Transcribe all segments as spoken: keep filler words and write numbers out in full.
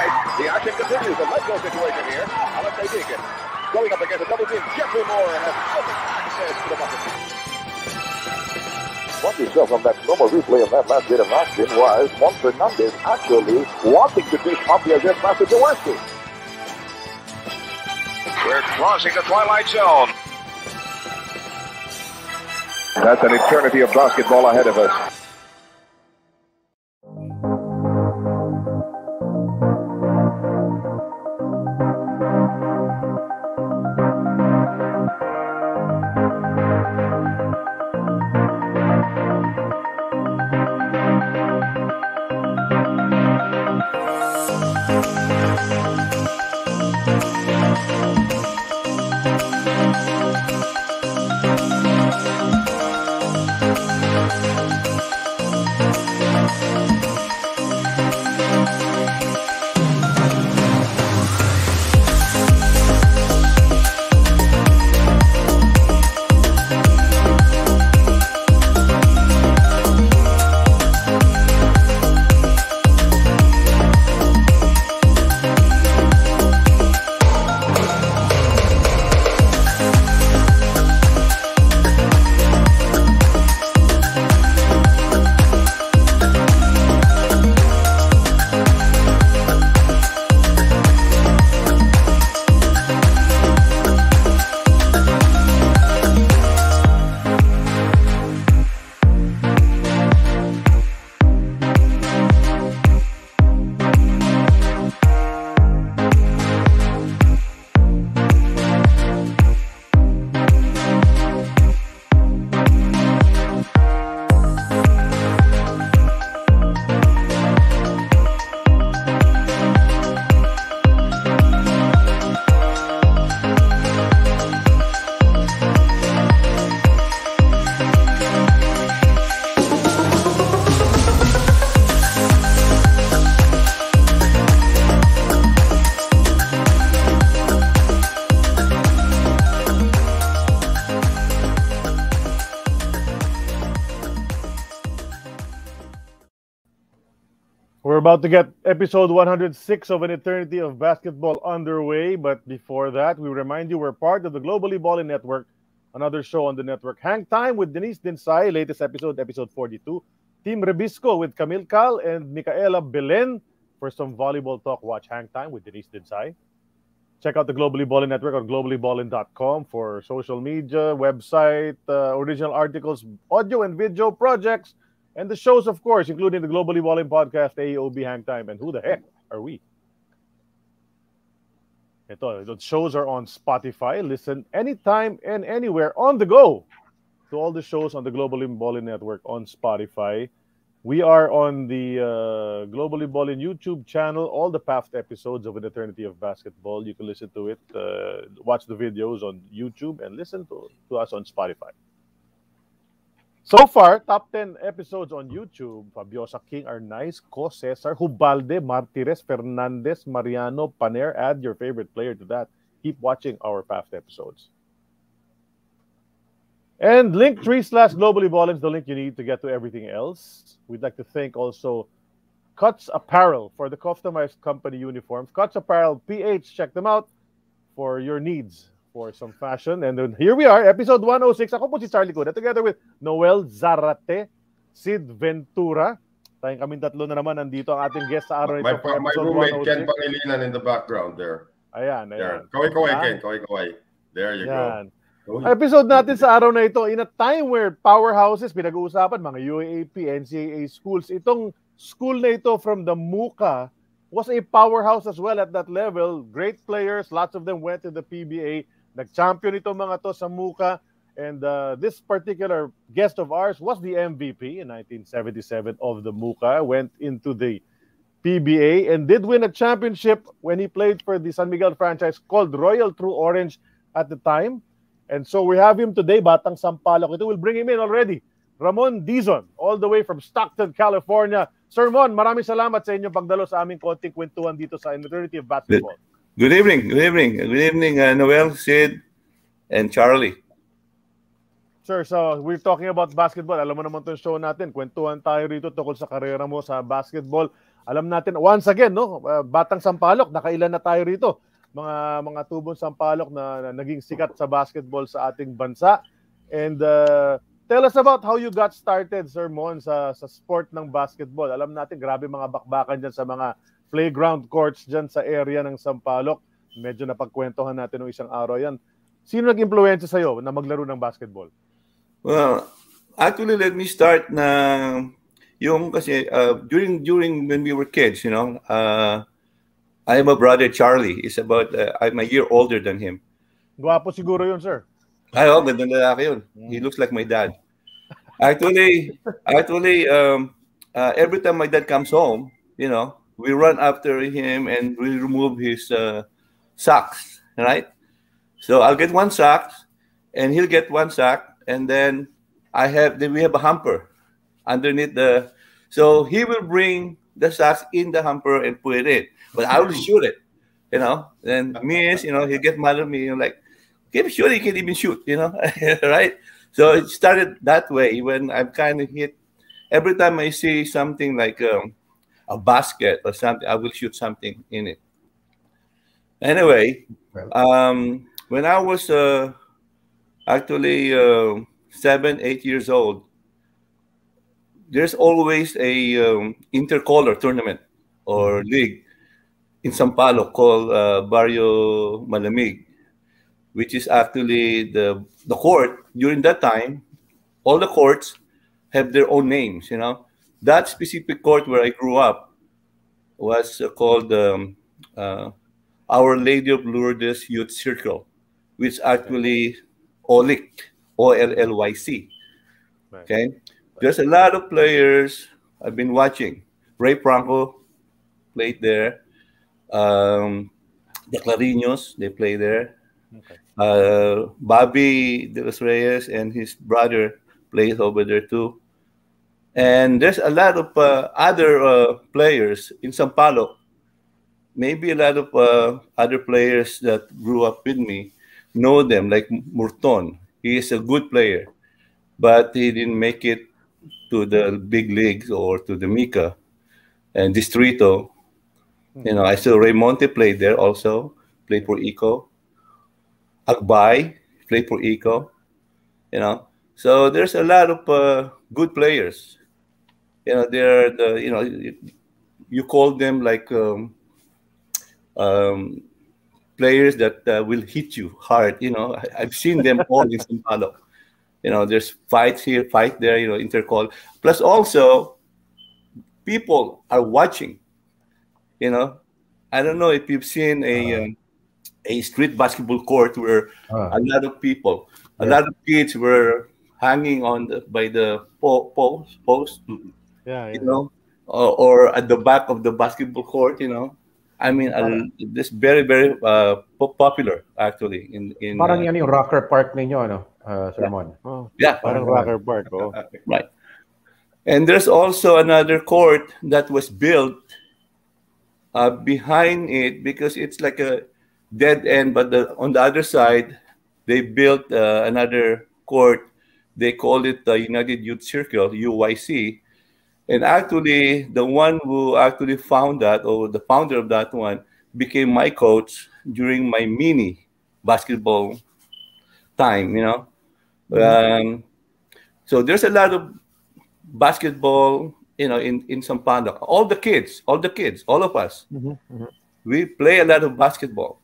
right. The action continues. A let-go situation here. How about they take it? Going up against a double team. Jeffrey Moore has open access to the bucket. What you saw from that normal replay of that last bit of action was Juan Fernandez actually wanting to dish up the against Master Jaworski. We're crossing the twilight zone. That's an eternity of basketball ahead of us. About to get episode one hundred six of An Eternity of Basketball underway, but before that, we remind you we're part of the Globally Ballin' Network, another show on the network. Hang Time with Denise Dinsay, latest episode, episode forty-two. Team Rebisco with Camille Cal and Micaela Belen for some volleyball talk. Watch Hang Time with Denise Dinsay. Check out the Globally Ballin' Network on globally ballin dot com for social media, website, uh, original articles, audio and video projects. And the shows, of course, including the Globally Ballin' Podcast, A O B, Hang Time, and who the heck are we? Ito, the shows are on Spotify. Listen anytime and anywhere on the go to all the shows on the Globally Ballin' Network on Spotify. We are on the uh, Globally Ballin' YouTube channel. All the past episodes of An Eternity of Basketball, you can listen to it. Uh, watch the videos on YouTube and listen to, to us on Spotify. So far, top ten episodes on YouTube, Fabiosa King, Arnaiz, Co, Cesar, Hubalde, Martires, Fernandez, Mariano, Paner. Add your favorite player to that. Keep watching our past episodes. And Linktree slash Globally Ballin is the link you need to get to everything else. We'd like to thank also Cuts Apparel for the customized company uniforms. Cuts Apparel P H, check them out for your needs. For some fashion. And then here we are, episode one oh six. Ako po si Charlie Cuna, together with Noel Zarate, Sid Ventura. Tayong kaming tatlo na naman, nandito ang ating guest sa araw nito. My roommate Ken Pangilinan in the background there. Ayan, ayan. Kaway-kaway, Ken. Kaway-kaway. There you ayan. Go. Episode natin sa araw na ito, in a time where powerhouses, pinag-uusapan, mga U A A P, N C A A schools. Itong school na ito from the Muka was a powerhouse as well at that level. Great players. Lots of them went to the P B A. Nag-champion ito mga to sa Muka, and uh, this particular guest of ours was the M V P in nineteen seventy-seven of the Muka, went into the P B A, and did win a championship when he played for the San Miguel franchise called Royal True Orange at the time. And so we have him today, Batang Sampalok. Ito, we'll bring him in already. Ramon Dizon, all the way from Stockton, California. Sir Mon, maraming salamat sa inyong pagdalo sa aming konting kwentuhan dito sa An Eternity of Basketball. The Good evening, good evening, good evening, uh, Noel, Sid, and Charlie. Sure, so we're talking about basketball. Alam mo naman itong show natin, kwentuhan tayo rito tungkol sa karera mo sa basketball. Alam natin, once again, no, Batang Sampalok, nakailan na tayo rito. Mga mga tubong Sampalok na, na naging sikat sa basketball sa ating bansa. And uh, tell us about how you got started, Sir Mon, sa, sa sport ng basketball. Alam natin, grabe mga bakbakan dyan sa mga playground courts dyan sa area ng Sampalok. Medyo napagkwentohan natin ng isang araw yan. Sino nag-impluwensya sa'yo na maglaro ng basketball? Well, actually, let me start na... Yung kasi uh, during during when we were kids, you know, uh, I have a brother Charlie. Is about uh, I'm a year older than him. Guwapo siguro yun, sir. Ay, oh, ganda ng lalaki yun. He looks like my dad. Actually, actually, um, uh, every time my dad comes home, you know, we run after him and we remove his uh, socks, right? So I'll get one sock, and he'll get one sock, and then I have then we have a hamper. Underneath the, so he will bring the socks in the hamper and put it in, but I will shoot it, you know. Then miss, you know, he'll get mad at me, you know, like, keep shooting, he can't even shoot, you know, right? So it started that way when I'm kind of hit. Every time I see something like um, a basket or something, I will shoot something in it. Anyway, um, when I was uh, actually uh, seven, eight years old, there's always a um, intercolor tournament or league in Sampaloc called uh, Barrio Malamig, which is actually the the court. During that time, all the courts have their own names. You know, that specific court where I grew up was uh, called um, uh, Our Lady of Lourdes Youth Circle, which actually O L L Y C, O L L Y C. Right. Okay. There's a lot of players I've been watching. Ray Franco played there. Um, the Clarinos, they play there. Okay. Uh, Bobby De Los Reyes and his brother plays over there too. And there's a lot of uh, other uh, players in Sampaloc. Maybe a lot of uh, other players that grew up with me know them, like Murton. He is a good player, but he didn't make it to the big leagues or to the Mica and Distrito. Mm-hmm. You know, I saw Raymonte played there also, played for Eco. Agbay played for Eco, you know. So there's a lot of uh, good players. You know, they're the, you know, you call them like um, um, players that uh, will hit you hard. You know, I, I've seen them all in Sampaloc. You know, there's fights here, fight there, you know, intercall. Plus also, people are watching, you know. I don't know if you've seen a, uh, um, a street basketball court where uh, a lot of people, yeah. a lot of kids were hanging on the, by the po post, post yeah, yeah. you know, or, or at the back of the basketball court, you know. I mean, uh, this very, very uh, popular, actually. in in. Parang uh, yan yung Rocker Park ninyo, ano? Uh, Sir Mon. Yeah, oh, yeah. Parang Rocker Park. Oh. Right. And there's also another court that was built uh, behind it because it's like a dead end, but the, on the other side, they built uh, another court. They called it the United Youth Circle, U Y C. And actually, the one who actually found that, or the founder of that one, became my coach during my mini basketball time, you know. Mm-hmm. Um, so there's a lot of basketball, you know, in, in Sampaloc. All the kids, all the kids, all of us, mm-hmm. Mm-hmm. we play a lot of basketball.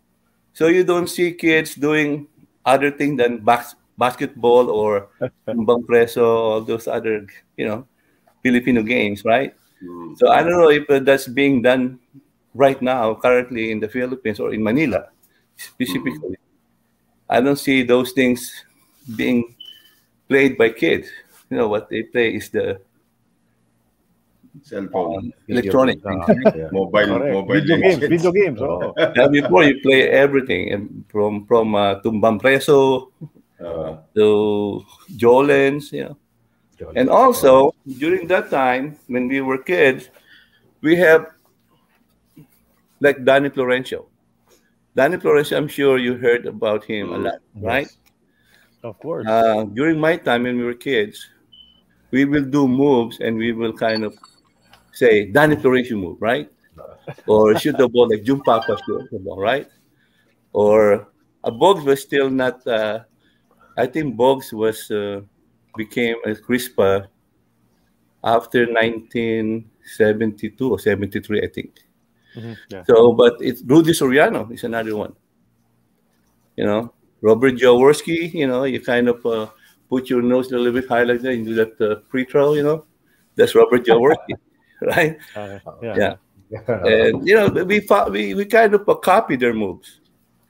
So you don't see kids doing other things than bas basketball or tumbang preso, all those other, you know, Filipino games, right? Mm. So I don't know if uh, that's being done right now, currently in the Philippines or in Manila, specifically. Mm. I don't see those things being played by kids. You know, what they play is the cell phone, uh, electronic, uh, yeah. mobile, mobile video games. games. Video games. Oh. Yeah, before you play everything, and from from uh, tumbang preso uh. to Jolens, you know. And also, during that time, when we were kids, we have, like Danny Florencio. Danny Florencio, I'm sure you heard about him a lot, right? Yes. Of course. Uh, during my time when we were kids, we will do moves and we will kind of say Danny Florescu move, right? Or shoot the ball like Jun Papa shoot the ball, right? Or uh, Bogues was still not. Uh, I think Bogues was uh, became a crisper after nineteen seventy-two or seventy-three, I think. Mm-hmm, yeah. So, but it's Rudy Soriano is another one. You know, Robert Jaworski. You know, you kind of uh, put your nose a little bit high like that and do that uh, free throw. You know, that's Robert Jaworski, right? Uh, yeah. yeah. And you know, we we we kind of copy their moves.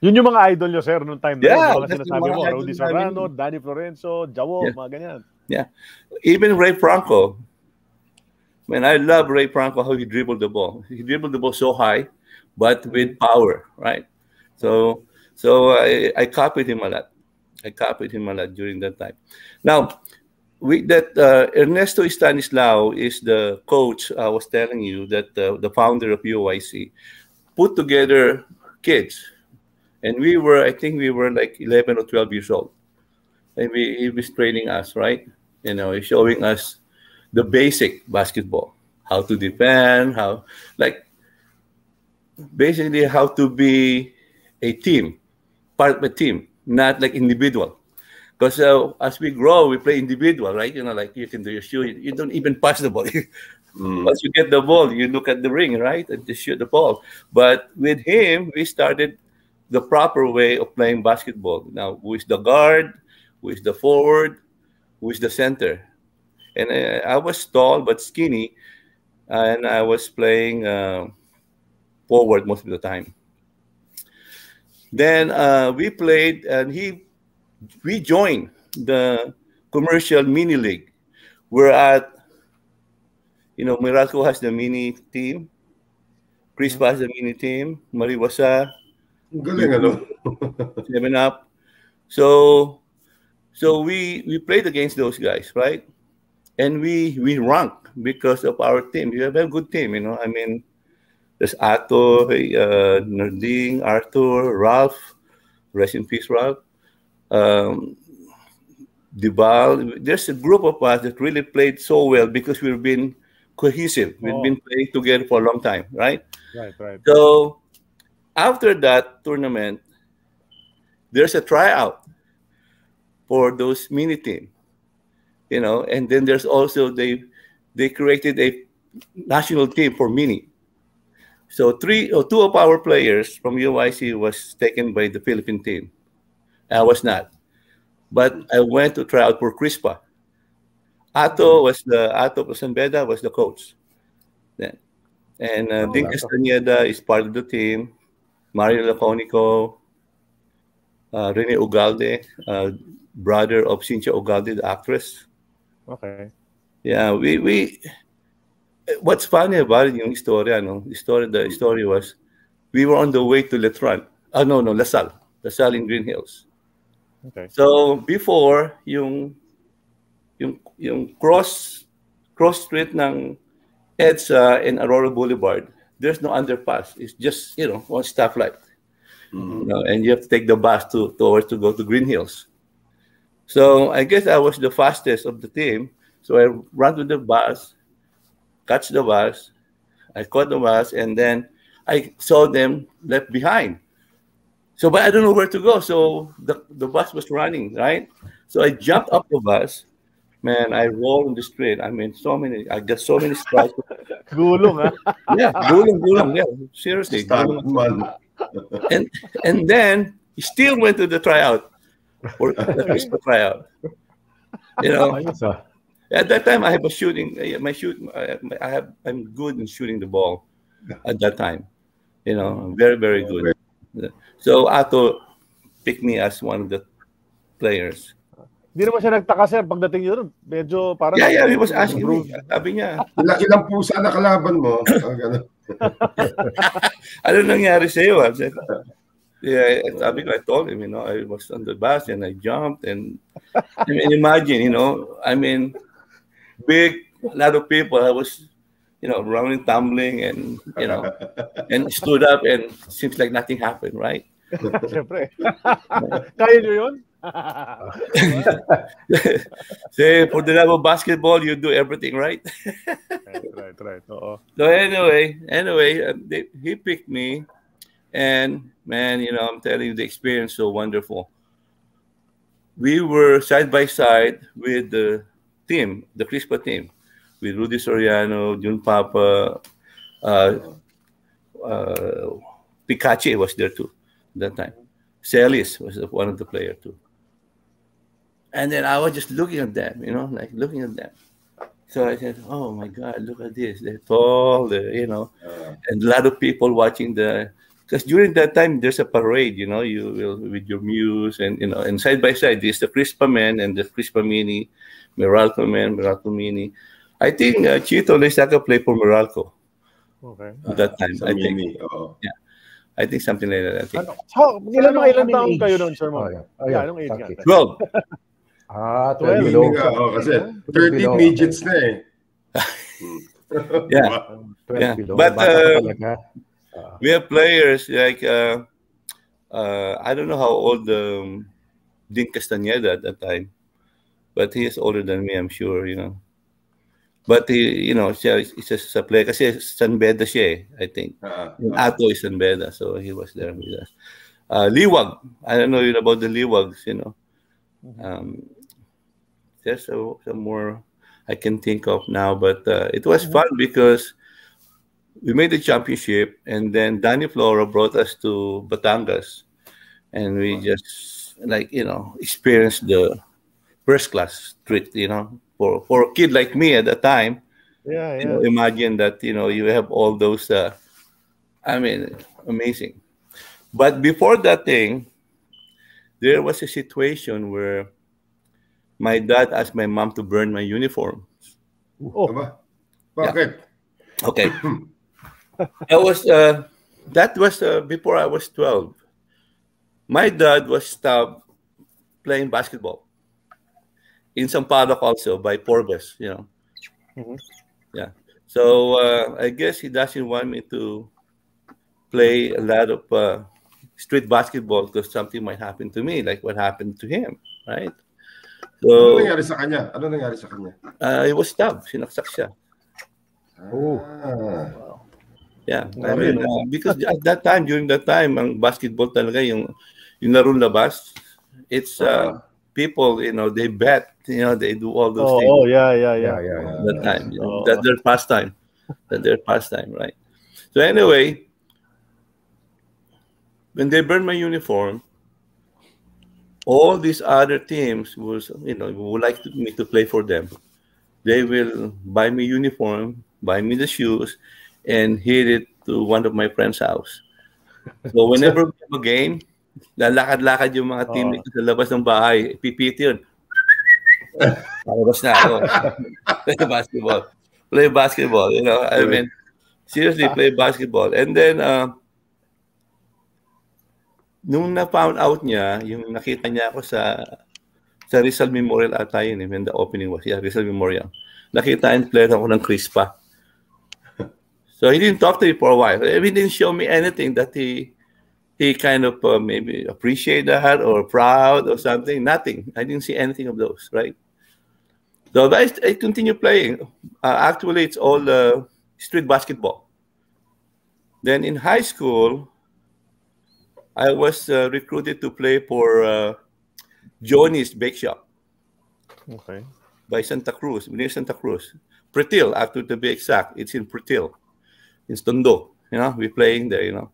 Yun yung mga idol nyo, sir, nung time yeah, na yun. Mga sinasabi mo, Rudy Serrano, Danny Florenzo, Jawo, yeah. mga ganyan. Yeah. Even Ray Franco. Man, I love Ray Franco, how he dribbled the ball. He dribbled the ball so high, but with power, right? So so I, I copied him a lot. I copied him a lot during that time. Now, with that, uh, Ernesto Estanislao is the coach I was telling you that uh, the founder of U Y C put together kids. And we were, I think we were like eleven or twelve years old. And we, he was training us, right? You know, showing us the basic basketball, how to defend, how, like, basically how to be a team, part of a team, not like individual. Because uh, as we grow, we play individual, right? You know, like you can do your shoot. You don't even pass the ball. Mm. Once you get the ball, you look at the ring, right? And just shoot the ball. But with him, we started the proper way of playing basketball. Now, who is the guard? Who is the forward? Who is the center? And uh, I was tall but skinny, and I was playing uh, forward most of the time. Then uh, we played, and he we joined the commercial mini league. We're at, you know, Meralco has the mini team, Crispa has the mini team, Mariwasa. Seven up. So, so we we played against those guys, right? And we we ranked because of our team. We have a good team, you know. I mean, there's Ato, uh, Nerding, Arthur, Ralph, rest in peace, Ralph, um, Dibal. There's a group of us that really played so well because we've been cohesive. We've oh. been playing together for a long time, right? Right, right. So. After that tournament, there's a tryout for those mini team, you know, and then there's also they they created a national team for mini. So three or two of our players from U Y C was taken by the Philippine team. I was not, but I went to try out for Crispa. Ato was the Ato Pasanbeda was the coach then, and uh, oh, Ding Castaneda is part of the team. Mario Laconico, uh, Rene Ugalde, uh, brother of Cynthia Ugalde, the actress. Okay. Yeah, we we. What's funny about it, yung historia, no? The story, the story was, we were on the way to Letran. Oh no, no, Lasal, Lasal in Green Hills. Okay. So before yung yung yung cross cross street ng EDSA and Aurora Boulevard. There's no underpass. It's just, you know, one stoplight. Mm-hmm. You know, and you have to take the bus to, to, to go to Green Hills. So I guess I was the fastest of the team. So I ran to the bus, catch the bus. I caught the bus, and then I saw them left behind. So, but I don't know where to go. So the, the bus was running, right? So I jumped up the bus. Man, I roll on the street. I mean, so many. I got so many strikes. Gulong, huh? Yeah, gulong, gulong. Yeah, seriously. Gulong. And and then he still went to the tryout, or the Crispa tryout. You know, at that time I have a shooting. My shoot, I have. I'm good in shooting the ball. At that time, you know, very very good. So Ato picked me as one of the players. Hindi naman siya nagtaka, sir, pagdating niyo doon. Medyo parang... Yeah, yeah, he was asking me. Sabi niya. Ilang pusa na kalaban mo. Ano nangyari sa'yo? Yeah, sabi ko, I told him, you know, I was on the bus and I jumped and... I mean, imagine, you know, I mean, big, a lot of people. I was, you know, running, tumbling and, you know, and stood up and seems like nothing happened, right? Siyempre. Kaya niyo yun? See, for the love of basketball, you do everything, right? right, right, right. Uh-oh. So anyway, anyway, uh, they, he picked me, and man, you know, I'm telling you, the experience so wonderful. We were side by side with the team, the CRISPA team, with Rudy Soriano, Jun Papa, uh, uh, Picachi was there too at that time. Celis was one of the players too. And then I was just looking at them, you know, like looking at them. So I said, oh my God, look at this. They're tall, they're, you know, uh, and a lot of people watching the, because during that time, there's a parade, you know, you will, with your muse and, you know, and side by side, there's the CRISPA men and the CRISPA Mini, Meralco men, Meralco Mini. I think uh, Chito Lesaca played for Meralco. Okay. At that time, uh, I think. Mini, oh. Yeah. I think something like that. I think. How, ilan ilan taon kayo noon, Sir Mario? Yeah, anong age nga? twelve. Ah, twelve. Oh, kasi thirteen midgets na eh. Yeah. Yeah. But uh, we have players like, uh, uh, I don't know how old um, Dean Castaneda at that time, but he is older than me, I'm sure, you know. But, he, you know, it's just a player. Kasi San Beda siya eh, I think. Uh, uh, Ato is San Beda, so he was there with us. Uh, Liwag. I don't know about the Liwags, you know. Um, there's a, some more I can think of now. But uh, it was fun because we made the championship. And then Danny Flora brought us to Batangas. And we just, like, you know, experienced the first class treat, you know. For, for a kid like me at the time, yeah, yeah. You know, imagine that, you know, you have all those, uh, I mean, amazing. But before that thing, there was a situation where my dad asked my mom to burn my uniform. Oh, okay. Yeah. Okay. I was, uh, that was uh, before I was twelve. My dad was stopped playing basketball. In Sampadoc also by Forbes, you know. Mm-hmm. Yeah. So uh, I guess he doesn't want me to play a lot of uh, street basketball because something might happen to me, like what happened to him, right? So. Ano nangyari sa kanya? Ano nangyari sa kanya? Uh, he was stabbed. Sinaksak siya. Oh. Wow. Yeah. I mean, uh, because at that time, during that time, ang basketball talaga yung yung larong labas. It's uh, people, you know, they bet, you know, they do all those oh, things. Oh, yeah, yeah, yeah. yeah, yeah, yeah. That time, you know, oh. That's their pastime. That's their pastime, right? So anyway, when they burned my uniform, all these other teams was, you know, would like to, me to play for them. They will buy me uniform, buy me the shoes, and hit it to one of my friend's house. So whenever we have a game, lalakad-lakad yung mga team nito sa labas ng bahay. Pipiti yun. Labas na ako. Play basketball. Play basketball, you know. I mean, seriously, play basketball. And then, uh, nung na-found out niya, yung nakita niya ako sa sa Rizal Memorial ata yun, eh, when the opening was, yeah, Rizal Memorial. Nakitain player ako ng CRISPA. So he didn't talk to me for a while. He didn't show me anything that he He kind of uh, maybe appreciate that or proud or something. Nothing. I didn't see anything of those, right? So I, I continue playing. Uh, actually, it's all uh, street basketball. Then in high school, I was uh, recruited to play for uh, Johnny's Bake Shop. Okay. By Santa Cruz, near Santa Cruz. Pretil, actually, to be exact. It's in Pretil, in Tondo. You know, we're playing there, you know.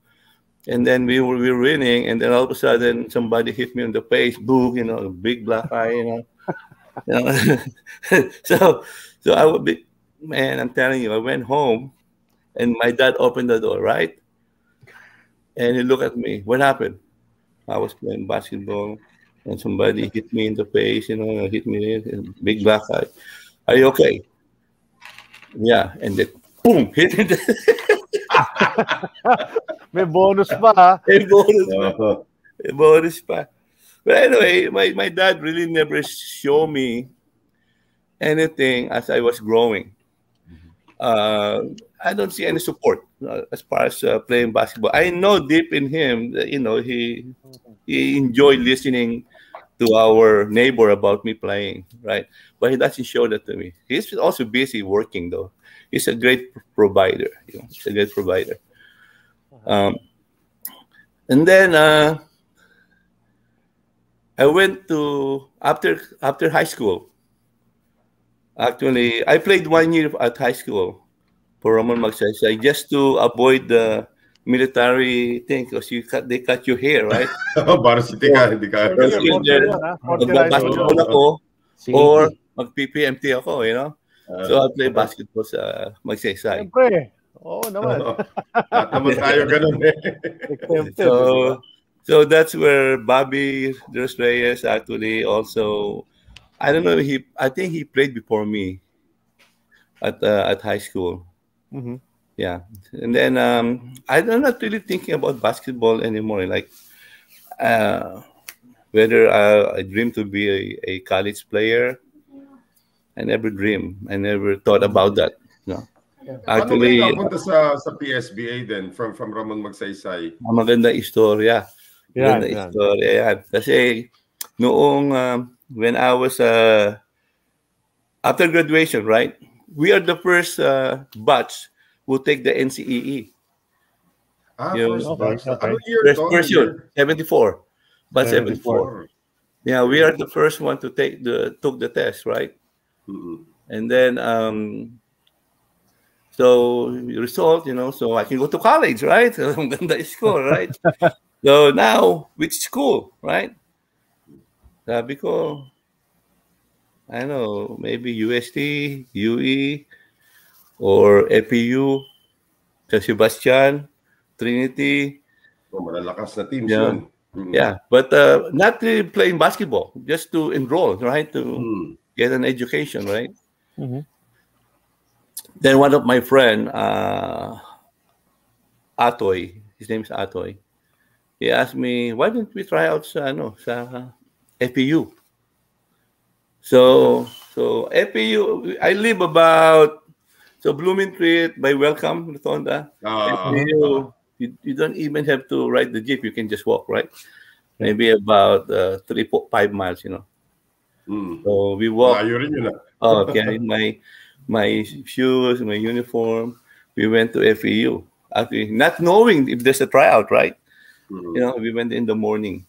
And then we were, we were winning, and then all of a sudden somebody hit me on the face, boom, you know, big black eye, you know. You know? so, so I would be, man, I'm telling you, I went home, and my dad opened the door, right? And he looked at me. What happened? I was playing basketball, and somebody hit me in the face, you know, hit me in big black eye. Are you okay? Yeah, and then boom, hit me. May bonus pa, ha? May bonus pa. May bonus pa. But anyway, my, my dad really never showed me anything as I was growing. Uh, I don't see any support uh, as far as uh, playing basketball. I know deep in him that, you know, he, he enjoyed listening to to our neighbor about me playing, right? But he doesn't show that to me. He's also busy working, though. He's a great provider. You know, he's a great provider. Um, and then uh, I went to after after high school. Actually, I played one year at high school for Roman Magsaysay just to avoid the military thing, because you cut, they cut your hair, right? Oh, varsity ka, hindi ka. Magbabasketball ako or mag-P P M T ako, you know? So I play basketball sa Magsaysay. Siyempre. Oo naman. Naman tayo ganun eh. So, so that's where Bobby Dos Reyes actually also, I don't know, he, I think he played before me at uh, at high school. Mm-hmm. Yeah, and then um, I'm not really thinking about basketball anymore. Like uh, whether I, I dream to be a, a college player, I never dream. I never thought about that. No, yeah. Actually, ano punta sa sa P S B A then from from Roman Magsaysay. Maganda istorya. Yeah, maganda yeah. istorya. Yeah. Kasi noong um, when I was uh, after graduation, right? We are the first uh, batch. We'll take the N C E E. Ah, you know, first, okay. Okay. Year, first year, seventy-four, but seventy-four. seventy-four. Yeah, we are the first one to take the took the test, right? Mm-hmm. And then, um, so result, you know, so I can go to college, right? I'm gonna score, right? So now, which school, right? Sabi ko, I know, maybe U S T, U E. Or A P U, San Sebastian, Trinity. Oh, malalakas na teams. Yeah, mm. yeah. But uh, not really playing basketball, just to enroll, right? To mm. get an education, right? Mm-hmm. Then one of my friend, uh, Atoy, his name is Atoy. He asked me, why don't we try out sa, ano, sa A P U? So, so A P U, I live about So Blooming Creek by Welcome, Rotonda. Uh, you, you, you don't even have to ride the jeep. You can just walk, right? Maybe about uh, three, four, five miles, you know. Mm. So we walked. Oh, okay, my my shoes, my uniform. We went to F E U. Actually, not knowing if there's a tryout, right? Mm. You know, we went in the morning.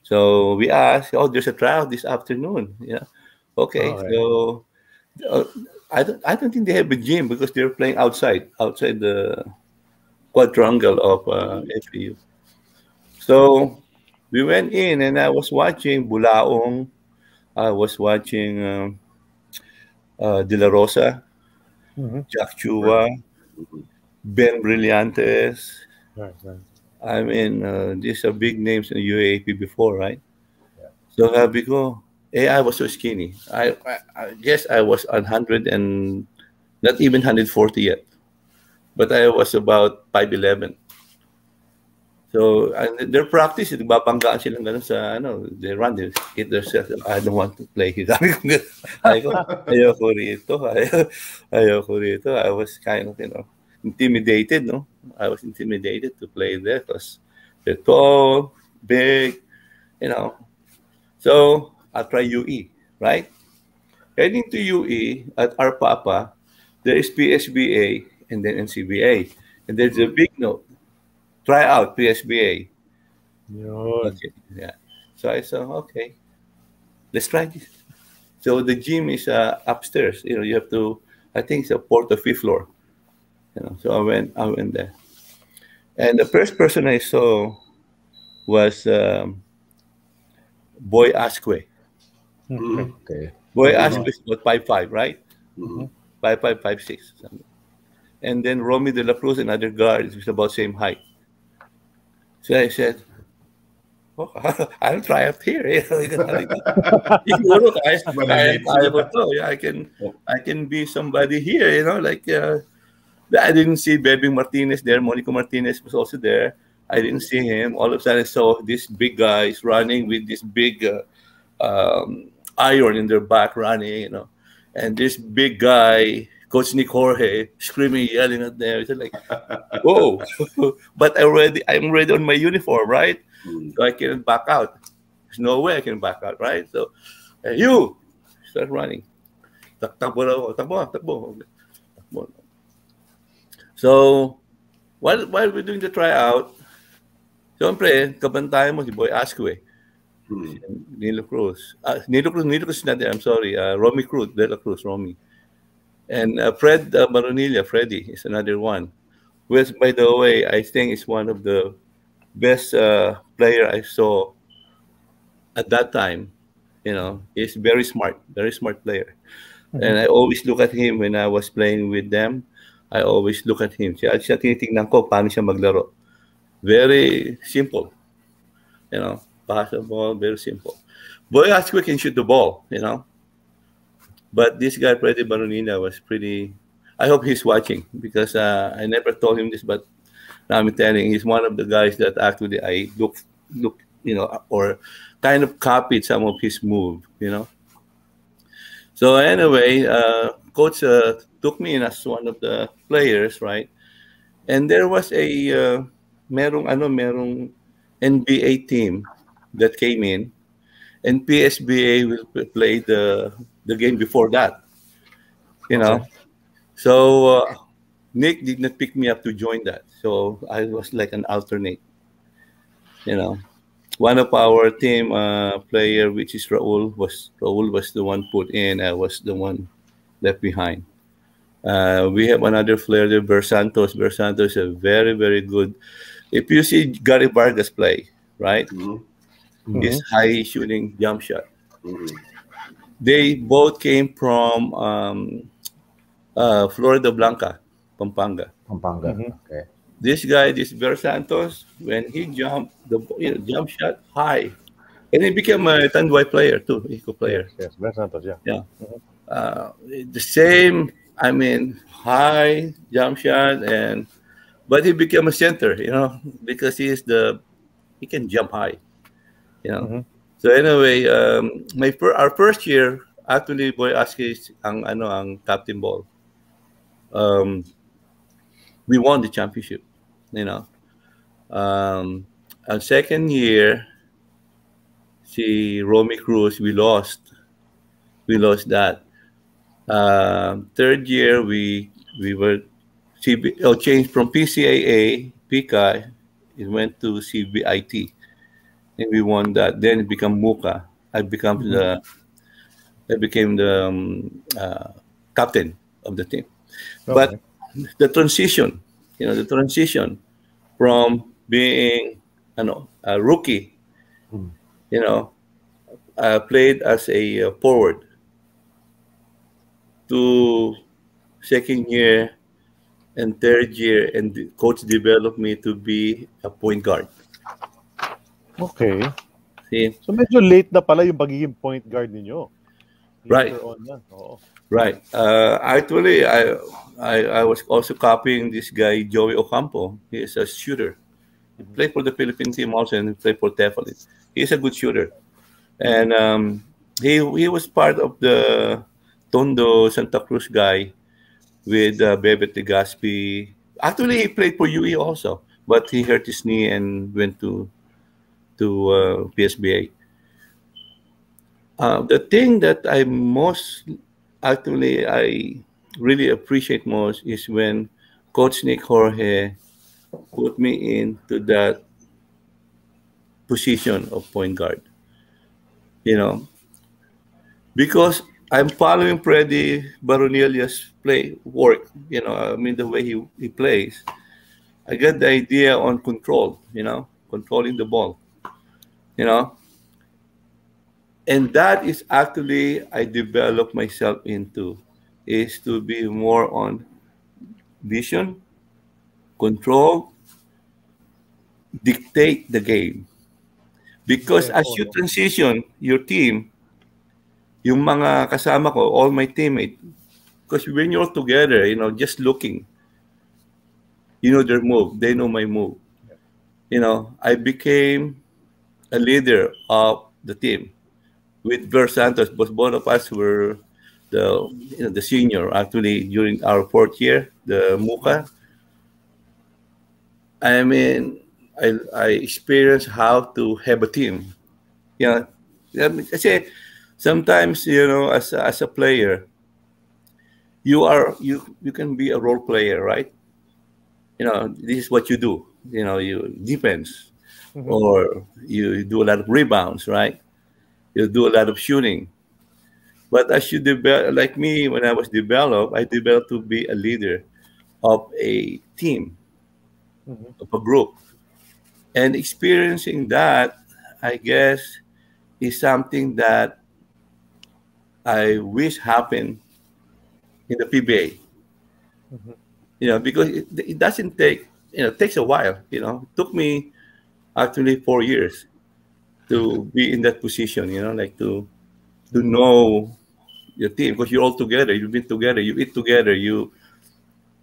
So we asked, oh, there's a tryout this afternoon. Yeah. Okay, oh, so... Yeah. Uh, I don't, I don't think they have a gym because they're playing outside, outside the quadrangle of uh, F E U. So we went in and I was watching Bulaong. I was watching um, uh, De La Rosa, mm-hmm. Jack Chua, mm-hmm. Ben Brillantes. Right, right. I mean, uh, these are big names in U A A P before, right? Yeah. So how we go? I was so skinny. I, I, I guess I was one hundred and not even one hundred forty yet, but I was about five eleven. So and their practice, it babanggaan silang ganun sa ano, they run, they hit themselves. I don't want to play here. Ayoko, ayoko rito, ayoko rito. I was kind of, you know, intimidated. No, I was intimidated to play there because they're tall, big, you know. So I'll try U E, right? Heading to U E at Arpapa, there is P S B A and then N C B A. And there's a big note. Try out P S B A. No. Okay. Yeah. So I said, okay, let's try this. So the gym is uh, upstairs. You know, you have to, I think it's a fourth or fifth floor. You know, so I went, I went there. And the first person I saw was um, Boy Asque. Mm-hmm. Okay. Boy Asque is about five five, right? Mm-hmm. Five five five six. Something. And then Romy De La Cruz, another guard, is about same height. So I said, oh, I'll try up here. I can I can be somebody here, you know, like uh, I didn't see Bebe Martinez there, Monico Martinez was also there. I didn't see him. All of a sudden I saw this big guy is running with this big uh, um iron in their back running, you know, and this big guy, Coach Nick Jorge, screaming, yelling at them. It's like, whoa. But I already, I'm already on my uniform, right? Mm. So I can back out. There's no way I can back out, right? So, and you start running. So, while, while we're doing the tryout, siyempre, kabantayan mo si Boy Asque. Hmm. Nilo Cruz. Uh, Nilo Cruz, Nilo Cruz is not there, I'm sorry. Uh, Romy Cruz, De La Cruz, Romy. And uh, Fred uh, Maronilla, Freddy, is another one. Which, by the way, I think is one of the best uh, player I saw at that time. You know, he's very smart, very smart player. Mm-hmm. And I always look at him when I was playing with them. I always look at him. Siya, siya tinitingnan ko paano siya maglaro. Very simple, you know. Pass the ball, very simple. Boy Asque can shoot the ball, you know. But this guy, Freddy Baronina, was pretty. I hope he's watching because uh, I never told him this, but now I'm telling. He's one of the guys that actually I look, look, you know, or kind of copied some of his move, you know. So anyway, uh, coach uh, took me in as one of the players, right? And there was a uh, merong ano merong N B A team that came in, and P S B A will play the the game before that, you know. Okay. So uh, Nick did not pick me up to join that, so I was like an alternate, you know. One of our team uh, player, which is Raul, was Raul was the one put in. I was the one left behind. Uh, we have another player there, Bersantos. Bersantos is a very, very good. If you see Gary Vargas play, right? Mm-hmm. His mm-hmm. high shooting jump shot. Mm-hmm. They both came from um, uh, Florida Blanca, Pampanga. Pampanga. Mm-hmm. Okay. This guy, this Bersantos, when he jumped the you know, jump shot high, and he became a Tanduay player too, eco player. Yes, Bersantos, yeah. Yeah. Mm-hmm. uh, the same. I mean, high jump shot, and but he became a center, you know, because he is the he can jump high, you know. Mm-hmm. So anyway, um, my per, our first year actually, Boy Asque is ang ano ang captain ball. Um, we won the championship, you know. Um, our second year, see Romy Cruz, we lost, we lost that. Uh, third year, we we were C B, oh, changed from P C A A, P C A I, it went to C B I T, and we won that. Then it became Muka. I became mm-hmm. the I became the um, uh, captain of the team. Okay. But the transition, you know, the transition from being you know, a rookie, mm. you know, uh, played as a uh, forward. To second year and third year, and the coach developed me to be a point guard. Okay. See? So medyo late na pala yung pagiging point guard ninyo. Later right. On yan. Oo. Right. Uh, actually, I, I I was also copying this guy, Joey Ocampo. He is a shooter. He played for the Philippine team also, and he played for Teflon. He's a good shooter. And um, he, he was part of the Tondo, Santa Cruz guy with uh, Bebe Tegaspi. Actually, he played for U E also, but he hurt his knee and went to to uh, P S B A. Uh, the thing that I most, actually, I really appreciate most is when Coach Nick Jorge put me into that position of point guard. You know, because I'm following Freddy Baronilla's play work, you know, I mean, the way he, he plays. I got the idea on control, you know, controlling the ball, you know. And that is actually I developed myself into, is to be more on vision, control, dictate the game. Because as you transition your team, yung mga kasama ko, all my teammates, because when you're together, you know, just looking, you know their move, they know my move. Yeah. You know, I became a leader of the team with Bersantos, but both of us were the you know, the senior actually during our fourth year, the Muka. I mean, I I experienced how to have a team, You know, I say sometimes, you know, as a, as a player, you are you you can be a role player, right? You know, this is what you do. You know, you defense, mm-hmm. or you do a lot of rebounds, right? You do a lot of shooting. But as you develop, like me, when I was developed, I developed to be a leader of a team, mm-hmm. of a group. And experiencing that, I guess, is something that I wish happened in the P B A. Mm-hmm. You know, because it, it doesn't take, you know, it takes a while, you know. It took me actually four years to be in that position, you know, like to to know your team, because you're all together, you've been together, you eat together, you,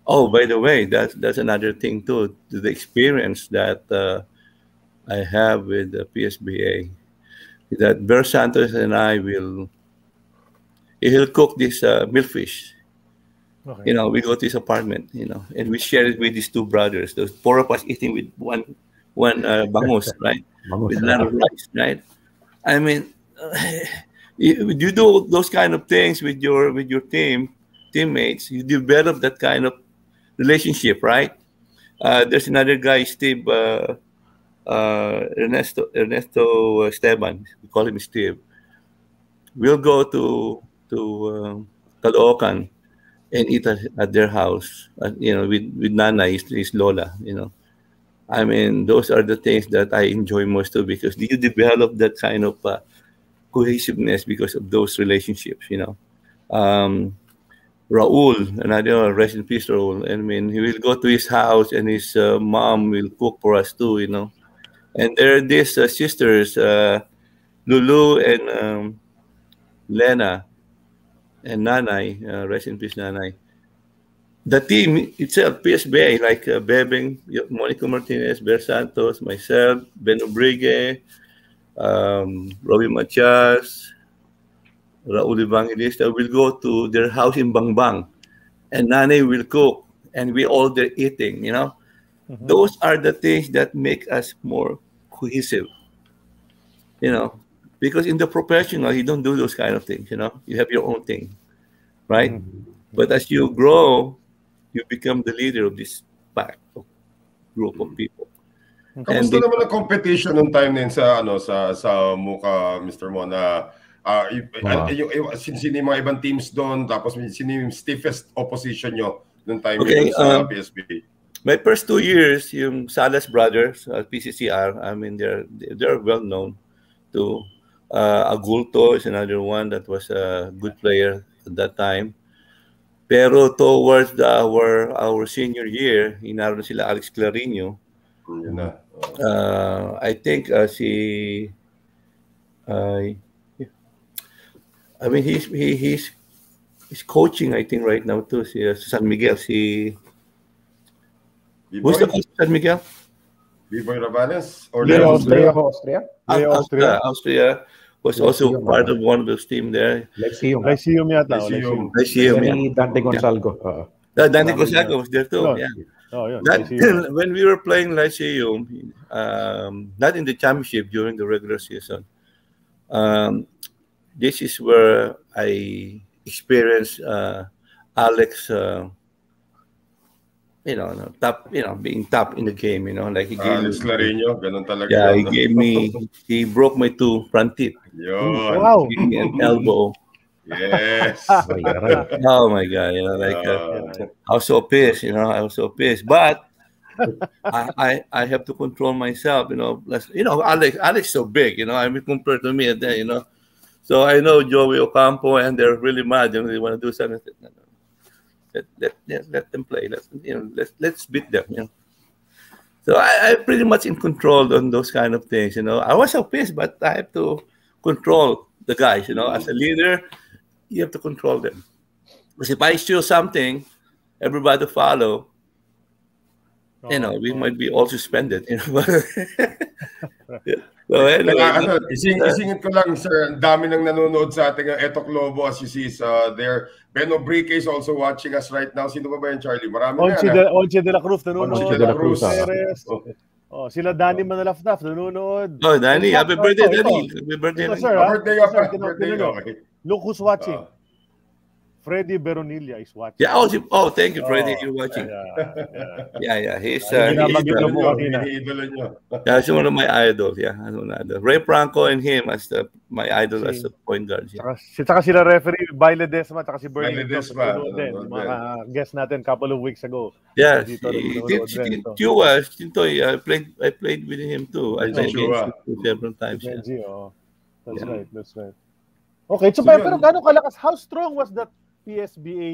oh, by the way, that's, that's another thing too, the experience that uh, I have with the P S B A, that Ber Santos and I will, he'll cook this uh, milkfish. Okay. You know, we go to his apartment, you know, and we share it with these two brothers. Those four of us eating with one, one uh, bangus, right? Bangus. With a lot of rice, right? I mean, you, you do those kind of things with your with your team, teammates. You develop that kind of relationship, right? Uh, there's another guy, Steve, uh, uh, Ernesto Ernesto Esteban. We call him Steve. We'll go to to uh, Caloocan and eat at, at their house, uh, you know, with, with Nana, his, his Lola, you know. I mean, those are the things that I enjoy most too, because you develop that kind of uh, cohesiveness because of those relationships, you know. Um, Raul, and I don't know, rest in peace, Raul. I mean, he will go to his house and his uh, mom will cook for us too, you know. And there are these uh, sisters, uh, Lulu and um, Lena, and Nanay, uh, rest in peace, Nanay. The team itself, P S B A, like uh, Bebeng, Monica Martinez, Ber Santos, myself, Ben Obrigue, um, Robbie Machas, Raul Evangelista, will go to their house in Bangbang, and Nanay will cook, and we all there eating, you know? Mm-hmm. Those are the things that make us more cohesive, you know? Because in the professional, you don't do those kind of things, you know? You have your own thing, right? Mm-hmm. But as you grow, you become the leader of this pack, of group of people. Kamusta naman ang competition nung time din sa, ano, sa, sa Muka, Mister Mon? Uh, uh, wow. Sino yung mga ibang teams doon? Tapos sino yung stiffest opposition nyo nung time okay, sa um, P S B A? My first two years, yung Salas Brothers, uh, P C C R, I mean, they're, they're well known to... Uh, Agulto is another one that was a good player at that time. Pero towards the, our our senior year, inaroon sila Alex Clarino. Yeah. Uh, I think uh, si, uh, I mean he's he, he's he's coaching I think right now too. Si uh, San Miguel, si who's the coach San Miguel? Vivo Rabanes or Leo Austria? Austria. Austria. Austria. Austria was also Lexium, part of one of those team there. Lexium. Lexium, yata. Lexium. Lexium, yeah. Dante Gonzalgo. Uh, uh, Dante Gonzalgo was there too, no, yeah. No, yeah. That, when we were playing Lexium, um, not in the championship, during the regular season, um, this is where I experienced uh, Alex uh, you know, no, top, you know, being top in the game, you know, like he gave Alex Clarino, ganun talaga. Yeah, he gave me, he broke my two front teeth. Yun. Wow. And elbow. Yes. Oh my God, you know, like uh, uh, I was so pissed, you know, I was so pissed, but I, I, I have to control myself, you know. You know, Alex, Alex so big, you know, I mean, compared to me, you know, so I know Joey Ocampo, and they're really mad, and they want to do something. Let, let, let them play. Let's, you know, let's, let's beat them. You know? So I, I'm pretty much in control on those kind of things. You know, I was so pissed, but I have to control the guys. You know, as a leader, you have to control them. Because if I show something, everybody follow. You know, we might be all suspended. You know? Yeah. So, anyway, ano, ising, isingit ko lang, sir, ang dami nang nanonood sa ating Etok Lobo, as you see uh, there. Ben Obrique is also watching us right now. Sino ba ba yan, Charlie? Marami na. Onchi de la Cruz nanonood. Onchi de la Cruz. Oh, sila Danny Manalafnaf, nanonood. Oh, Danny, happy birthday, Danny. Happy birthday, Danny. Look who's watching. Freddy Beronilla is watching. Yeah, oh, oh thank you, Freddy. You're watching. Yeah, yeah. He's one of my idols. Yeah, Ray Franco and him as the my idol as the point guard. Saka sila referee, Baile Desma, saka si Bernie. Baile Desma. Guest natin couple of weeks ago. Yeah, Tua, Tintoy, I played I played with him too. I played several times. That's right, that's right. Okay, so pero gano'ng kalakas? How strong was that P S B A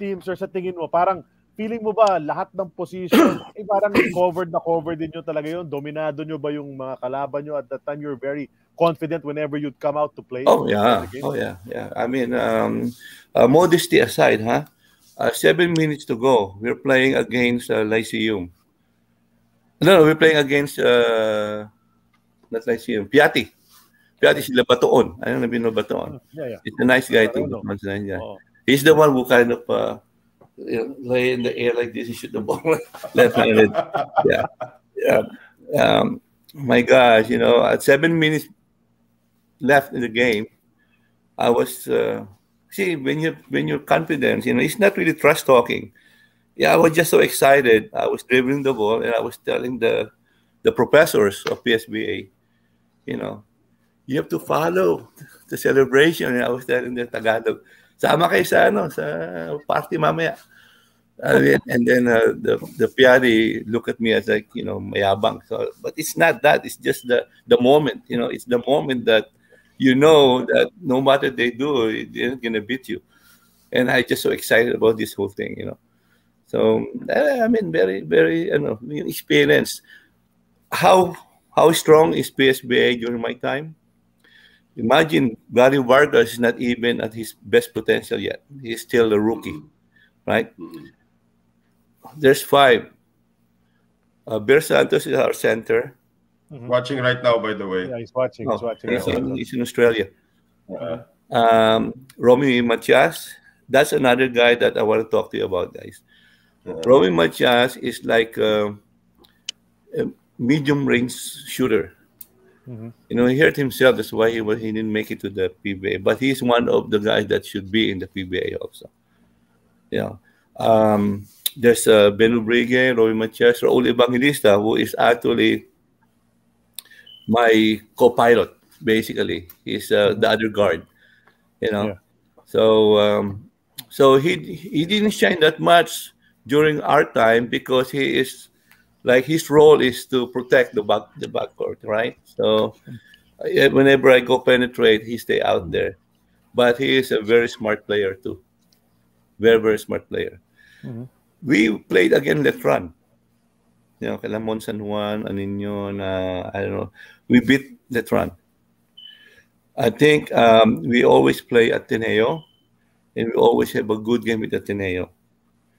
team, sir, sa tingin mo? Parang feeling mo ba lahat ng position eh, parang covered na covered din nyo talaga yun? Dominado nyo ba yung mga kalaban nyo at that time? You're very confident whenever you'd come out to play? Oh yeah, oh yeah, yeah. I mean, um, uh, modesty aside, huh? Uh, seven minutes to go. We're playing against uh, Lyceum. No, no, we're playing against uh, not Lyceum, Piatti. Piatti sila Batoon. I don't know if you know Batoon. Yeah, yeah. It's a nice guy too. Oh. He's the one who kind of uh, you know, lay in the air like this and shoot the ball left-handed. Yeah, yeah. Um, my gosh, you know, at seven minutes left in the game, I was uh, see when you when you're confident, you know, it's not really trash talking. Yeah, I was just so excited. I was dribbling the ball and I was telling the the professors of P S B A, you know. You have to follow the celebration. And I was telling the Tagalog, sama kayo sa, ano, sa party mamaya. And then uh, the, the Piatti look at me as like, you know, mayabang. So, but it's not that. It's just the, the moment, you know. It's the moment that you know that no matter they do, they're going to beat you. And I just so excited about this whole thing, you know. So, I mean, very, very, you know, experience. How, how strong is P S B A during my time? Imagine Gary Vargas is not even at his best potential yet. He's still a rookie, right? Mm-hmm. There's five. Uh, Ber Santos is our center. Mm-hmm. Watching right now, by the way. Yeah, he's watching. Oh, he's watching. He's in, he's in Australia. Uh-huh. um, Romy Matias. That's another guy that I want to talk to you about, guys. Uh-huh. Romy Matias is like a, a medium-range shooter. Mm-hmm. You know, he hurt himself. That's why he was he didn't make it to the P B A. But he's one of the guys that should be in the P B A also. Yeah, um, there's uh, Ben Ubrige, Roy Matias, Raul Evangelista, who is actually my co-pilot. Basically, he's uh, the other guard. You know, yeah. So um, so he he didn't shine that much during our time because he is. Like his role is to protect the back the backcourt, right? So whenever I go penetrate, he stay out there. But he is a very smart player too, very very smart player. Mm-hmm. We played against Letran, you know, Calamon San Juan, Aninion. Uh, I don't know. We beat Letran. I think um, we always play Ateneo, and we always have a good game with Ateneo.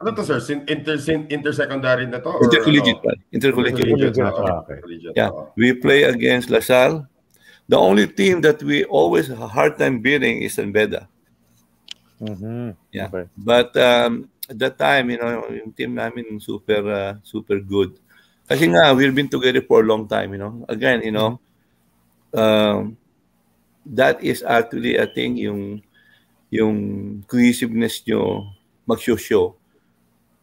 Ano to, sir? Inter intersecondary na to? Or, intercollegiate. Or, no? Intercollegiate. Intercollegiate. Oh, okay. Yeah. We play against LaSalle. The only team that we always have a hard time beating is Enveda. Mm-hmm. Yeah. Okay. But um, at that time, you know, yung team namin super, uh, super good. Kasi nga, we've been together for a long time, you know. Again, you know, um, that is actually, I think, yung, yung cohesiveness nyo mag-show-show.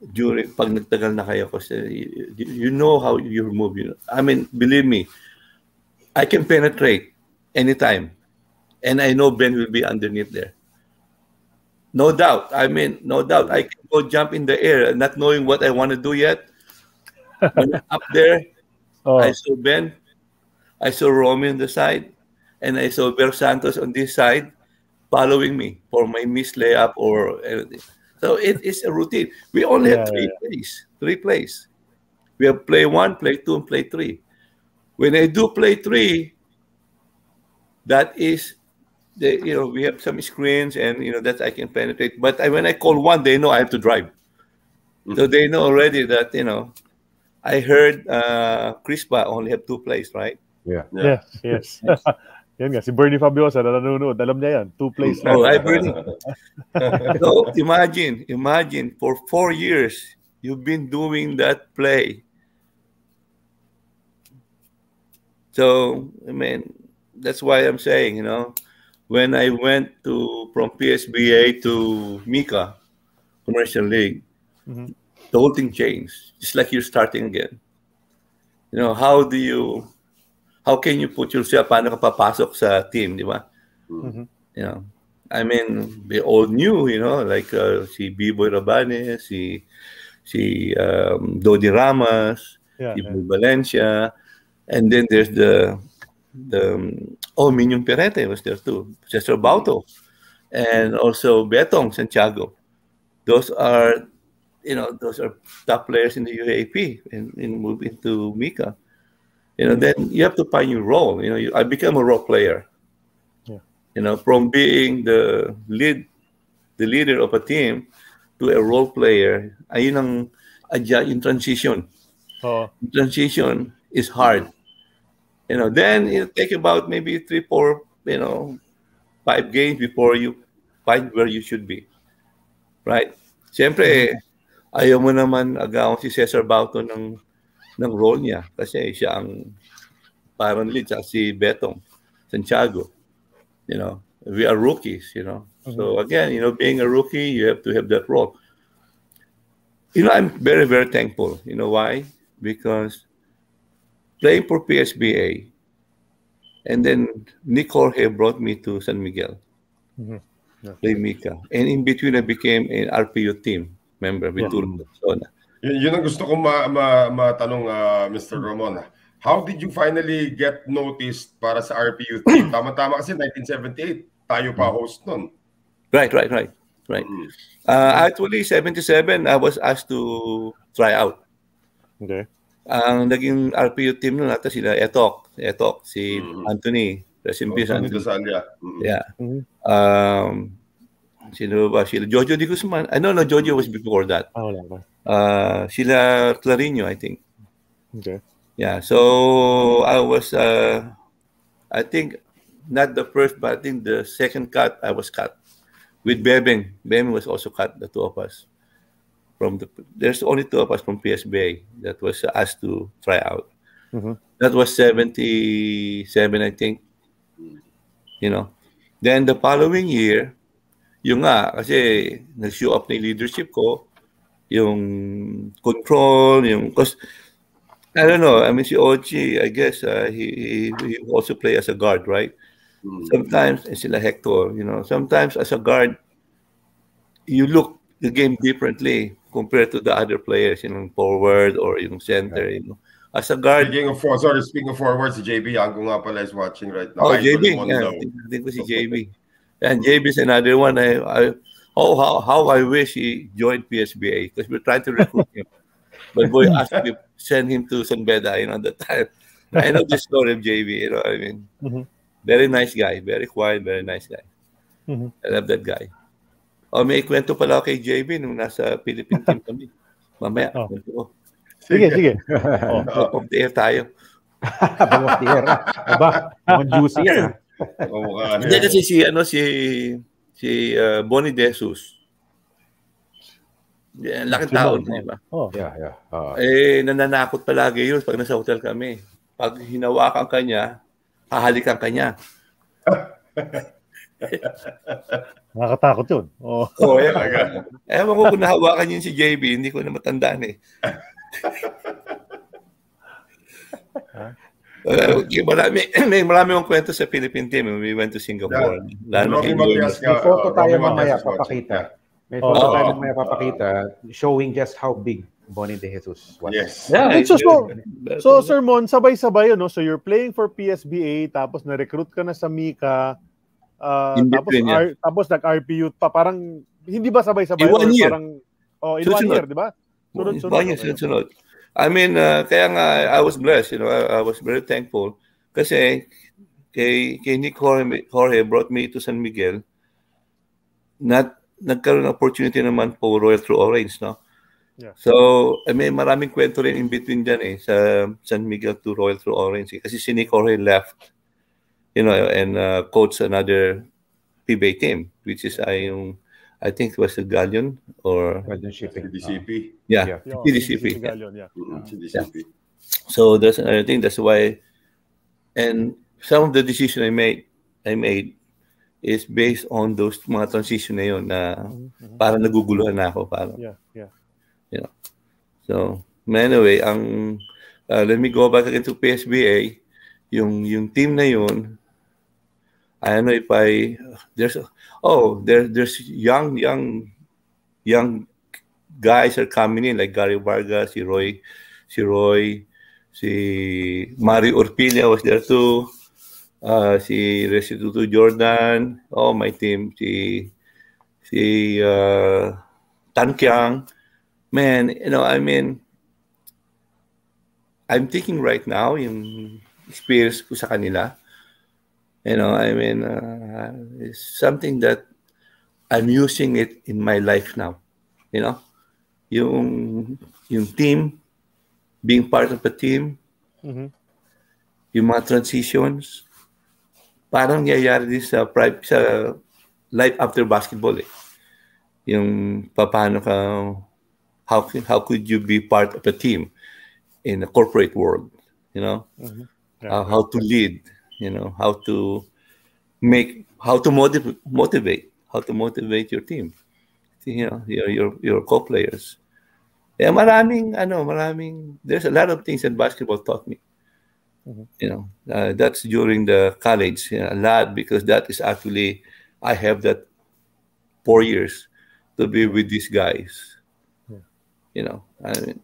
During pag nagtagal na kayo kasi you, you know how you move, you know. I mean, believe me, I can penetrate anytime and I know Ben will be underneath there, no doubt. I mean, no doubt I can go jump in the air not knowing what I want to do yet. When I'm up there, oh. I saw Ben, I saw Romy on the side, and I saw Ber Santos on this side following me for my miss layup or anything. So it is a routine. We only yeah, have three yeah. plays. Three plays. We have play one, play two, and play three. When I do play three, that is, the, you know, we have some screens and, you know, that I can penetrate. But I, when I call one, they know I have to drive. Mm-hmm. So they know already that, you know, I heard uh, Crispa only have two plays, right? Yeah. Yeah. yeah. Yes. Yan nga, si Bernie Fabiosa na nanonood, alam niya yan, two plays. Oh, hi, Bernie. So, imagine, imagine, for four years, you've been doing that play. So, I mean, that's why I'm saying, you know, when I went to from P S B A to MICA, Commercial League, mm-hmm. the whole thing changed. It's like you're starting again. You know, how do you, how can you put yourself, paano ka papasok sa team, di ba? Mm-hmm. You know, I mean, they all knew, you know, like uh, si B-Boy Rabanes, si, si um, Dodi Ramos, yeah, si yeah. Valencia, and then there's the, the um, oh, Minyong Perete was there too, Cesar Bauto, and also Betong Santiago. Those are, you know, those are top players in the U A P and, and move into MICA. You know, then you have to find your role. You know, you, I became a role player. Yeah. You know, from being the lead, the leader of a team to a role player, ayun ang adjust in transition. Oh. Transition is hard. You know, then it'll take about maybe three, four, you know, five games before you find where you should be. Right? Siyempre, ayaw mo naman agaw si Cesar Bauto ng, ng role niya kasi siya ang parang lead at si Betong Santiago. You know, we are rookies, you know. Mm-hmm. So again, you know, being a rookie, you have to have that role. You know, I'm very, very thankful. You know why? Because playing for P S B A and then Nick Jorge brought me to San Miguel. Mm-hmm. Yeah. Play MICA. And in between, I became an R P U team member with Tulong Luzon. Yun ang gusto kong ma ma matanong, uh, Mister Ramon. How did you finally get noticed para sa R P U team? Tama-tama kasi nineteen seventy-eight, tayo pa host nun. Right, right, right. right. Mm. Uh, actually, seventy-seven, I was asked to try out. Okay. Ang naging R P U team nun, nata sila Etok, Etok, si mm. Anthony. Simple, oh, Anthony. Mm-hmm. Yeah. Mm-hmm. Um, sino ba sila? Jojo Di Guzman. I don't know. Jojo was before that. Oh, no. Uh, sila Clarino, I think. Okay. Yeah. So I was, uh, I think, not the first, but I think the second cut I was cut with Bebeng. Bebeng was also cut. The two of us from the there's only two of us from P S B A that was asked to try out. Mm-hmm. That was seventy-seven, I think. You know, then the following year, yung nga, kasi nag-show up na yung leadership ko, yung control, yung, because, I don't know, I mean, si Ochi, I guess, uh, he, he also play as a guard, right? Mm-hmm. Sometimes, and sila Hector, you know, sometimes as a guard, you look the game differently compared to the other players, you know, forward or yung center, okay. you know. As a guard, speaking of four, sorry, speaking of forwards, J B Ango nga pala is watching right now. Oh, J B, yeah, I think, I think it was J B, and J B is another one. I, I oh how how I wish he joined P S B A because we're trying to recruit him, but boy, asked me send him to San Beda, you know, at the time. I know the story of J B, you know, I mean, mm-hmm. very nice guy, very quiet, very nice guy. Mm-hmm. I love that guy. Oh, may kwento pala kay J B nung nasa Philippine team kami. Mamaya, oh. kwento ko. Sige, sige. Oh, top of the air tayo. Top of the air. Aba, juicy yan. Oo, ano. Hindi kasi si, ano, si, si uh, Bonnie De Jesus. Laking taon, di ba? Oh, yeah, yeah. Uh, eh, nananakot palagi yun pag nasa hotel kami. Pag hinawakan ka niya, hahalikan ka niya. Nakakatakot yun. Oo. Oh. Oh, yeah. Ewan ko kung nahawakan yun si J B, hindi ko na matandaan eh. uh, marami, may marami mong kwento sa Philippine team. We went to Singapore. Yeah. May, may photo tayo mamaya papakita. May photo oh, tayo mamaya papakita showing just how big Bonnie De Jesus was. Yes. Yeah, so, so, so Sir Mon, sabay-sabay yun, no? So you're playing for P S B A, tapos na-recruit ka na sa MICA, uh, tapos, yeah. R, tapos nag-R P U pa. Parang, hindi ba sabay-sabay? In one year. Parang, oh, in so, one year, di ba? Sunod, sunod, sunod, sunod, sunod. I mean, uh, kaya nga, I was blessed, you know, I, I was very thankful. Kasi, kay, kay Nick Jorge, Jorge brought me to San Miguel. Not, nagkaroon ng opportunity naman po Royal True Orange, no? Yeah. So, I mean, maraming kwento rin in between dyan eh, sa San Miguel to Royal True Orange. Eh. Kasi si Nick Jorge left, you know, and uh, coached another P B A team, which is ay yung I think it was the Galleon or C D C P. Yeah, C D C P. Yeah. Yeah. Yeah. So that's I think that's why And some of the decision I made, I made is based on those mga transition na yun na mm-hmm. parang naguguluhan na ako. Parang, yeah, yeah. You know. So, anyway, ang, uh, let me go back again to P S B A. Yung, yung team na yun, I don't know if I, there's, oh, there, there's young, young, young guys are coming in, like Gary Vargas, si Roy, si Roy, si Mario Urpilla was there too. Uh, si Restituto Jordan, oh my team, si si uh, Tan Kiang, man, you know, I mean, I'm thinking right now yung experience ko sa kanila, you know, I mean, uh, it's something that I'm using it in my life now, you know, yung yung team, being part of a team, mm-hmm. yung mga transitions. Parang nangyayari din sa, private, sa life after basketball eh. Yung paano ka, how, how could you be part of a team in a corporate world, you know? Mm-hmm. Yeah. Uh, how to lead, you know, how to make, how to motiv motivate, how to motivate your team, you know, your, your, your co-players. Eh, maraming, ano, maraming, there's a lot of things that basketball taught me. Mm-hmm. You know, uh, that's during the college, you know, a lot, because that is actually, I have that four years to be with these guys. Yeah. You know, I mean.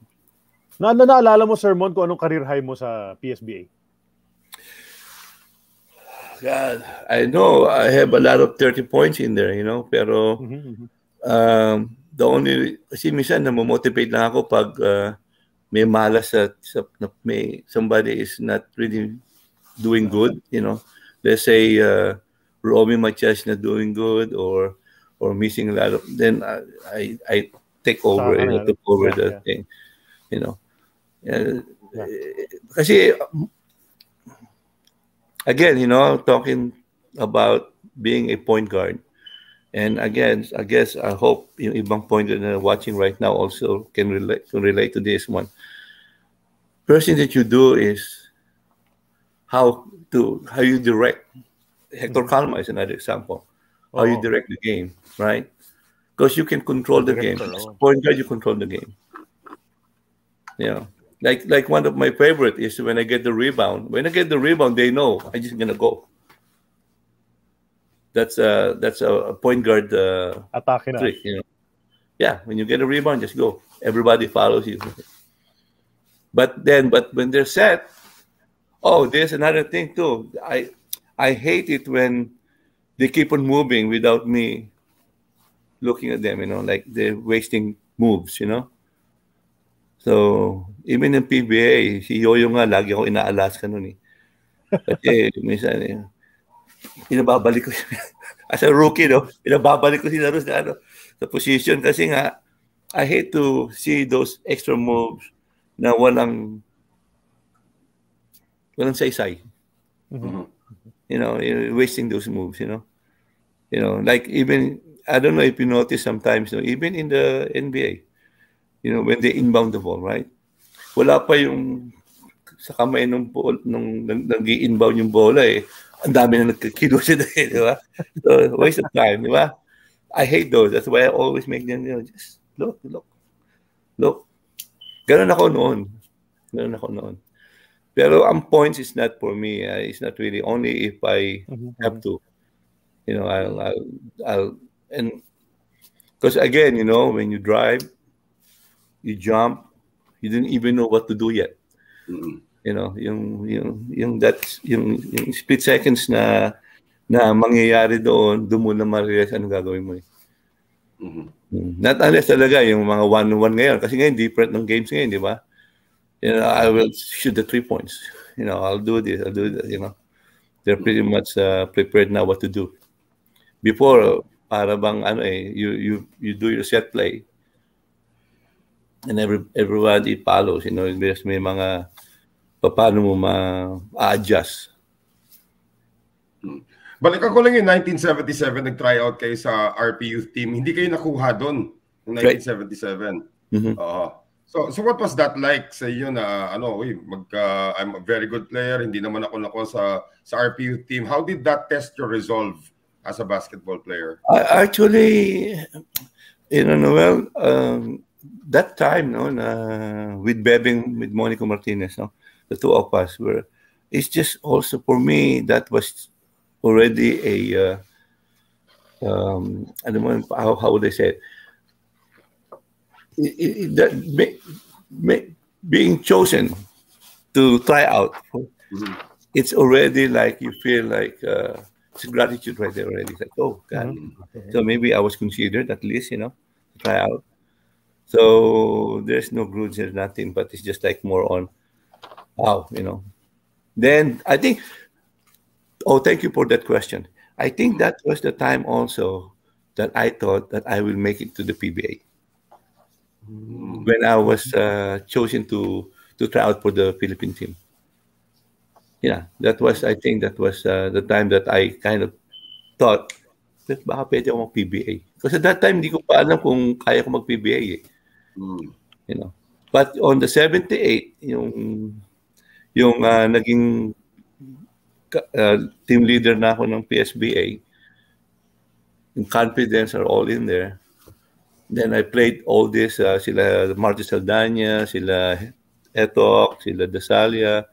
Na, na, naalala mo, Sir Mon, kung anong career high mo sa P S B A? God, I know I have a lot of thirty points in there, you know, pero mm-hmm. um, the only, kasi minsan namomotivate lang ako pag uh, may malas at may somebody is not really doing good, you know. Let's say uh, Romy Matias not doing good or or missing a lot of, then I I, I take over, you know, took over yeah, the yeah. thing, you know. Uh, yeah. Kasi again, you know, talking about being a point guard, and again, I guess I hope yung ibang point that are watching right now also can relate can relate to this one. First thing that you do is how to how you direct. Hector Calma is another example. How oh. you direct the game, right? Because you can control the game. As a point guard, you control the game. Yeah, like like one of my favorite is when I get the rebound. When I get the rebound, they know I'm just gonna go. That's a that's a point guard uh, attack trick, you know. Yeah, when you get a rebound, just go. Everybody follows you. But then, but when they're set, oh, there's another thing too. I I hate it when they keep on moving without me looking at them. You know, like they're wasting moves. You know. So even in P B A, si Yoyo nga lagi ako inaalas ka nun eh. Kasi minsan eh. Pinababalik ko siya. As a rookie, no? Pinababalik ko si Laro sa, ano, sa position kasi nga, I hate to see those extra moves na walang walang saysay. Mm-hmm. You know, wasting those moves, you know. You know, like even, I don't know if you notice sometimes, you know, even in the N B A, you know, when they inbound the ball, right? Wala pa yung sa kamay nung, nung nag-i-inbound yung bola eh. Ang dami na nagkikilos siya dahil, di ba? So, waste of time, di ba? I hate those. That's why I always make them, you know, just look, look, look. Ganun ako noon. Ganun ako noon. Pero ang points is not for me. Uh, it's not really. Only if I mm-hmm. have to. You know, I'll, I'll, I'll and, because again, you know, when you drive, you jump, you didn't even know what to do yet. Mm-hmm. You know, yung yung yung that's yung, yung split seconds na na mangyayari doon, doon mo na ma-realize ano gagawin mo eh. Mm-hmm. Not unless talaga yung mga one-on-one ngayon, kasi ngayon different ng games ngayon, di ba? You know, I will shoot the three points. You know, I'll do this, I'll do that, you know. They're pretty much uh, prepared now what to do. Before, para bang ano eh, you you you do your set play. And every everybody follows, you know, there's may mga paano mo ma-adjust? Balik ako lang yung nineteen seventy-seven, nag-tryout kayo sa R P Youth team. Hindi kayo nakuha doon noong nineteen seventy-seven. Right. Mm-hmm. Oo. So, so what was that like sa iyo na ano, uy, mag, uh, I'm a very good player, hindi naman ako nako sa, sa R P U team. How did that test your resolve as a basketball player? I, actually, you know, Noel, um, that time, no, na, with Bebing, with Monico Martinez, no, the two of us were, it's just also for me, that was already a, uh, um, I don't know, how, how would I say it? It, it, that may, may, being chosen to try out, mm-hmm. It's already like you feel like uh, it's gratitude right there already. It's like, oh God, mm-hmm. Okay. So maybe I was considered at least, you know, to try out. So there's no grudge, there's nothing, but it's just like more on wow, you know. Then I think, oh, thank you for that question. I think that was the time also that I thought that I will make it to the P B A. When I was uh, chosen to to try out for the Philippine team, yeah, that was I think that was uh, the time that I kind of thought that baka pwede ako mag-P B A. Because at that time, hindi ko pa alam kung kaya ko mag-P B A, eh. Mm. You know. But on the seventy-eight, yung yung uh, naging uh, team leader na ako ng P S B A, yung confidence are all in there. Then I played all this, uh, sila Marty Saldana, sila Etok, sila Dasalia.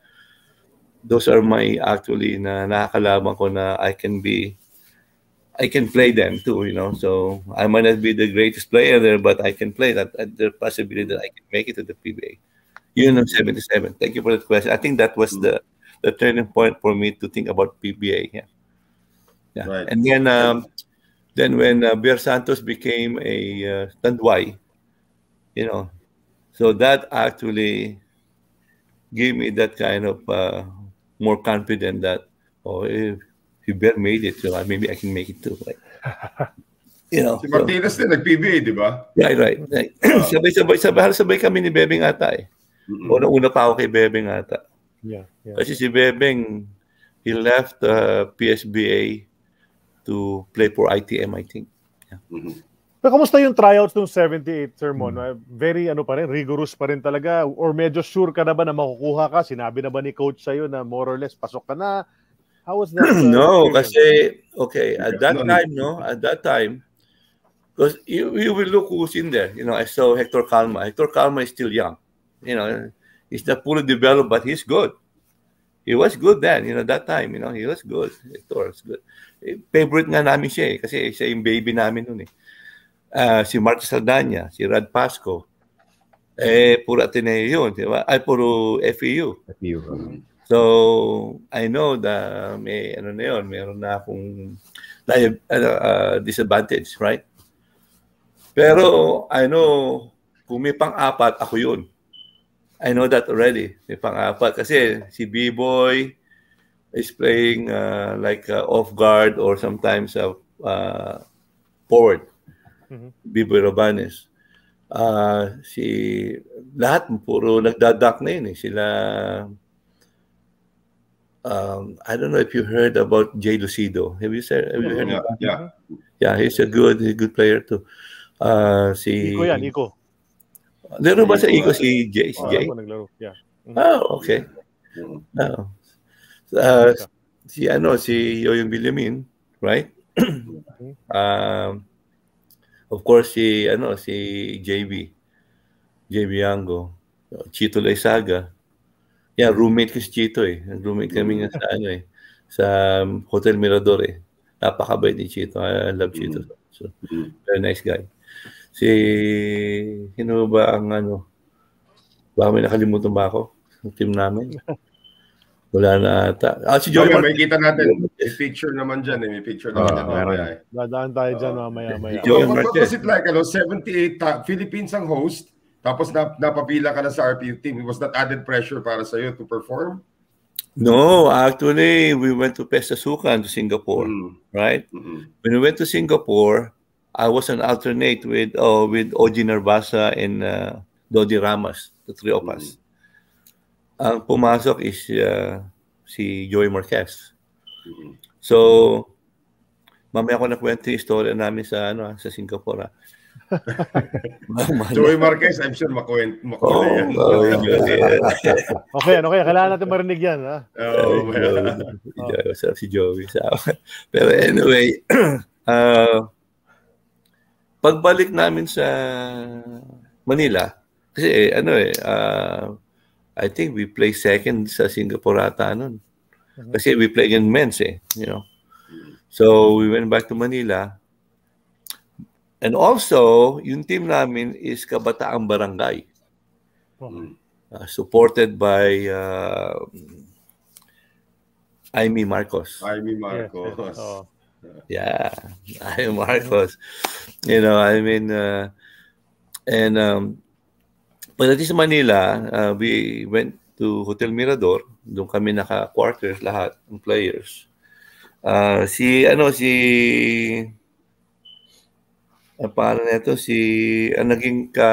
Those are my actually na nakakalaban ko na I can be, I can play them too, you know. So I might not be the greatest player there, but I can play that. The possibility that I can make it to the P B A. You know, seventy-seven. Thank you for that question. I think that was the, the turning point for me to think about P B A. Yeah, yeah. Right. And then. Um, Then when uh, Bear Santos became a uh, Tandwai, you know, so that actually gave me that kind of uh, more confidence that, oh, if, if Bear made it, so maybe I can make it too. Like, you know. Si Martinez din nag-P B A, di ba? Right, right. Sabay-sabay, sabay sabay kami ni Bebeng ata eh. Una-una pa ako kay Bebeng ata. Yeah, yeah. Kasi si Bebeng, he left uh, P S B A to play for I T M, I think. Yeah. Mm-hmm. Pero kamusta yung tryouts nung seventy-eight, Sir Mon? Mm-hmm. Very ano pa rin, rigorous pa rin talaga? Or medyo sure ka na ba na makukuha ka? Sinabi na ba ni coach sa'yo na more or less pasok ka na? How was that? Uh, no, experience? Kasi, okay, at that time, no? At that time, because you, you will look who's in there. You know, I saw Hector Calma. Hector Calma is still young. You know, he's not fully developed, but he's good. He was good then, you know, that time, you know, he was good. Hector was good. Favorite nga namin siya eh, kasi siya yung baby namin nun eh. Uh, si Mark Saldana, si Rod Pasco, eh, puro Ateneo yun, di ba? Ay, puro F E U. F E U. So, I know na may, ano na yun, meron na akong uh, disadvantage, right? Pero, I know, kung may pang-apat, ako yun. I know that already. May pang-apat. Kasi si B-Boy is playing uh, like uh, off-guard or sometimes uh, uh, forward. Mm-hmm. B-Boy Robanes. Uh, si lahat puro nagdadak na yun eh. Sila, um, I don't know if you heard about Jay Lucido. Have you, said, have you heard yeah, about yeah. him? Yeah, he's a good, he's a good player too. Uh, si... Nico yan, Nico. Laro ba sa Igo si Jay? Si Jay? Oh, yeah. Mm-hmm. Oh, okay. Oh. Uh, si ano, si Yoyong Villamin, right? um, of course, si ano, si J B. J B Ango. Chito Laisaga. Yeah, roommate ko si Chito eh. Roommate kami nga sa ano eh. Sa Hotel Mirador eh. Napakabait ni Chito. I love Chito. So, very nice guy. Si, sino ba ang ano? Baka may nakalimutan ba ako? Ang team namin? Wala na ata. Ah, si Joey okay, Martinez. May kita natin. May picture naman dyan eh. May picture naman dyan. Uh, Dadaan tayo dyan mamaya. What was it like? Ano, seventy-eight, Philippines ang host. Tapos nap napapila ka na sa R P U team. Was that added pressure para sa'yo to perform? No, actually, we went to Pestasukan to Singapore. Mm. Right? Mm-hmm. When we went to Singapore, I was an alternate with oh, with Oji Narvasa and uh, Dodi Ramos, the three of us. Mm-hmm. Ang pumasok is uh, si Joey Marquez. Mm-hmm. So, mamaya ko nakwento yung story namin sa, ano, sa Singapore. Joey Marquez, I'm sure makuwento oh, yan. Oh, okay, ano kaya? Kailangan natin marinig yan, ha? Oo, oh, so, si Joey. So. Pero anyway, uh, pagbalik namin sa Manila, kasi eh, ano eh, uh, I think we play second sa Singapore ata nun. Kasi we play against men's eh, you know. So we went back to Manila. And also, yung team namin is Kabataang Barangay. Okay. Uh, supported by uh, Aimee Marcos. Aimee Marcos. Yes, yes. Oh. Yeah, Aimee Marcos. You know, I mean, uh, and um, but at least Manila, uh, we went to Hotel Mirador. Doon kami naka-quarters lahat ng players. Uh, si, ano, si... Uh, parang ito, si, ang naging ka,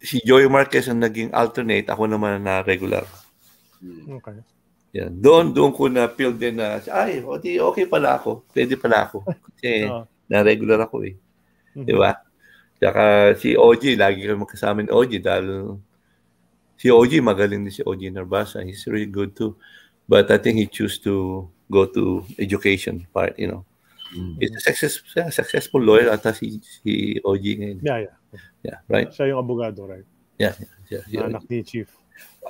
si Joey Marquez ang naging alternate, ako naman na regular. Okay. Yan. Doon, doon ko na-feel din na, ay, okay pala ako, pwede pala ako. Kasi oh, na-regular ako eh. Mm-hmm. Diba? Tsaka si O G, lagi kami magkasama ni O G dahil si O G, magaling din si O G Narbasa. He's really good too. But I think he choose to go to education part, you know. He's a success, successful lawyer ata si, si O G ngayon. Yeah, yeah. Yeah, right? Siya yung abogado, right? Yeah, yeah. yeah Anak ni Chief.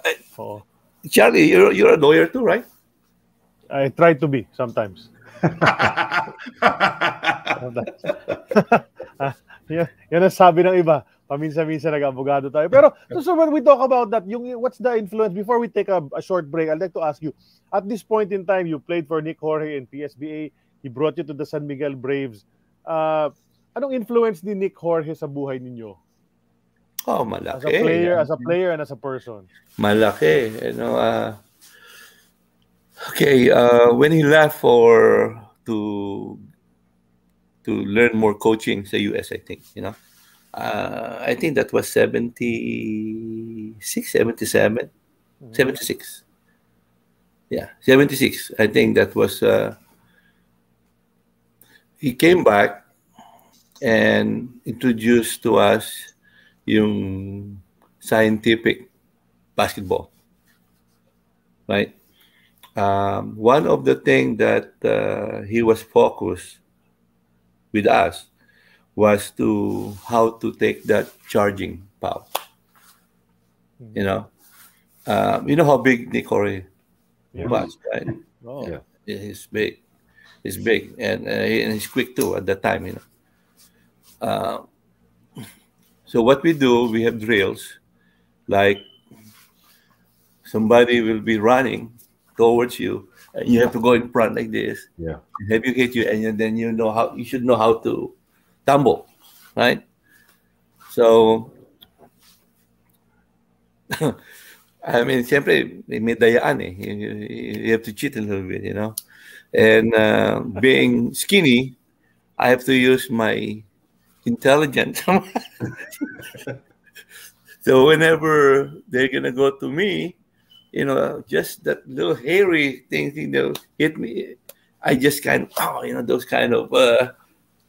I, oh. Charlie, you're, you're a lawyer too, right? I try to be, sometimes. sometimes. yan, yan ang sabi ng iba. Paminsan-minsan nag-abogado tayo. Pero, so, so when we talk about that, yung, what's the influence? Before we take a, a short break, I'd like to ask you, at this point in time, you played for Nick Jorge in P S B A. He brought you to the San Miguel Braves. Uh, anong influence ni Nick Jorge sa buhay ninyo? Oh, malaki. As a player, as a player and as a person. Malaki. You know, uh, okay, uh, when he left for to to learn more coaching sa U S, I think, you know, uh, I think that was seventy-six, seventy-seven, mm-hmm. seventy-six. Yeah, seventy-six. I think that was... Uh, He came back and introduced to us yung scientific basketball, right? Um, one of the things that uh, he was focused with us was to how to take that charging power. Mm-hmm. You know, um, you know how big Nick Jorge yeah. was, right? Oh. Yeah. He's big. He's big and, uh, and he's quick too at that time, you know. Uh, so what we do, we have drills, like somebody will be running towards you, and you have to go in front like this. Yeah. And have you hit you, and then you know how you should know how to tumble, right? So I mean, siempre may dayaan eh. You have to cheat a little bit, you know. And uh, being skinny, I have to use my intelligence. So whenever they're gonna go to me, you know, just that little hairy thing, thing they'll hit me. I just kind of, oh, you know, those kind of uh,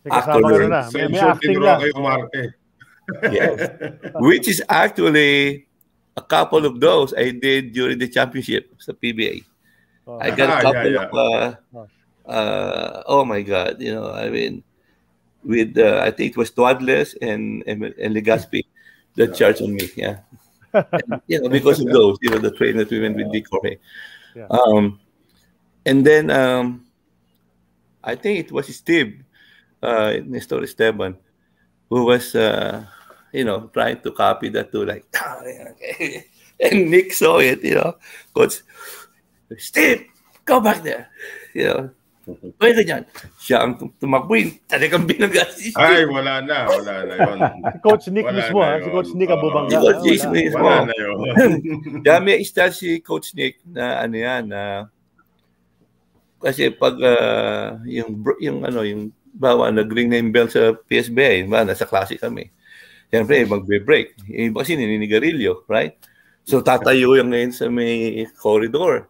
actors. Yes. Which is actually a couple of those I did during the championship, the P B A. Oh. I got a couple yeah, yeah. of, uh, uh, oh my God, you know, I mean, with, uh, I think it was Toadless and, and, and Legaspi that yeah. charged on me, yeah. And, you know, because of those, you know, the train that we went yeah. with Nick Jorge. Yeah. Um, and then, um, I think it was Steve, uh, Nestor Esteban, who was, uh, you know, trying to copy that too, like, and Nick saw it, you know, because... Steve, go back there. You know, kaya ka dyan. Siya ang tumakbuin. Talagang binangga si Steve. Ay, wala na. Wala na yun. Coach Nick mismo. Si Coach Nick ang bubangga. Si Coach Nick mismo. Wala na yun. Kaya may style si Coach Nick na ano yan, na kasi pag uh, yung, yung ano, yung bawa, nag-ring na yung bell sa P S B A, ba, nasa klase kami. Siyempre, magbe-break. Yung iba kasi nininigarilyo, right? So, tatayo yan ngayon sa may corridor.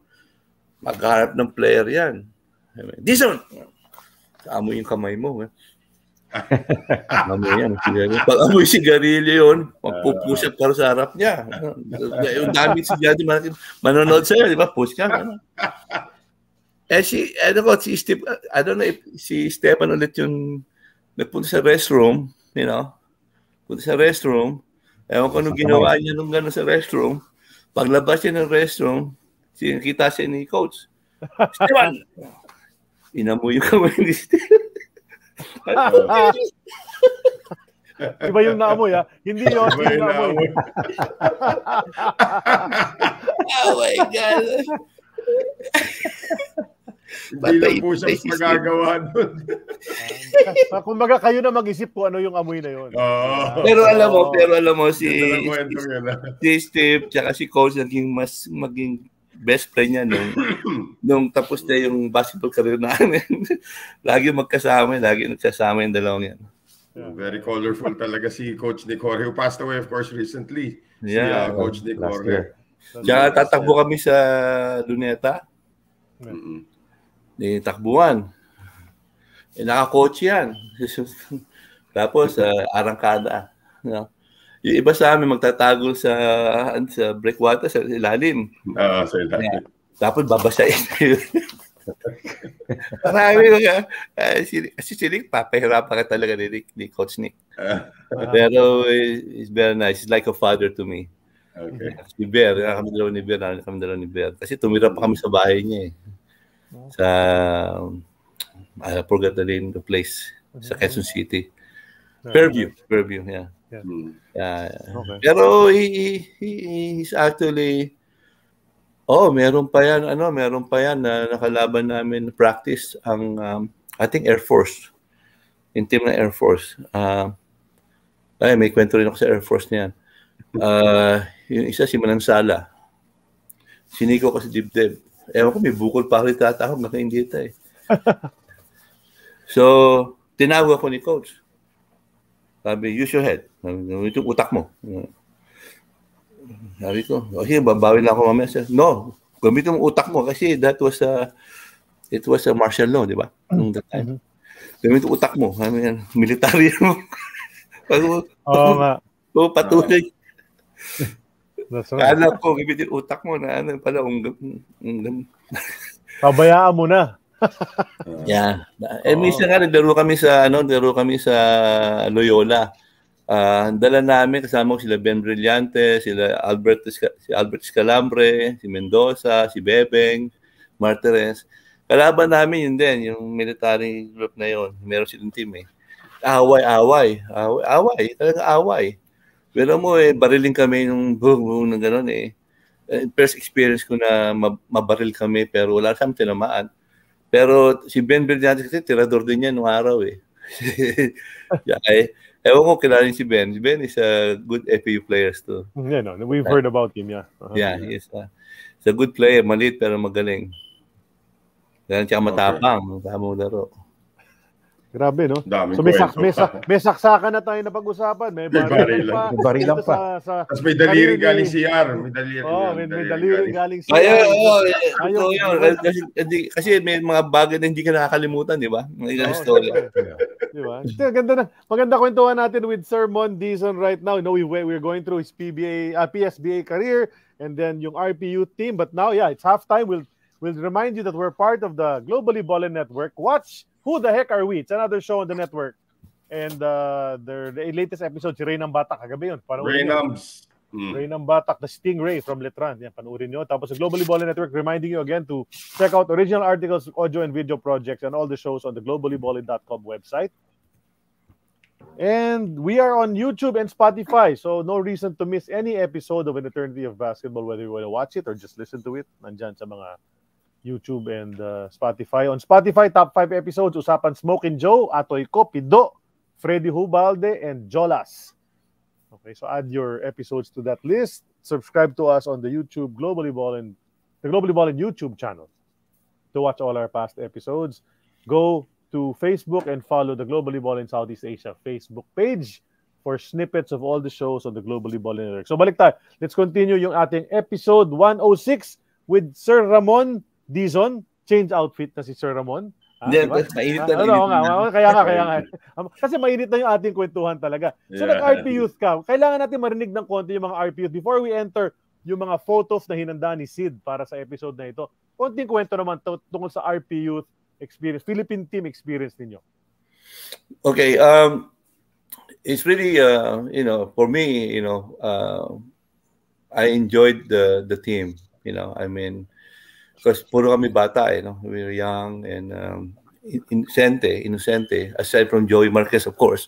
Magharap ng player yan. I mean, this one! Amo yung kamay mo. Eh. Lama yan. Pag amoy sigarilyo yun, magpupush up ka sa harap niya. Yung daming sigarilyo, manonood sa'yo, di ba? Push ka. Ano? Eh si, ano ko, si Steve, I don't know if si Stefan ulit yung nagpunta sa restroom, you know, punta sa restroom, ewan ko nung ginawa niya nung gano'n sa restroom, paglabas niya ng restroom, kita siya ni Coach. Stefan! Inamoy yung kamay ni Stefan. Iba yung naamoy, ha? Hindi yun, iba yung naamoy. Oh my God! Hindi lang po siyang magagawa nun. Kung baga kayo na mag-isip ko ano yung amoy na yun. Oh. Pero alam mo, pero alam mo si si Steve tsaka si Coach naging mas maging best friend niya nung, nung tapos na yung basketball career namin. Lagi magkasama, lagi nagsasama yung dalawang yan. Yeah. Very colorful talaga si Coach Nick Jorge, who passed away of course recently. Yeah, si, uh, Coach Nick Jorge. Tsaka tatakbo kami sa Luneta. Mm-hmm. Di takbuhan. Eh, naka-coach yan. Tapos, uh, arangkada. You know? Yung iba sa amin magtatagol sa, sa breakwater, sa ilalim. Oo, sa ilalim. Yeah. Tapos babasain yun. Marami mga, uh, si, si, si Nick, papahirapan ka talaga ni Nick, ni Coach Nick. Pero it's very nice. It's like a father to me. Okay. Si Bear, kami dalawa ni Bear, kami dalawa ni Bear. Kasi tumira pa kami sa bahay niya eh. Sa, I forgot the name, the place, sa Quezon City. Fairview, Fairview, yeah. Yeah. Yeah. Okay. Pero he, he, he's actually, oh, meron pa yan, ano, meron pa yan na nakalaban namin practice ang, um, I think, Air Force. Yung team ng Air Force. Uh, ay, may kwento rin ako sa Air Force niyan. Uh, yung isa si Manansala. Siniko ko si Dibdib. Ewan ko, may bukol pa rin tatahog. Nakainggit eh. So, tinawag ako ni Coach. Sabi, use your head. Ito utak mo. Sabi ko, okay, babawi lang ako mamaya. Sabi, no, gamitin mo utak mo kasi that was a, it was a martial law, di ba? Noong that time. Gamitin utak mo. Sabi yan, military mo. Oo nga. Oo, patuloy. Kala ko, gamitin utak mo na ano pala. Pabayaan mo na. Yeah. Eh, minsan nga, naglaro kami sa, ano, naglaro kami sa Loyola. Uh, dala namin, kasama ko sila Ben Brillante, sila Albert, si Albert Escalambre, si Mendoza, si Bebeng, Martires. Kalaban namin yun din, yung military group na yun. Meron silang team eh. Away, away, away, away, talaga away. Pero mo eh, bariling kami nung boom, boom, ng gano'n eh. First experience ko na mabaril kami, pero wala siyang tinamaan. Pero si Ben Bernardes kasi tirador din niya nung araw eh. Yeah, eh. Ewan ko kilala si Ben. Si Ben is a good F A U player too. Yeah, no, we've heard about him, yeah. Uh-huh. Yeah, he is a, he's a good player. Maliit pero magaling. Ganun siya matapang. Tamang laro. Grabe, no? Daming so may, sak may, sak may saksakan na tayo na pag-usapan. May baril pa. May baril pa. pa. Sa, sa... Tapos may daliri galing C R. May daliri oh, galing C R. Oh, oh, oh, kasi, kasi may mga bagay na hindi ka nakakalimutan, di ba? May oh, story. Di ba? Ganda na. Maganda kwentuhan natin with Sir Mon Dizon right now. You know, we, we're going through his P B A, uh, P S B A career and then yung R P U team. But now, yeah, it's halftime. We'll, we'll remind you that we're part of the Globally Ballin Network. Watch Who the Heck Are We? It's another show on the network. And uh, their, their latest episode, si Reynam Batak. Kagabi yun. Reynams. Reynam Batak, the Stingray from Letran. Yan, panuurin nyo. Tapos the Globally Ballin Network, reminding you again to check out original articles, audio and video projects, and all the shows on the globally ballin dot com website. And we are on YouTube and Spotify, so no reason to miss any episode of An Eternity of Basketball, whether you want to watch it or just listen to it. Nandyan sa mga YouTube and uh, Spotify. On Spotify, top five episodes, Usapan Smokin' Joe, Atoy Ko, Pido, Freddy Hubalde, and Jolas. Okay, so add your episodes to that list. Subscribe to us on the YouTube Globally Ballin, the Globally Ballin YouTube channel to watch all our past episodes. Go to Facebook and follow the Globally Ballin Southeast Asia Facebook page for snippets of all the shows on the Globally Ballin Network. So balik tayo. Let's continue yung ating episode one oh six with Sir Ramon Dizon, change outfit na si Sir Ramon. Hindi, diba? Mainit na. Ano, mainit nga, na. Kaya nga, kaya nga. Kasi mainit na yung ating kwentuhan talaga. So yeah. Nag-R P Us ka. Kailangan natin marinig ng konti yung mga R P Us. Before we enter yung mga photos na hinanda ni Sid para sa episode na ito, konting kwento naman to, tungkol sa R P Us experience, Philippine team experience ninyo. Okay. Um, it's really, uh, you know, for me, you know, uh, I enjoyed the, the team. You know, I mean, because puro kami bata, eh, no? We were young and um, innocente, innocente, aside from Joey Marquez, of course.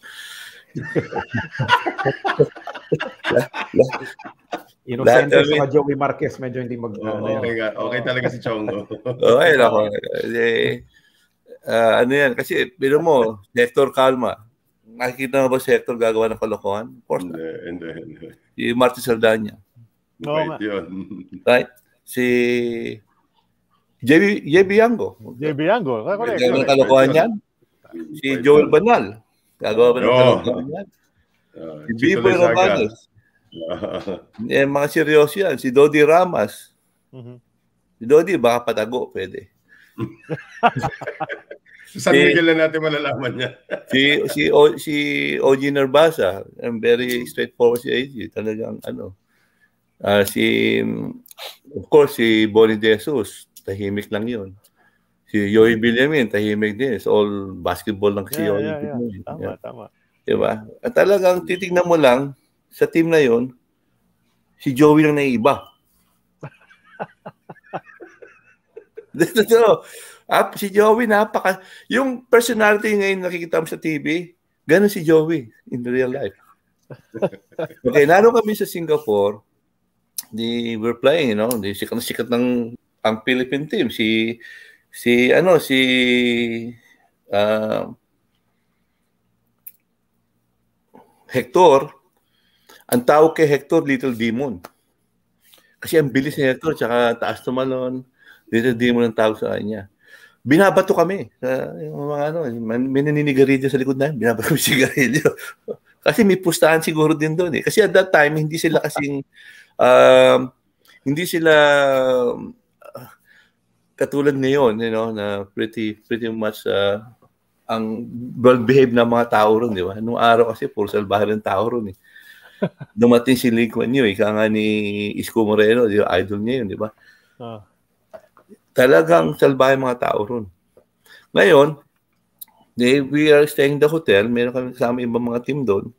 Innocente I mean, sa Joey Marquez, medyo hindi mag... Oh, uh, okay, okay talaga si Chongo. Okay, ako. Uh, ano yan, kasi, biro mo, Hector Calma. Nakikita mo ba si Hector gagawa ng kalokohan? Of course. Hindi, hindi, hindi. Si Marty Sardania. No, right yun. Right? Si... J B Yango. J B Yango. Correct. Gagawa ng kalokohan yan. Si Joel Banal. Gagawa ba ng kalokohan yan? Si Biboy Romanos. Eh, mga seryoso yan. Si Dodi Ramas. Si Dodi, baka patago. Pwede. San Miguel na natin malalaman niya. si si o, si O G Narvasa. I'm very straightforward si O G. Talagang ano. Uh, si, of course, si Bonnie De Jesus. Tahimik lang yun. Si Yoy Villamin, tahimik din. It's all basketball lang si Yoy. Yeah, yeah, yeah. Tama, yeah. Tama. Diba? At talagang titignan mo lang, sa team na yun, si Joey lang naiiba. So, ah, si Joey, napaka... Yung personality ngayon nakikita mo sa T V, ganun si Joey in the real life. Okay, lalo kami sa Singapore, they were playing, you know, the sikat-sikat ng... ang Philippine team si si ano si uh, Hector, ang tawag kay Hector Little Demon kasi ang bilis ni Hector tsaka taas tumalon. Little Demon ang tawag sa kanya. Binabato kami uh, yung mga ano, may naninigarilyo sa likod namin, binabato kami sigarilyo. Kasi may pustahan siguro din doon eh, kasi at that time hindi sila kasing uh, hindi sila uh, katulad ngayon, you know, na pretty pretty much uh, ang well-behaved na mga tao ron, di ba? Nung araw kasi, puro salbahe ng tao ron, eh. Dumating si Lee Kuan Yew, ika nga ni Isko Moreno, di ba? Idol niya yun, di ba? Ah. Talagang salbahe mga tao ron. Ngayon, they, we are staying in the hotel, meron kami kasama ibang mga team doon.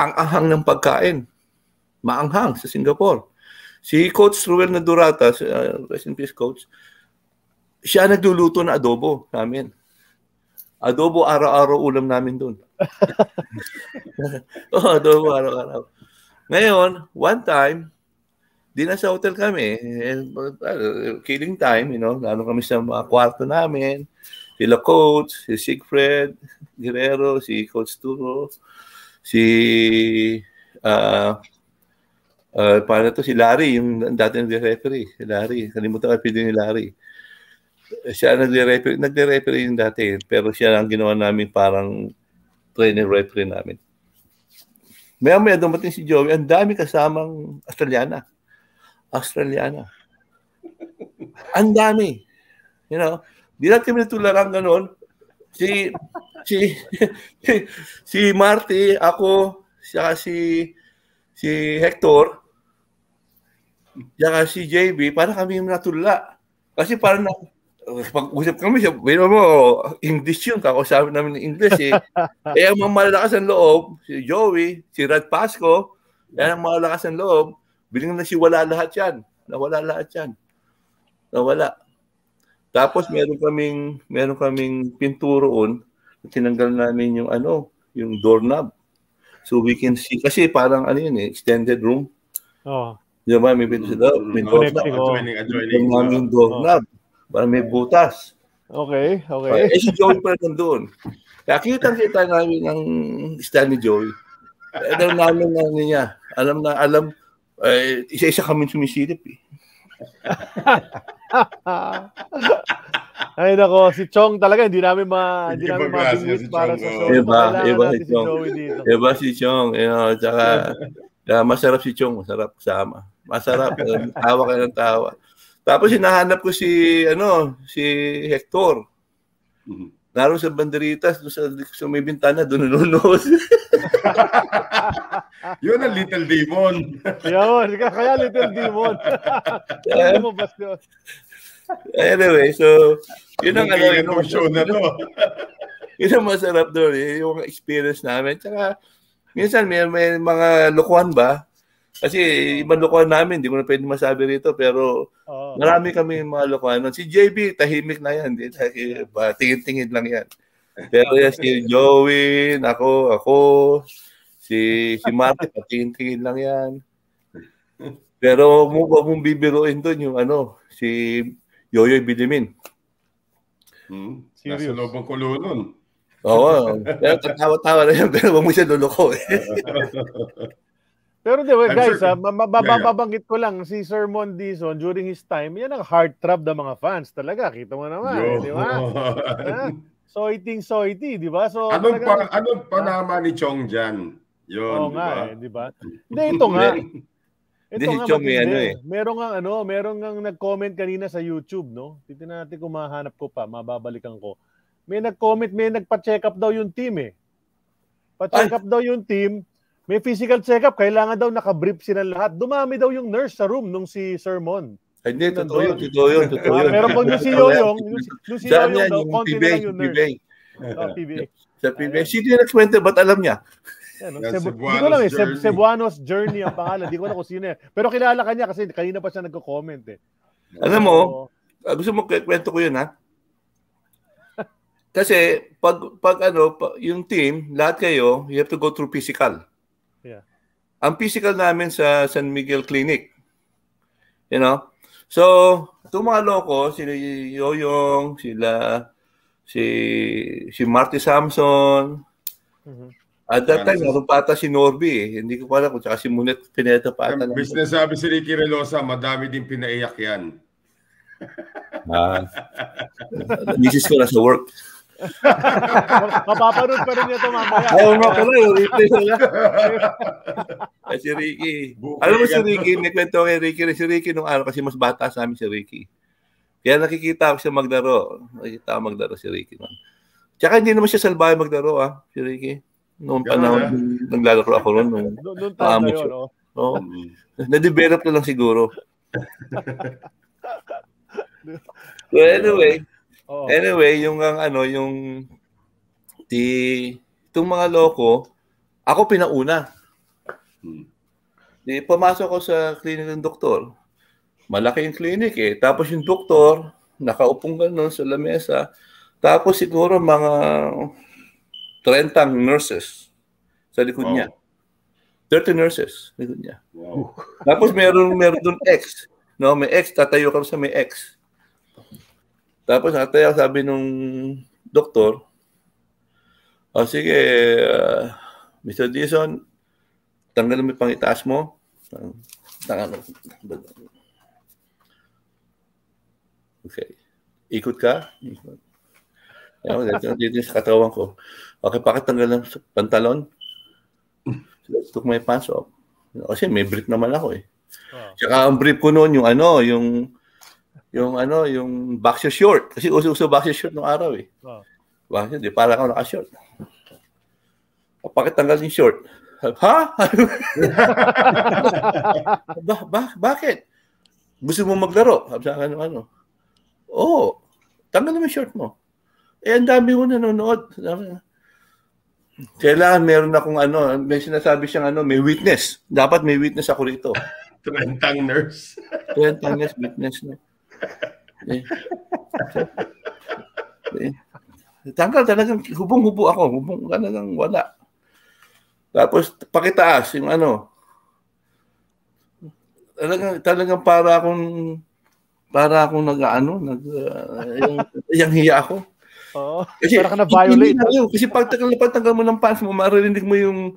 Ang anghang ng pagkain, maanghang sa Singapore. Si Coach Ruel Nadurata, uh, rest in peace, Coach, siya nagluluto ng adobo namin. Adobo araw-araw ulam namin doon. Oh, adobo araw-araw. Ngayon, one time, di na sa hotel kami. And, uh, killing time, you know, lalo kami sa mga kwarto namin. Sila Coach, si Siegfried Guerrero, si Coach Turo, si... Uh, Uh, para to si Larry, yung dati nagre-referee. Si Larry, kalimutan ka pili ni Larry. Siya nagre-referee, nagre-referee yung dati, pero siya ang ginawa namin parang trainer-referee namin. Maya-maya dumating si Joey, ang dami kasamang Australiana. Australiana. Ang dami. You know, di natin minatularang ganun. Si, si, si Marty, ako, siya si... si Hector, saka si J B, parang kami natulala. Kasi parang na, pag-usap kami, pero mo, English yun, kakausapin namin ng English eh. Eh, ang mga malalakas ang loob, si Joey, si Rod Pasco, yan ang malalakas ang loob, bilang na si wala lahat yan. Nawala lahat yan. Nawala. Tapos meron kaming, meron kaming pinturoon, tinanggal namin yung ano, yung doorknob. So we can see, kasi parang ano yun eh, extended room. Oh. Diba, may pinto sila, may doorknob, parang may butas. Okay, okay. But, eh si Joey pala nandun. Nakita-kita namin ang stand ni Joey. Alam namin na niya, alam na, alam, eh, isa-isa kami sumisilip eh. Ay nako, si Chong talaga hindi namin ma hindi namin mabigyan si para sa show. Eba, eba si Chong. Eba si Chong. Eh, oh, tsaka yeah, masarap si Chong, masarap kasama. Masarap, tawa ka ng tawa. Tapos hinahanap ko si ano, si Hector. Mm-hmm. Naroon sa banderitas, doon sa, sa may bintana, doon nanonood. Yun ang Little Demon. Yun, kaya Little Demon. Kaya mo ba siya? Anyway, so, yun ang ano, yun ang show na to. Yun ang masarap doon, yung experience namin. Tsaka, minsan may, may mga lukuhan ba? Kasi ibang lukuhan namin, hindi ko na pwede masabi rito, pero oh, marami kami mga lukuhan. Si J B, tahimik na yan. Tingin-tingin lang yan. Pero yan, si Joey, ako, ako, si, si Martin, tingin-tingin lang yan. Pero mukha mong bibiruin doon yung ano, si Yoyoy Bilimin. Hmm, nasa loob ng kulo nun. Oo. Tawa-tawa na yan, pero wag mo siya luluko. Eh. Pero diba, guys, sure. Mababanggit ko lang, si Sir Mondizon, during his time, yan ang heart trap ng mga fans talaga. Kita mo naman, eh, di ba? Soiting soity, di ba? So, anong, talaga, pa, anong panama ni Chong dyan? Yun, oh, di ba? Eh, di ba? Hindi, ito nga. Ito nga, si Chong, may ano eh. Merong ang, ano, merong ang nag-comment kanina sa YouTube, no? Titignan natin kung mahanap ko pa, mababalikan ko. May nag-comment, may nagpa-check up daw yung team eh. Pa-check up daw yung team. May physical check-up. Kailangan daw nakabrief silang lahat. Dumami daw yung nurse sa room nung si Sir Mon. Hindi, totoo yun. Totoo yun. Meron pong yung si Yoyong. Yung si Yoyong daw, konti na lang yung nurse. Sa P B A. Sa P B A. Sino yung nagkwente? Ba't alam niya? Hindi ko lang eh. Cebuanos Journey ang pangalan. Hindi ko na kung sino yan. Pero kilala ka niya kasi kanina pa siya nagko-comment eh. Alam mo, gusto mo kwento ko yun ha? Kasi pag pag ano, pag, yung team, lahat kayo, you have to go through physical. Yeah. Ang physical namin sa San Miguel Clinic. You know? So, tumalo ko, si Yoyong, sila, si si Marty Samson. Mm-hmm. At that time, naroon pa ata si Norby. Eh. Hindi ko pa alam kung saka si Munet Pineda pa ata. Bis na sabi si Ricky Relosa, madami din pinaiyak yan. Ah. Misis ko na sa work. Mapapanood pa rin niya ito mamaya. Ayaw nga pala, yung replay na lang. Si Ricky. Alam mo si Ricky, may kwento kay Ricky rin si Ricky nung araw kasi mas bata sa amin si Ricky. Kaya nakikita ako siya maglaro. Nakikita ako maglaro si Ricky. Man. Tsaka hindi naman siya salbahe maglaro ah, si Ricky. Noong panahon, yeah, naglalaro ako ron. Noong taon na yun, oh. Oh. Na-develop na lang siguro. So anyway, oh, anyway, yung ang ano, yung di itong mga loko, ako pinauna. Hmm. Di pumasok ko sa clinic ng doktor. Malaki yung clinic eh. Tapos yung doktor, nakaupong gano'n sa lamesa. Tapos siguro mga thirty nurses sa likod wow. niya. thirty nurses sa likod niya. Wow. Tapos meron, meron doon ex. No, may ex. Tatayo ka sa may ex. Tapos nataya sabi nung doktor, oh, sige, uh, Mister Dizon, tanggalin mo pang itaas mo. Tanggalin. Okay. Ikot ka. Ikot. Ayan, dito yung sa katawan ko. Okay, pakatanggal ng pantalon. So, took my pants off. Kasi may brief naman ako eh. Tsaka ang brief ko noon, yung ano, yung Yung ano, yung boxer short. Kasi uso-uso boxer short nung araw eh. Wow. Boxer, di para ako naka-short. Pakitanggal yung short. Ha? ba- ba- bakit? Gusto mo maglaro? Sabi sa akin, ano? Oo. Oh, tanggal naman yung short mo. Eh, ang dami mo nanonood. Kailangan meron akong ano, may sinasabi siyang ano, may witness. Dapat may witness ako rito. Trentang nurse. Trentang nurse, witness na. Eh. Eh. Tanggal talagang hubong-hubo ako. Hubong talagang wala. Tapos pakitaas yung ano. Talagang, talagang para akong para akong nag-ano nag, uh, yung, yung hiya ako. Oo. Kasi, para ka na-violate. Kasi pag tanggal mo ng pants mo, maririnig mo yung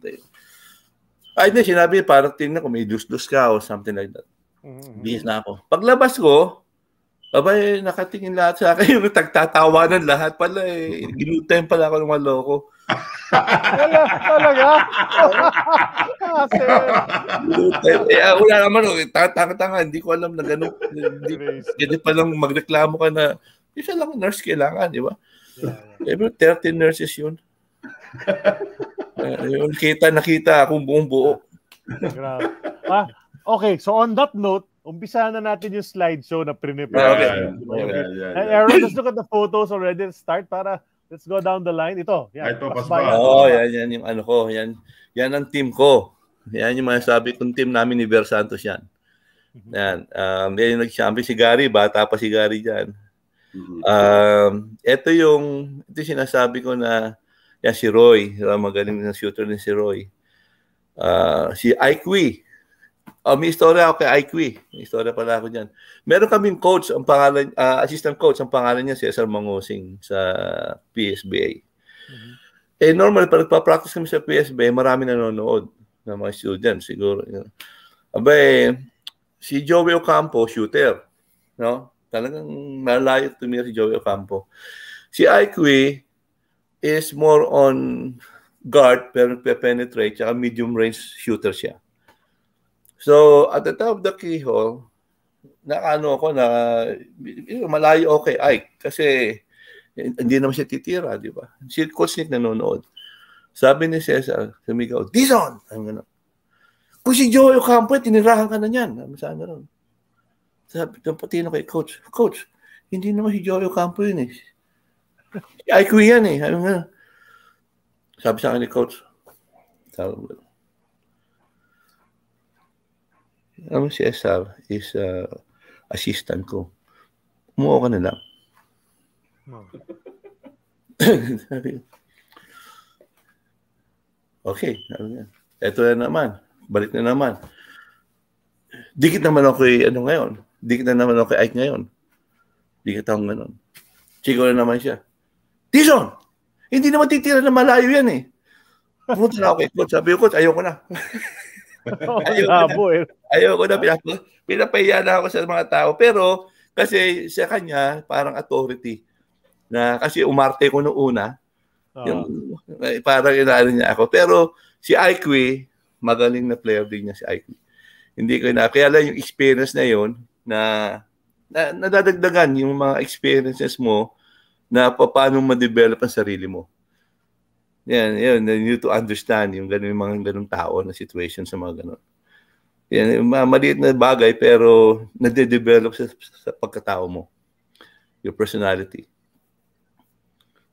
Okay. Ay, di, sinabi, parang tingnan ko, may dus-dus ka o something like that. Mm-hmm. Bihis na ako. Paglabas ko, abay, nakatingin lahat sa akin. Yung tagtatawanan lahat pala eh. Ginutin pala ako ng mga loko. Talaga? Eh, wala naman, tanga-tanga, hindi ko alam na gano'n. Hindi palang magreklamo ka na, isa lang nurse kailangan, di ba? Yeah, yeah. thirteen nurses yun. uh, yun kita nakita akong buong buo. Ah, okay, so on that note, umpisa na natin yung slideshow na prepare. Yeah, okay. Okay. Yeah, yeah, yeah. Aaron, let's look at the photos already. Let's start para let's go down the line. Ito. Yan, ito, pasbayan. Oh, yan, yan yung ano ko. Yan, yan ang team ko. Yan yung masasabi kong team namin ni Ver Santos yan. Yan. Um, yan yung nag-champion si Gary. Bata pa si Gary dyan. Um, ito yung ito yung sinasabi ko na yan si Roy, magaling na shooter din si Roy. Uh, si Ikwi. Oh, may istorya ako kay Ikwi. May istorya pala ako diyan. Meron kaming coach, ang pangalan uh, assistant coach, ang pangalan niya si Cesar Mangosing sa P S B A. Mm-hmm. Eh normal pag nagpa-practice kami sa P S B A, marami nanonood na mga students siguro. Abay, si Joey Ocampo, shooter, no? Talagang malayo tumira si Joey Ocampo. Si Ikwi is more on guard, pero nagpe-penetrate, tsaka medium-range shooter siya. So, at the top of the keyhole, nakaano ako na malayo okay Ike. Kasi hindi naman siya titira, di ba? Si Coach Nick nanonood. Sabi ni Cesar, sumigaw, Dizon! Kung si Joey Ocampo, tinirahan ka na niyan. Saan na ron? Sabi, pati na kay Coach. Coach, hindi naman si Joey Ocampo yun eh. Si I Q yan eh. Ano nga? Sabi sa akin ni Coach. Sabi ko. Ano si Cesar is uh, assistant ko. Umuha ka na lang. Wow. Sabi ko. Okay. Ito na naman. Balik na naman. Dikit naman ako kay ano ngayon. Dikit na naman ako kay Ike ngayon. Dikit akong ganun. Chico na naman siya. Dizon! Hindi naman titira na malayo yan eh. Pumunta na ako kay Coach. Sabi ko, Coach, ayaw ko na. ayaw ko na. Ayaw ko na. Pinapahiya na ako sa mga tao. Pero kasi sa kanya, parang authority. Na, kasi umarte ko noong una. Uh-huh. Yung, parang inaano niya ako. Pero si Ikwi, magaling na player din niya si Ikwi. Hindi ko na. Kaya lang yung experience na yun na na nadadagdagan yung mga experiences mo na paano ma-develop ang sarili mo. Yan, yan. You need to understand yung, ganun, yung mga ganun tao na situation sa mga ganun. Yan, maliit na bagay pero nade-develop sa, sa pagkatao mo. Your personality.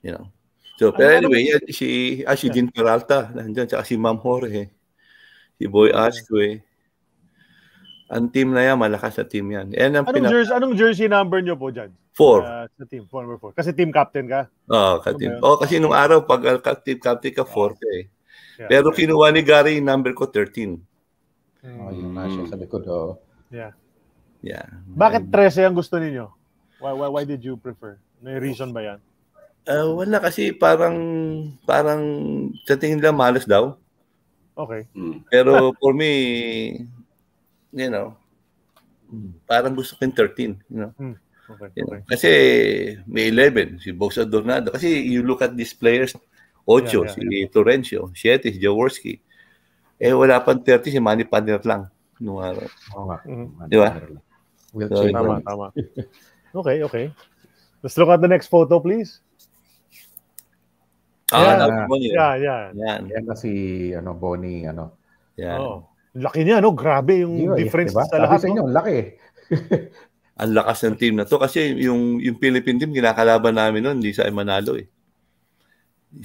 You know? So, pero anyway, yan, si, ah, si Jean Peralta, nandiyan, tsaka si Ma'am Jorge, si Boy Asque. Ang team na yan, malakas na team yan. Ang anong, jersey, anong jersey number nyo po dyan? Four. Uh, sa team, four number four. Kasi team captain ka? Oo, oh, ano oh, kasi nung araw, pag uh, team captain ka, four ka eh. Yeah. Pero kinuha ni Gary number ko, thirteen. Mm. Oh, yun na siya sa likod, oh. Yeah. Yeah. Bakit thirteen ang gusto ninyo? Why, why, why did you prefer? May reason ba yan? Uh, wala, kasi parang, parang sa tingin lang, malas daw. Okay. Mm. Pero for me, you know, parang gusto ko yung thirteen, you know. Okay, you know? Okay. Kasi may eleven, si Box Adornado. Kasi you look at these players, eight, yeah, yeah, si yeah. Florencio, seven, si Jaworski. Eh, wala pang thirty, si Manny Paner lang. Nung araw. Di ba? Tama, tama. Okay, okay. Let's look at the next photo, please. Ah, yeah, yeah, yeah. Yan. Yan na si, ano, Bonnie, ano. Yan. Oh. Laki niya, no? Grabe yung yeah, difference diba? Sa lahat. Sabi sa inyo, no? Laki. Ang lakas ng team na to. Kasi yung, yung Philippine team, kinakalaban namin noon, hindi sa manalo eh.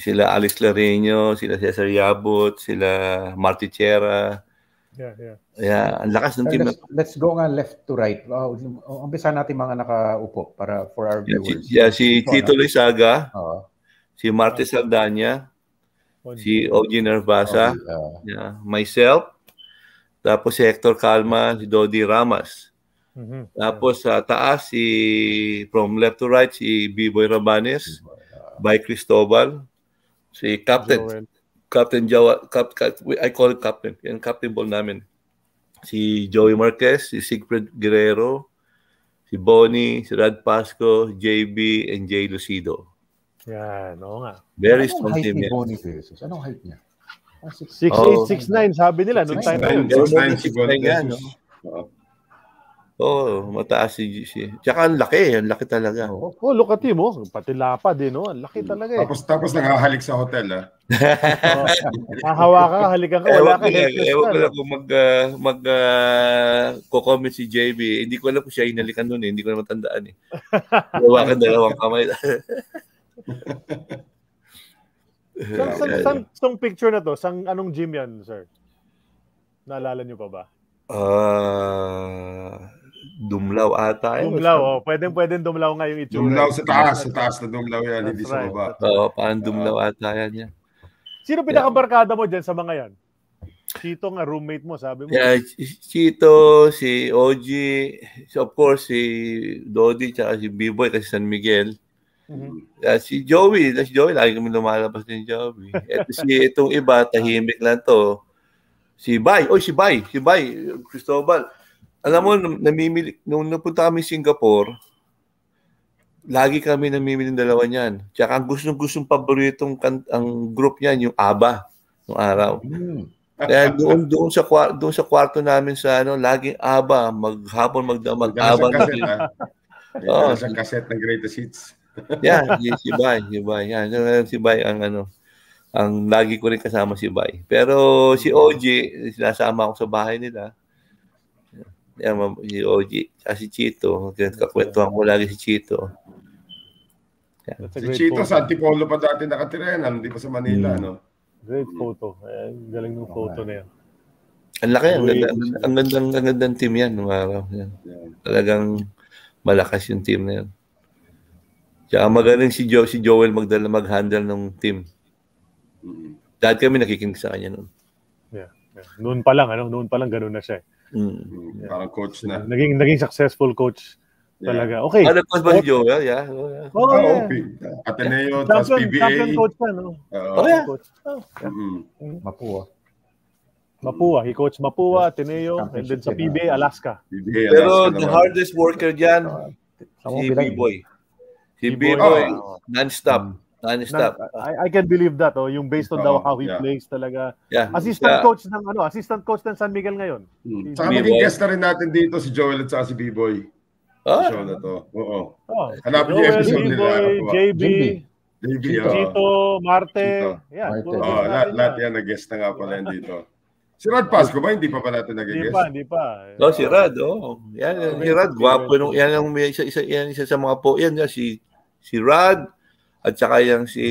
Sila Alex Lareño, sila Cesar Yabut, sila Marty Chera. Yeah, yeah. Yeah, ang lakas ng so, team let's, na let's go nga left to right. Oh, umpisa natin mga nakaupo para for our viewers. Yeah, si, yeah, si so, Tito Lizaga, uh, si Marty uh, Saldana, uh, si Ogie Nervasa, uh, yeah, myself, tapos si Hector Calma, si Dodi Ramas. Mm-hmm. Tapos sa uh, taas, si from left to right, si B-Boy Rabanes. by Cristobal, si Captain Joel. Captain Joel, Cap, Cap, I call it Captain, yan Captain ball namin. Si Joey Marquez, si Siegfried Guerrero, si Bonnie, si Rad Pasco, J B, and Jay Lucido. Yan, oo nga. Very strong team yan. Anong height ni Bonnie Pesos? Anong height niya? six eight, six nine, sabi nila. six nine, six nine yan. Oh, mataas si G C. Tsaka ang laki, ang laki talaga. Oh, oh look at him, oh. Pati lapad eh, no? Ang laki talaga eh. Tapos, tapos nakahalik sa hotel, ah. Nahawa ka, halikan ka, wala ka. Ewan ko lang kung mag, uh, mag uh, kukomment si J B. Hindi ko alam kung siya hinalikan nun eh. Hindi ko na matandaan eh. Hawakan dalawang kamay. Sang, sang, sang, sang picture na to? Sang anong gym yan, sir? Naalala niyo pa ba? Ah... Uh... Dumlaw ata. Dumlaw, eh. oh. Pwedeng, pwedeng dumlaw nga yung itsura. Dumlaw sa taas, sa taas na dumlaw yan, that's hindi right, sa baba. Oo, paan dumlaw uh, ata yan yan. Sino pinakabarkada mo dyan sa mga yan? Chito nga, roommate mo, sabi mo. Yeah, Chito, si O G, of course, si Dodi, tsaka si B-Boy, kasi San Miguel. Mm-hmm. uh, si Joey, si Joey, lagi kami lumalabas ni Joey. At si itong iba, tahimik lang to. Si Bay, oh si Bay, si Bay, Cristobal. Alam mo, namimili, nung napunta kami Singapore, lagi kami namimili ng dalawa niyan. Tsaka ang gustong-gustong paboritong ang group niyan, yung ABBA, nung araw. Mm. Kaya doon, doon, sa, doon sa kwarto namin sa ano, laging ABBA, maghapon magdamag ABBA. Gano'n sa cassette ng Greatest Hits. Yan, si Bay, si Bay. Yan, si Bay ang ano, ang lagi ko rin kasama si Bay. Pero si O G, sinasama ako sa bahay nila. Yan, si O G, ah, si Chito. Kakwentuhan ko lagi si Chito. Si Chito photo. Sa Antipolo pa dati nakatira yan. Hindi pa sa Manila, hmm. no? Great photo. Ayan, galing ng photo na yan. Ang laki. Ang gandang, ang gandang, ang gandang team yan. Nung araw. Yan. Talagang malakas yung team na yan. Tsaka magaling si, jo, si Joel magdala mag-handle ng team. Dahil kami nakikinig sa kanya noon. Yeah, yeah. Noon pa lang, ano? Noon pa lang ganun na siya. Mm. Yeah. Parang coach na. Naging naging successful coach yeah. talaga. Okay. Ano coach ba si Joel? Yeah. Oh, yeah. Oh, yeah. Ateneo, tapos P B A. Champion coach na, no? Uh, oh, yeah. Coach. Oh. Yeah. Mm-hmm. Mapua. Mapua. He coach Mapua, Ateneo, and then sa P B A, Alaska. P B A, Alaska. Pero the hardest worker dyan, si B-Boy. Si B-Boy, oh. non-stop. Non-stop. I, I can believe that. Oh, yung based on oh, how he yeah. plays talaga. Yeah. Assistant yeah. coach ng ano, assistant coach ng San Miguel ngayon. Hmm. Saka maging guest na rin natin dito si Joel at saka si B-Boy. Oh. Show na to. Oo. Oh. Hanapin niyo episode nila. J B, J B, Chito, Marte. Yeah. Oh, lahat lahat yan nag-guest na nga pala yan dito. Si Rad Pasco ba? Hindi pa pa natin nag-guest. Hindi pa, hindi pa. No, si Rad, oh. Yan, si Rad, gwapo. Yan ang isa isa yan isa sa mga po. Yan si si Rad. At saka yung si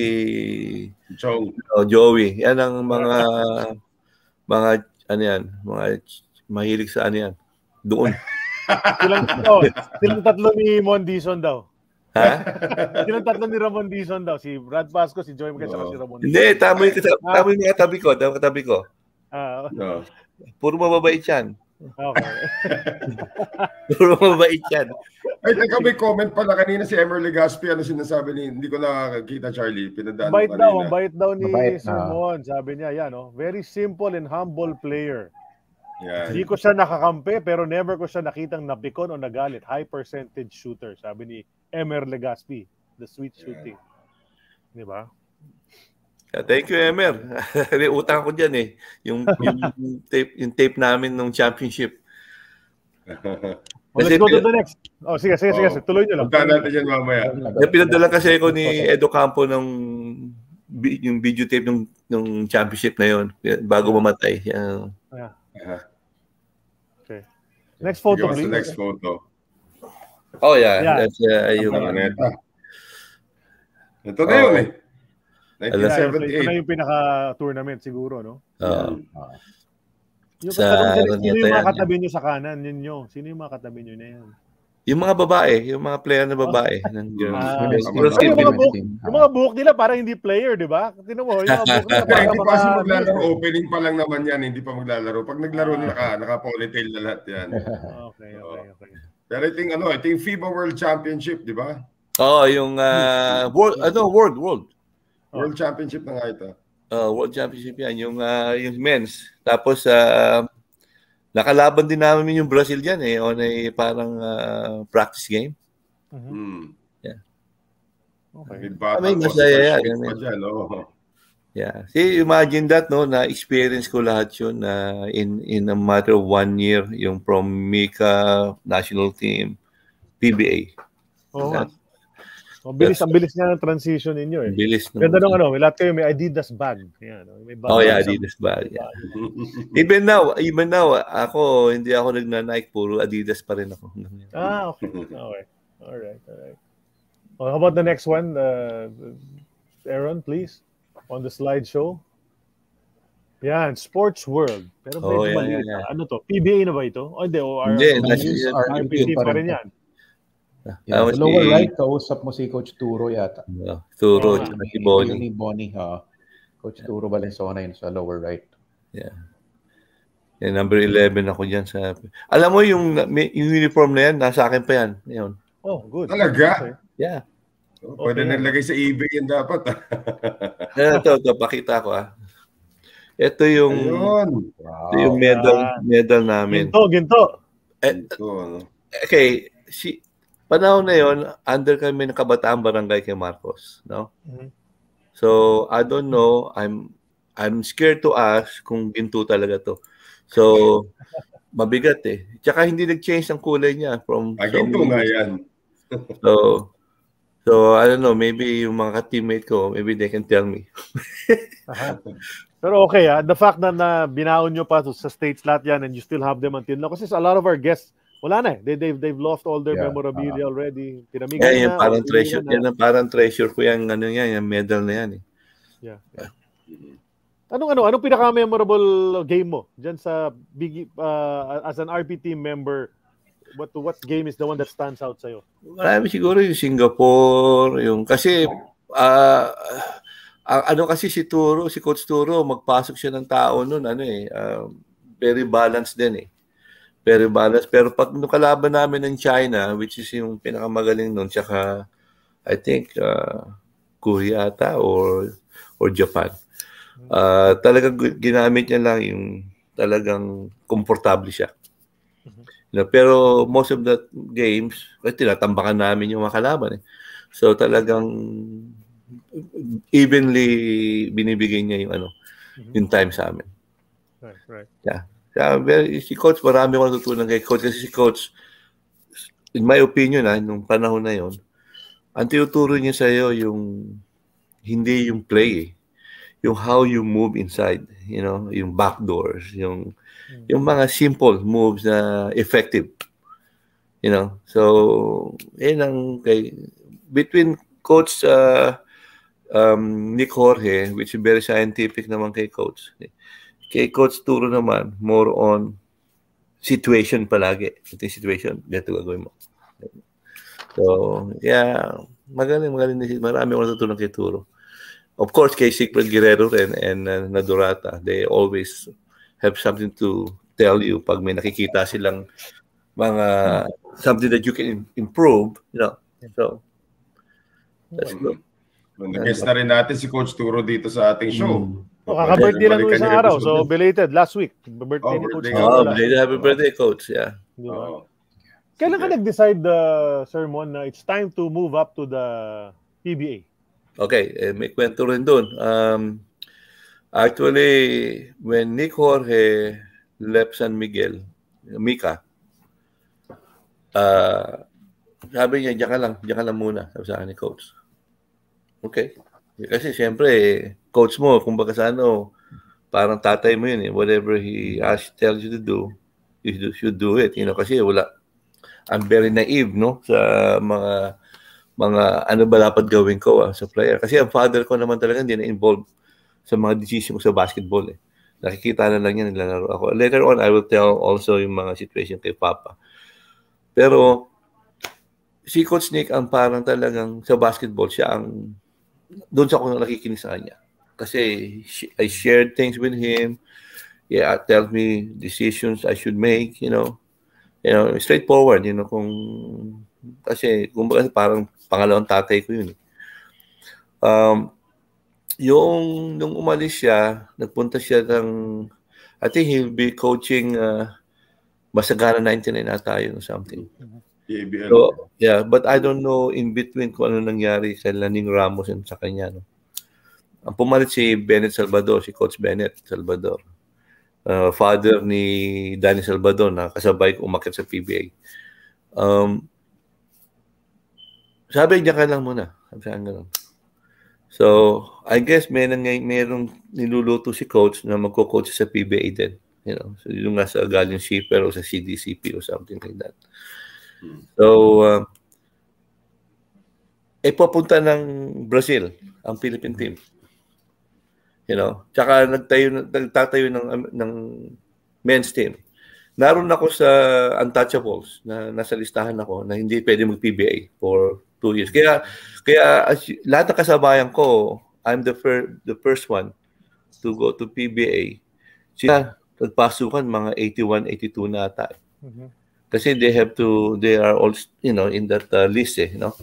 Joe. Oh, Joey. Yan ang mga mga ano yan, mga mahilig sa ano yan. Doon. Silang, oh, silang tatlo ni Mondison daw. Ha? Silang tatlo ni Ramon Dizon daw. Si Brad Pasco, si Joey Marquez, oh. si Ramon Dizon. Hindi, tama yung katabi ko. Tama yung katabi ko. Ah, okay. No. Puro mababait yan. Okay. Puro mabait yan. Ay, teka, may comment pala kanina si Emer Legaspi. Ano sinasabi ni, hindi ko nakakita, Charlie. Pinadaan mo kanina. Daw, bait daw ni Simon. Sabi niya, yan, oh, very simple and humble player. Yeah. Hindi ko siya nakakampi, pero never ko siya nakitang napikon o nagalit. High percentage shooter, sabi ni Emer Legaspi. The sweet shooting. Yeah. Di ba? Yeah, thank you, Emer. Utang ko dyan eh. Yung, yung, tape, yung tape namin ng championship. Let's go to the next. Oh, sige, sige, sige. Tuloy nyo lang. Punta natin yan mamaya. Pinadala kasi ako ni Edo Campo ng yung video tape ng, ng championship na yon bago mamatay. Yeah. Yeah. Okay. Next photo, please. Next photo. Oh, yeah. yeah. That's uh, yung... Ito na yun eh. nineteen seventy-eight. Ito na yung pinaka-tournament siguro, no? Oo. Uh, Yung sa, sino yung mga katabi nyo sa kanan? Yun nyo. Sino yung mga katabi nyo na yan? Yung mga babae. Yung mga player na babae. Oh. Ng, yung, uh, yung, mga buhok, yung mga buhok nila parang hindi player, di ba? Tino mo, yung mga buhok nila parang hindi pa kasi maglalaro. Opening pa lang naman yan. Hindi pa maglalaro. Pag naglaro nila ka, naka-ponytail na lahat yan. Okay, okay, okay. Pero I think, ano, I think FIBA World Championship, di ba? Oh, yung uh, world, ano, world, world. World Championship na nga ito. Uh, World Championship yan, yung, uh, yung men's. Tapos, uh, nakalaban din namin yung Brazil dyan eh, on a parang uh, practice game. Mm-hmm. Yeah. Okay. I mean, masaya yan. Yeah. See, imagine that, no, na-experience ko lahat yun uh, in, in a matter of one year, yung from Mika, national team, P B A. Oh, that, oh bilis, ang bilis nga ng transition ninyo eh. Bilis. Ganda nung ano, lahat kayo may Adidas bag. Yeah, no? May bag. Oh yeah, Adidas bag. Yeah. even now, even now, ako, hindi ako nagna-Nike, puro Adidas pa rin ako. Ah, okay. Alright, alright, alright. Well, how about the next one? Uh, Aaron, please. On the slideshow. Yan, Sports World. Pero oh, yeah, yeah, yeah. Ano to? P B A na ba ito? O hindi, o R P C pa rin yan. Yeah, so lower right, kausap mo si Coach Turo yata. Yeah. Turo, oh, si Bonnie. Bonnie ha? Coach yeah. Turo Balesona yun sa lower right. Yeah. Yeah, number eleven ako dyan sa... Alam mo yung, yung uniform na yan, nasa akin pa yan. Yun. Oh, good. Talaga? Yeah. Oh, pwede okay. Nilagay sa eBay yan dapat. Ito, ito, pakita ko ah. Ito yung, wow, ito yung medal, medal namin. Ginto, ginto. Eh, ginto ano? Okay, si, panahon na yon under kami ng Kabataan Barangay kay Marcos. No? Mm-hmm. So, I don't know, I'm I'm scared to ask kung ginto talaga to. So, mabigat eh. Tsaka hindi nag-change ang kulay niya. From ah, ginto nga yan. So, So, I don't know, maybe yung mga teammate ko, maybe they can tell me. Pero okay, ah, the fact na, na binaon nyo pa sa states lahat yan and you still have them until now. Kasi a lot of our guests, wala na eh. They, they've, they've lost all their yeah, memorabilia uh, already. Pinamigan yeah, na. Yung parang, treasure, na. Yan ang parang treasure ko yung, ano yan, yung medal na yan eh. Yeah. Yeah. Anong, ano, anong pinaka-memorable game mo? Diyan sa, big, uh, as an R P T member, what what game is the one that stands out sa'yo? Marami siguro yung Singapore, yung kasi uh, ano kasi si Turo, si Coach Turo, magpasok siya ng tao noon, ano eh, uh, very balanced din eh. Very balanced. Pero pag nung kalaban namin ng China, which is yung pinakamagaling noon, tsaka I think uh, Korea ata or, or Japan. Uh, talagang ginamit niya lang yung talagang komportable siya. Pero most of the games, eh, tinatambakan namin yung mga kalaban eh. So talagang evenly binibigay niya yung ano, mm-hmm. yung time sa amin. Right, right. Yeah. Yeah, very, si Coach, marami ko natutunan kay Coach. Kasi si Coach, in my opinion, ah, nung panahon na yon, ang tinuturo niya sa'yo yung hindi yung play eh. Yung how you move inside, you know, yung backdoors, yung yung mga simple moves na effective, you know. So, eh ang kay between Coach uh, um, Nick Jorge, which is very scientific naman kay Coach. Kay Coach Turo naman, more on situation palagi. Ito yung situation, dito gagawin mo. So, yeah, magaling, magaling. Marami akong natutunan kay Turo. Of course, kay Siegfried Guerrero and, and uh, Nadurata, they always... have something to tell you pag may nakikita silang mga something that you can improve, you know. So, that's good. Nag-guest na rin natin si Coach Turo dito sa ating show. Mm. Oh, kaka-birthday lang nung isang araw. So, belated. Last week. Birthday oh, ni Coach. Oh, belated. Happy birthday, Coach. Yeah. Oh. Kailan ka nag-decide, uh, Sir Mon, na it's time to move up to the P B A? Okay. Eh, may kwento rin dun. Um, Actually, when Nick Jorge left San Miguel, Mika, uh, sabi niya, diyan ka lang, diyan ka lang muna, sabi sa akin ni Coach. Okay. Kasi siyempre, Coach mo, kung baka sa ano, parang tatay mo yun eh. Whatever he asks, tells you to do, you should do it. You know, kasi wala, I'm very naive, no? Sa mga, mga ano ba dapat gawin ko ah, sa player. Kasi ang father ko naman talaga hindi na-involved sa mga decision ko sa basketball eh. Nakikita na lang yan, nilalaro ako. Later on, I will tell also yung mga situation kay Papa. Pero, si Coach Nick ang parang talagang sa basketball, siya ang, doon sa ako nakikinig sa kanya. Kasi, I shared things with him. Yeah, tell me decisions I should make, you know. You know, straightforward, you know, kung, kasi, kung parang Pangalawang tatay ko yun. Um, yung, nung umalis siya, nagpunta siya ng, I think he'll be coaching uh, Masagana ninety-nine na tayo or something. So, yeah, but I don't know in between kung ano nangyari sa Laning Ramos and sa kanya. No? Ang pumalit si Bennett Salvador, si Coach Bennett Salvador. Uh, father ni Danny Salvador na kasabay ko umakyat sa P B A. Um, sabi niya ka lang muna. Sabi ka lang. So, I guess may mayroong niluluto si coach na magko-coach sa P B A din. You know, so yung nga sa Galing Shipper o sa C D C P or something like that. So, uh, eh papunta ng Brazil ang Philippine team. You know, tsaka nagtayo, nagtatayo ng, ng men's team. Naroon ako sa Untouchables na nasa listahan ako na hindi pwede mag-P B A for two years. Kaya, kaya as, lahat ng kasabayan ko, I'm the, fir the first one to go to P B A. Sila, nagpasukan mga eighty-one, eighty-two na ata. Mm-hmm. Kasi they have to, they are all, you know, in that uh, list eh, you know.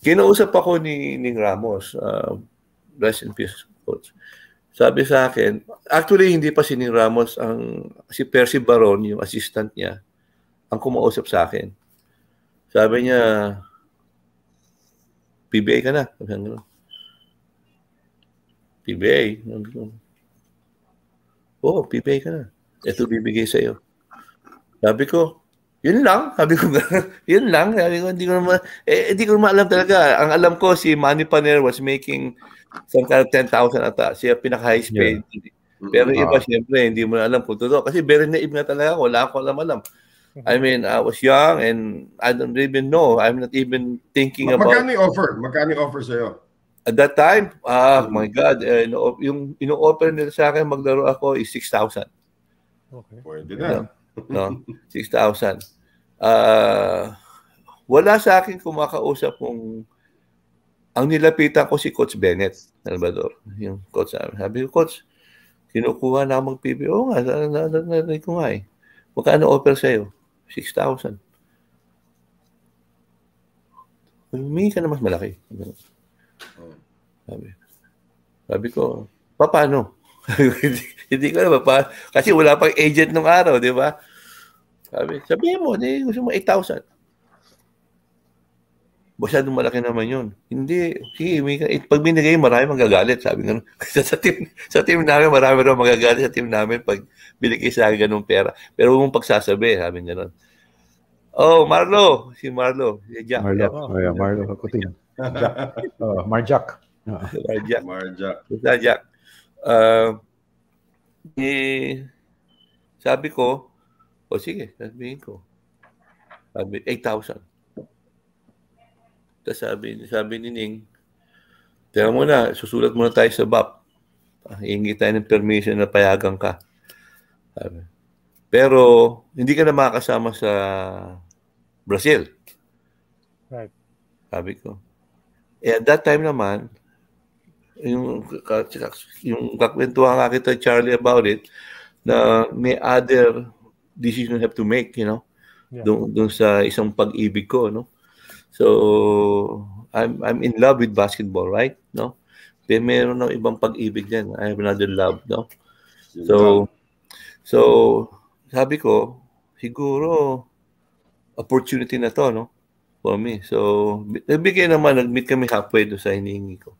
Kinausap ako ni, ni Ramos, uh, rest in peace. Coach. Sabi sa akin, actually hindi pa si Ning Ramos, ang si Percy Baron, yung assistant niya, ang kumausap sa akin. Sabi niya, P B A ka na. P B A? Oo, oh, P B A ka na. Ito bibigay sa'yo. Sabi ko, yun lang. Sabi ko, yun lang. Sabi ko, hindi ko naman, eh, hindi ko naman alam talaga. Ang alam ko, si Manny Paner was making some kind of ten thousand ata. Siya pinaka-high speed. Yeah. Pero iba, uh, siyempre, hindi mo na alam kung totoo. Kasi very naive nga talaga. Wala akong alam-alam. I mean, I was young and I don't even know. I'm not even thinking Mag about... Magkano yung offer? Magkano yung offer sa'yo? At that time, ah, my God. Uh, yung ino-offer nila sa akin, maglaro ako, is six thousand. Okay. Pwede na. No? six thousand. Uh, wala sa akin kumakausap kung... Ang nilapitan ko si Coach Bennett Salvador, yung coach namin. Sabi ko, Coach, kinukuha na ako mag-P B A. Oo nga, narinig ko nga eh. Magkano offer sa'yo? six thousand. Humingi ka na mas malaki. Sabi, sabi ko, paano? Hindi ko na paano. Kasi wala pang agent nung araw, di ba? Sabi, sabihin mo, hindi gusto mo eight thousand. Masyadong malaki naman yun. Hindi. Sige, may, pag binigay, marami magagalit. Sabi nga, sa team, sa team namin, marami rin magagalit sa team namin pag binigay sa akin ganun pera. Pero huwag mong pagsasabi, sabi nga nun. Oh, Marlo. Si Marlo. Si Jack. Marlo. Oh, yeah, Marlo. Kakutin. Jack. Oh, Marjack. Oh. Marjack. Marjack. Marjack. Uh, eh, sabi ko, o oh, sige, sabihin ko. Sabi, eight thousand. Tapos sabi, sabi ni Ning, teka muna, susulat muna tayo sa B A P. Hingi tayo ng permission na payagan ka. Sabi. Pero, hindi ka na makakasama sa Brazil. Right. Sabi ko. Eh, at that time naman, yung, yung kakwentuhan ka kita, Charlie, about it, na may other decisions have to make, you know? Yeah. Doon, doon sa isang pag-ibig ko, no? So, I'm, I'm in love with basketball, right? No? Pero meron ng ibang pag-ibig din. I have another love, no? So, so sabi ko, siguro, opportunity na to, no? For me. So, nagbigay naman, nag-meet kami halfway doon sa hinihingi ko.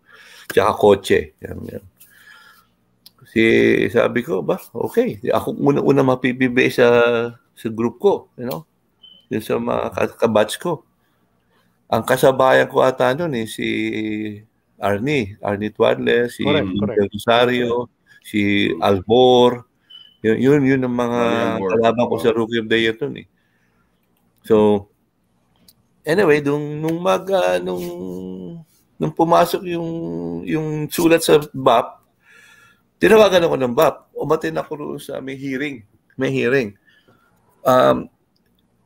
Tsaka kotse. Yan, yan. Si, sabi ko, ba, okay. Ako una-una mapibibay sa, sa group ko, you know? Yung sa mga kabatch ko. Ang kasabayan ko ata nun eh, si Arnie, Arnie Tuarle, si Rosario, si Albor. Yun, yun, yun ang mga kalaban ko sa Rookie of the Year nun eh. So, anyway, dung, nung mag, uh, nung, nung pumasok yung, yung sulat sa B A P, tinawagan ako ng B A P. Umatin ako sa may hearing. May hearing. Um,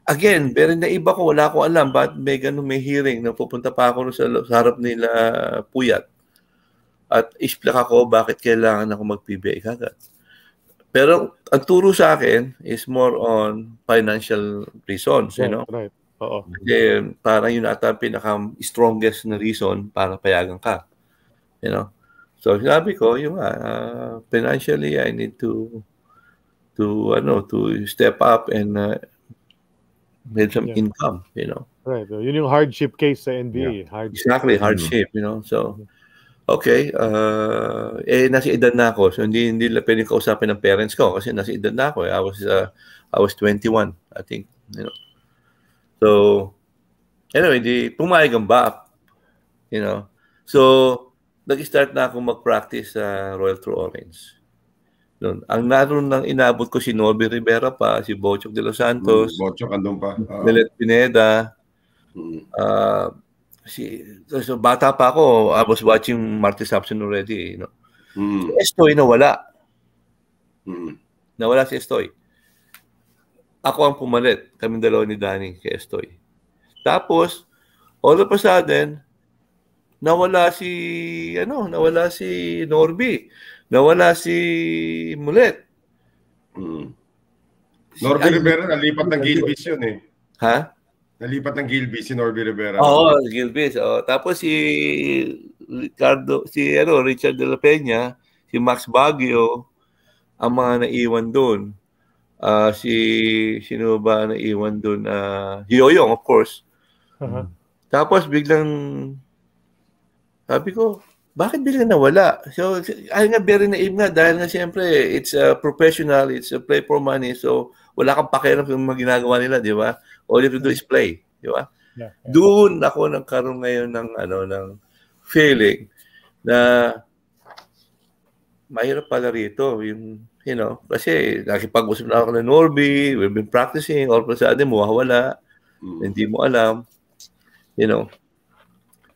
Again, pero naiba ko, wala akong alam ba't may ganun, may hearing na pupunta pa ako sa, sa harap nila Puyat. At isplak ako bakit kailangan ako mag-P B A kagad. Pero ang turo sa akin is more on financial reasons, you know? Right, right. Oo. Kasi parang yun ata ang pinaka-strongest na reason para payagan ka. You know? So sinabi ko, yung uh, financially I need to to ano to step up and uh, make some yeah. income, you know. Right, yun yung hardship case sa N B A. Yeah. Hardship. Exactly, hardship, you know. So okay, uh, eh nasa edad na ako. So hindi hindi pwedeng kausapin ng parents ko kasi nasa edad na ako. Eh. I was uh, I was twenty-one, I think, you know. So anyway, di pumayag ang B A P, you know. So nag-start na akong mag-practice sa uh, Royal True Orange. Doon. Ang naroon ng inabot ko si Norby Rivera pa, si Bochok de los Santos. Mm, Bochok andun pa. Uh, Milet Pineda. Mm. Uh, si, so bata pa ako, I was watching Marty Sampson already. You know? Mm. Si Estoy nawala. Mm. Nawala si Estoy. Ako ang pumalit. Kaming dalawa ni Danny kay Estoy. Tapos, all of a sudden, nawala si ano, nawala si Norby. Nawala si Mulet. Mm. Si Norby Ay, Rivera nalipat ng Gilbis 'yun eh. Ha? Nalipat ng Gilbis si Norby Rivera. Oo, Gilbis. Oh, tapos si Ricardo, si ano, Richard de la Peña, si Max Baggio ang mga naiwan doon. Uh, si sino ba naiwan doon? Uh, Yoyong, of course. Uh-huh. Tapos biglang sabi ko, bakit bigla nawala? So, ay nga, very naive nga. Dahil nga, siyempre, it's a professional, it's a play for money. So, wala kang pakialam sa mga ginagawa nila, di ba? All you have to do is play, di ba? Yeah, yeah. Doon ako nagkaroon ngayon ng, ano, ng feeling na mahirap pala rito. Yung, you know, kasi nakipag-usap na ako ng Norby, we've been practicing, all of a sudden, mawawala, mm. hindi mo alam, you know.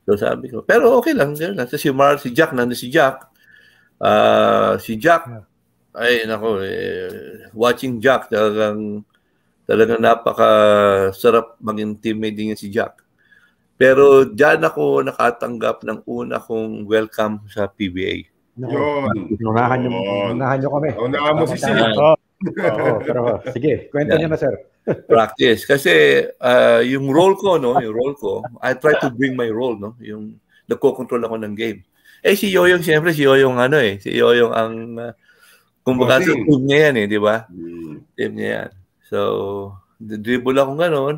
So sabi ko, pero okay lang, gano'n lang. So, si Mar, si Jack, nandun si Jack. Uh, si Jack, ay nako, eh, watching Jack, talagang, talagang napakasarap maging teammate din si Jack. Pero dyan ako nakatanggap ng una kong welcome sa P B A. Yun. Unahan nyo, unahan nyo kami. Unahan mo si Silip. Oo, pero sige, kwento nyo na, sir. Practice. Kasi uh, yung role ko, no, yung role ko, I try to bring my role, no, yung nagko-control ako ng game. Eh, si Yoyong, siyempre, si Yoyong ano eh, si Yoyong ang, uh, kumbaga, oh, team niya yan eh, di ba? Mm. Team niya yan. So, dribble ako gano'n,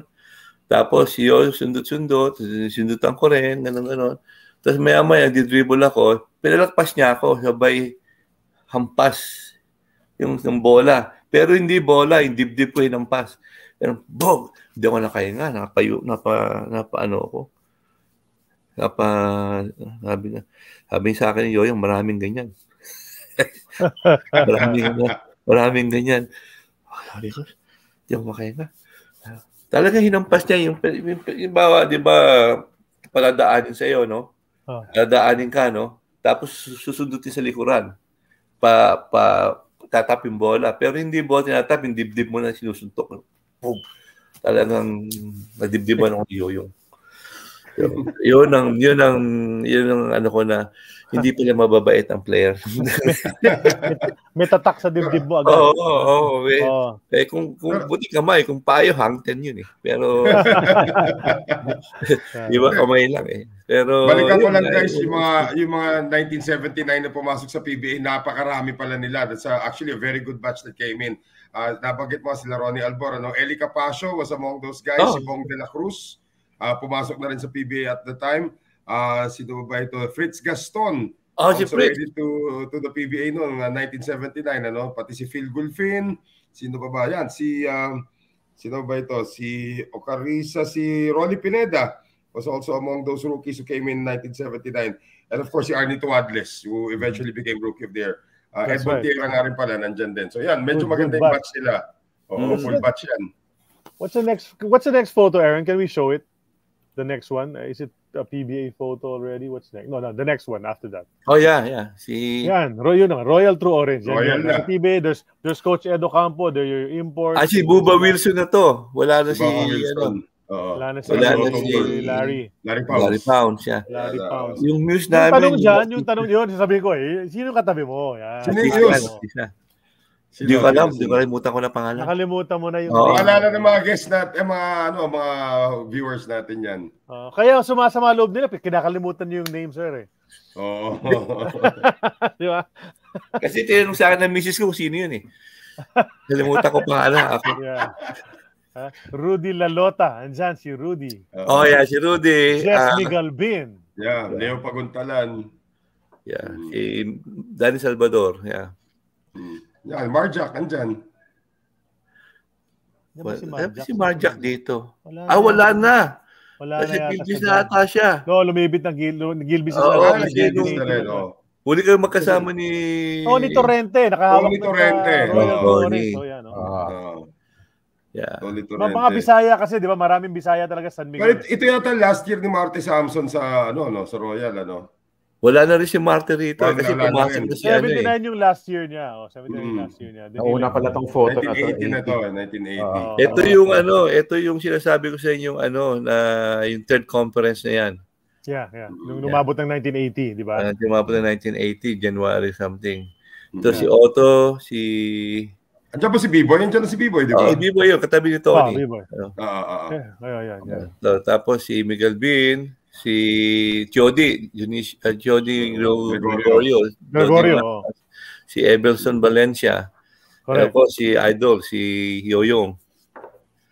tapos si Yoyong sundot-sundot, sundutan ko rin, gano'n-gano'n. Tapos maya-maya, di-dribble ako, pinalakpas niya ako, sabay hampas yung, yung bola. Pero hindi bola, yung dibdib ko hinampas. Pero, boom! Hindi ako nakahinga. Napayo, napa, napa, ano ako. Napa, sabi na, sabi sa akin ni Yoyong, maraming ganyan. maraming, maraming ganyan. Sabi ko, hindi ako makahinga. Talaga hinampas niya yung, yung, yung bawa, di ba, paladaanin sa iyo, no? Oh. Paladaanin ka, no? Tapos susundutin sa likuran. Pa, pa, tatap yung bola. Pero hindi bola tinatap, yung dibdib mo na sinusuntok. Boom. Talagang nadibdiban ako ni Yoyong. So, yun ang, yun ang, yun ang ano ko na, hindi pala mababait ang player. May tatak sa dibdib mo agad. Oo, oo, oo. Eh, oh. eh kung, kung buti kamay, kung payo, hangten yun eh. Pero, iba kamay lang eh. Pero, balikan ko lang guys, yung mga, yung mga nineteen seventy-nine na pumasok sa P B A, napakarami pala nila. That's uh, actually a very good batch that came in. Uh, nabanggit mo sila Ronnie Albor, ano? Eli Capascio was among those guys, oh. Si Bong de la Cruz, uh, pumasok na rin sa P B A at the time, uh, si Dubai to Fritz Gaston, oh, si Fritz. To, to the P B A noong uh, nineteen seventy-nine, ano? Pati si Phil Gulfin, sino ba ba yan? Si, uh, sino ba ito? Si Ocarisa, si Ronnie Pineda was also among those rookies who came in nineteen seventy-nine. And of course, si Arnito Adles, who eventually became rookie of the year. Uh, Edmond right. Tierra nga rin pala, nandyan din. So yan, medyo maganda yung batch nila. Oo, full batch yan. What's the next, what's the next photo, Aaron? Can we show it? The next one? Is it a P B A photo already? What's next? No, no, the next one after that. Oh, yeah, yeah. Si... Yan, yun na, Royal True Orange. Yan, Royal yan. Na. P B A, there's, there's Coach Edo Campo, there's your import. Ah, si Bubba Wilson na to. Wala na si... Ano, Uh, wala na si, wala na si, si Larry. Larry Pounds. Larry Pounds, yeah. Larry Pounds. Yung muse namin. Yung tanong dyan, yung tanong yun, sasabihin ko eh, sino katabi mo? Yan. Sino yun? Sino di ko alam, di ba nakalimutan ko na pangalan. Nakalimutan mo na yung oh, pangalan ng mga guests natin, mga ano, mga viewers natin yan. Oh, kaya sumasama loob nila, kinakalimutan niyo yung name, sir eh. Oo. Oh. Di ba? Kasi tinanong sa akin ng misis ko, sino yun eh. Nakalimutan ko pangalan ako. Yeah. Huh? Rudy Lalota, andyan si Rudy. Oh, oh yeah, si Rudy. Jeffy uh, Galvin. Yeah, Leo Paguntalan. Yeah, mm. eh, Danny Salvador, yeah. Mm. Yeah, Marjack, andyan. Well, si Marjack, si Marjack dito. Wala ah, wala na. Wala kasi na. Kasi Gilbis na ata siya. No, lumibit ng Gil Gilbis na. Oo, Gilbis na rin. Huli kayo magkasama ni... Tony Torrente. Tony Torrente. Tony. Mga Bisaya kasi, di ba? Maraming Bisaya talaga San Miguel. But ito yata last year ni Marty Samson sa ano no sa Royal, ano? Wala na rin si Marty rito wala, kasi pumasok na siya. seventy-nine eh. Yung last year niya. Oh, seventy-nine mm. last year niya. Nauna pala tong photo na to. nineteen eighty na to. nineteen eighty. Uh, ito yung ano, ito yung sinasabi ko sa inyo ano, na yung third conference na yan. Yeah, yeah. Nung lumabot yeah. ng nineteen eighty, di ba? Lumabot ng nineteen eighty, January something. Ito yeah. si Otto, si... Andiyan pa si B-Boy? Andiyan na si B-Boy, di ba? Oh, B-Boy yun, katabi ni Tony. Oh, B-Boy. Ah, ah, ah. Tapos si Miguel Bean. Si Jody, uh, Jody Gregorio, Gregorio. Si Ebelson Valencia, ako si Idol, si Yoyong,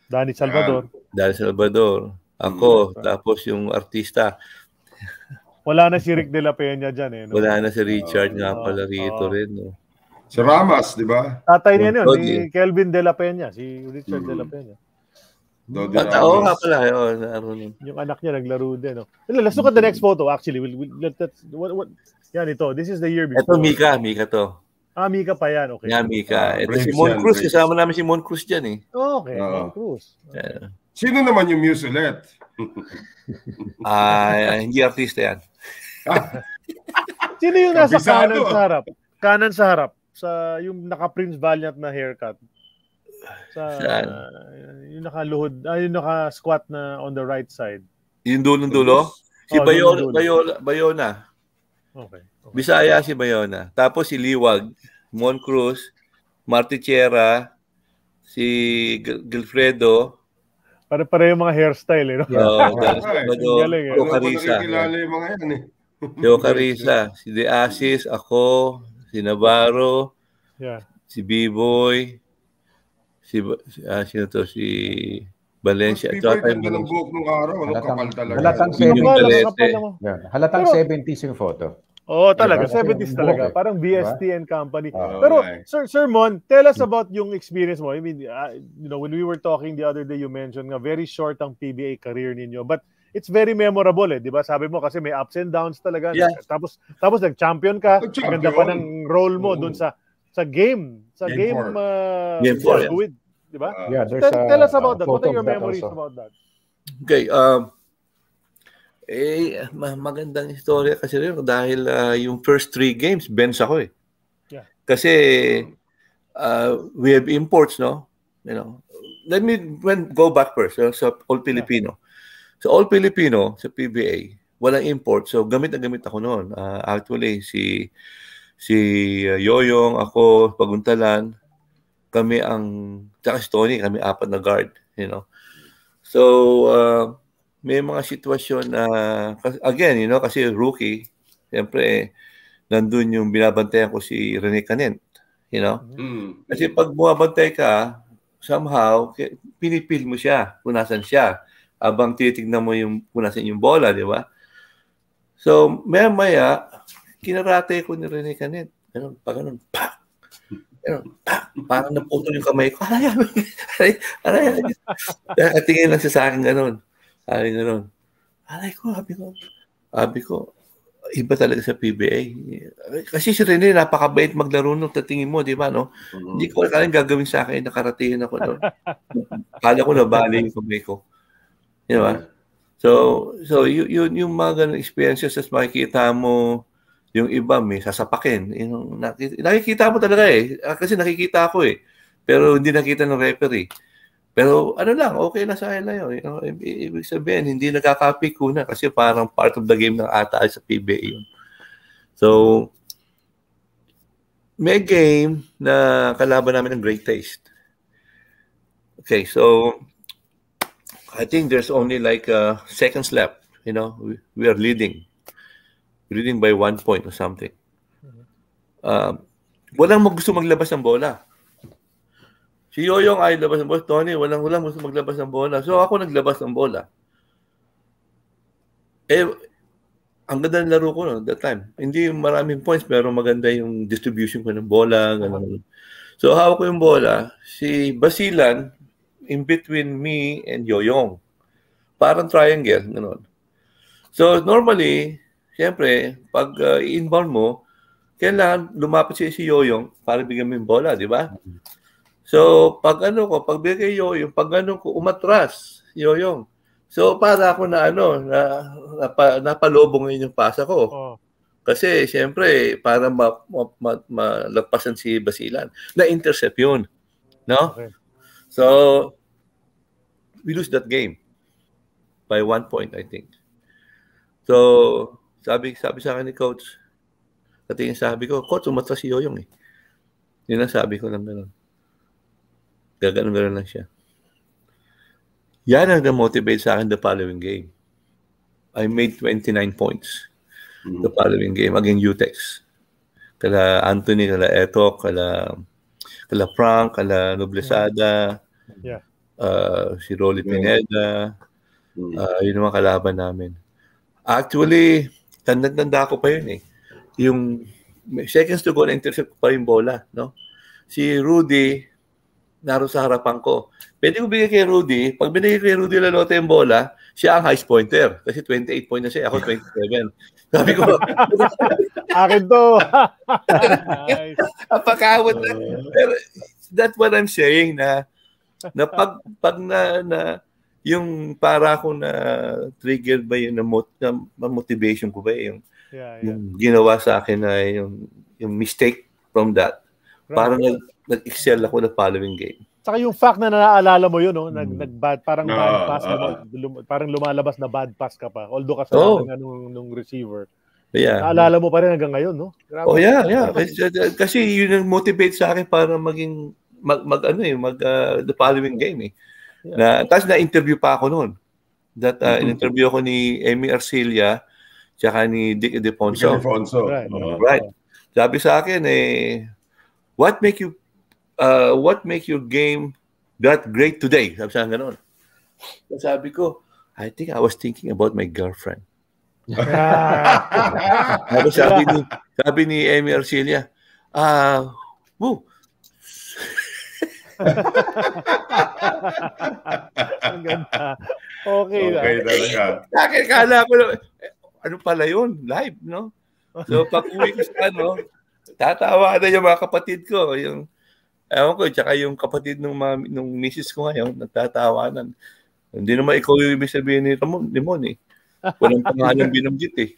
Danny Salvador, Danny Salvador, ako, hmm. tapos yung artista. Wala na si Rick de la Peña dyan eh. No? Wala na si Richard uh, nga pala rito uh, rin. No? Si Ramas, di ba? Tatay niya yun, si Kelvin de la Peña, si Richard hmm. de la Peña. Oo nga pala. Yung anak niya naglaro din. No? Let's look at the next photo actually. We'll, we'll, let that, what, what, yan ito. This is the year before. Ito Mika. Mika to. Ah, Mika pa yan. Okay. Yan, Mika. Uh, ito si Mon Cruz. Kasama namin si Mon Cruz dyan eh. Okay. Uh, Mon Cruz. Okay. Sino naman yung Muse ulit? uh, hindi artista yan. Sino yung nasa kanan sa harap? Kanan sa harap. Sa yung naka-Prince Valiant na haircut. Sa, uh, yung nakaluhod, ah, yung naka-squat na on the right side. Yung dulo-dulo? Si oh, Bayona, dulo. Bayona, Bayona. Okay, okay. Bisaya si Bayona. Tapos si Liwag, Mon Cruz, Martichera, si Gilfredo. Pare-pareho yung mga hairstyle, eh, no? Oo. Yo Carisa. Yo Carisa. Si De Asis, ako, si Navarro, yeah. si B-Boy, si ah, sino to si Valencia Chota ng buhok nung araw ano kapal talaga halatang seventies halatang seventies yung photo oh talaga seventies talaga parang B S T and company pero sir sir Mon tell us about yung experience mo. I mean you know when we were talking the other day you mentioned nga very short ang P B A career ninyo but it's very memorable eh, di ba? Sabi mo kasi may ups and downs talaga tapos tapos nag-champion ka ganda pa ng role mo doon sa sa game, sa game, game, uh, game four, yeah. with, di ba? Yeah, tell, a, tell us about that. What are your memories also. about that? Okay, um, eh, magandang istorya kasi rin dahil uh, yung first three games, bench ako eh. Yeah. Kasi uh, we have imports, no? You know, let me when, go back first. So, so All Filipino. Yeah. So All Filipino, sa P B A, walang import. So gamit na gamit ako noon. Uh, actually, si... Si uh, Yoyong, ako, Paguntalan, kami ang, tsaka si Tony, kami apat na guard, you know. So, uh, may mga sitwasyon na, again, you know, kasi rookie, siyempre, nandun yung binabantayan ko si Rene Canent, you know. Mm-hmm. Kasi pag bumabantay ka, somehow, pinipil mo siya, punasan siya, abang titignan mo yung punasan yung bola, di ba? So, maya maya, kinarate ko ni Rene Canet. Ganun, pa ganun, pa! Ganun, pa! Parang naputol yung kamay ko. Aray, aray, aray, aray. Nakatingin lang siya sa akin ganun. Aray, ganun. Aray ko, habi ko. Habi ko, iba talaga sa P B A. Kasi si Rene, napakabait maglaro nung tatingin mo, di ba, no? Mm-hmm. Hindi ko alam gagawin sa akin, nakaratihin ako doon. Kala ko nabali yung kamay ko. Di ba? So, so yun, yun, yung mga ganun experiences as makikita mo, yung iba may sasapakin. Yung, nakikita mo talaga eh. Kasi nakikita ako eh. Pero hindi nakita ng referee. Pero ano lang, okay na sa akin na yun. You know, ibig sabihin, hindi nagkakapi ko na kasi parang part of the game ng ata sa P B A yun. So, may game na kalaban namin ng Great Taste. Okay, so I think there's only like uh, seconds left. You know, we, we are leading. Leading by one point or something. Um, walang gusto maglabas ng bola. Si Yoyong ay labas ng bola. Tony, walang walang gusto maglabas ng bola. So ako naglabas ng bola. Eh, ang ganda ng laro ko no, that time. Hindi maraming points, pero maganda yung distribution ko ng bola. Ganun. So hawak ko yung bola. Si Basilan, in between me and Yoyong. Parang triangle, ganun. So, normally, siyempre, pag uh, i-inbound mo, kailangan lumapit si, si Yoyong para bigyan mo yung bola, di ba? So, pag ano ko, pag bigay Yoyong, pag ano ko, umatras, Yoyong. So, para ako na ano, na, napa, napalobong yun yung pasa ko. Oh. Kasi, siyempre, para ma, ma, ma, malagpasan si Basilan. Na-intercept yun. No? Okay. So, we lose that game by one point, I think. So, sabi, sabi sa akin ni Coach, katingin sabi ko, Coach, umatras si Yoyong eh. Yun ang sabi ko lang gano'n. Gagano'n gano'n lang siya. Yan ang na-motivate sa akin the following game. I made twenty-nine points mm-hmm. the following game against U TEX. Kala Anthony, kala Etok, kala... Kala Frank, kala Noblesada, yeah. uh, si Rolly yeah. Pineda, uh, yun ang mga kalaban namin. Actually, tanda-tanda ko pa yun eh. Yung seconds to go na intercept ko pa yung bola, no? Si Rudy, naroon sa harapan ko. Pwede ko bigay kay Rudy, pag binigay kay Rudy Lalote yung bola, siya ang highest pointer. Kasi twenty-eight point na siya, ako twenty-seven. Sabi ko, akin to. Nice. Apakawat na. Pero that's what I'm saying na na pag, pag na, na yung para ko na triggered ba yun na, mot, na motivation ko ba yung, yeah, yeah. yung ginawa sa akin na yung, yung mistake from that. Right. Parang nag, nag-excel ako na following game. Saka yung fact na naaalala mo yun, no? Nag, mm. nag bad, parang no, bad pass, uh, lum, parang lumalabas na bad pass ka pa. Although kasalanan oh. nung, nung receiver. Yeah. Naalala mo pa rin hanggang ngayon, no? Grabe. Oh yeah, yeah. Kasi yun ang motivate sa akin para maging, mag, mag ano eh, mag, uh, the following game eh. Yeah. Na, tapos na-interview pa ako noon. That, uh, mm-hmm. in-interview ako ni Amy Arcilla, tsaka ni Dick Ildefonso. Right. Uh, right. Sabi sa akin eh, what make you Uh, what make your game that great today? Sabi sa ganun. Sabi ko, I think I was thinking about my girlfriend. Sabi, sabi, ni, sabi ni Amy Arcilla, ah, uh, woo. Ang ganda. Okay na. Okay talaga. Akin kala ko, ano pala yun? Live, no? So, pag-uwi ko sa ano, tatawa na yung mga kapatid ko, yung ewan ko, tsaka yung kapatid ng nung misis ko ngayon, nagtatawanan. Hindi naman ikaw yung ibig sabihin ni Ramon, ni Mon eh. Walang pangalang binanggit eh.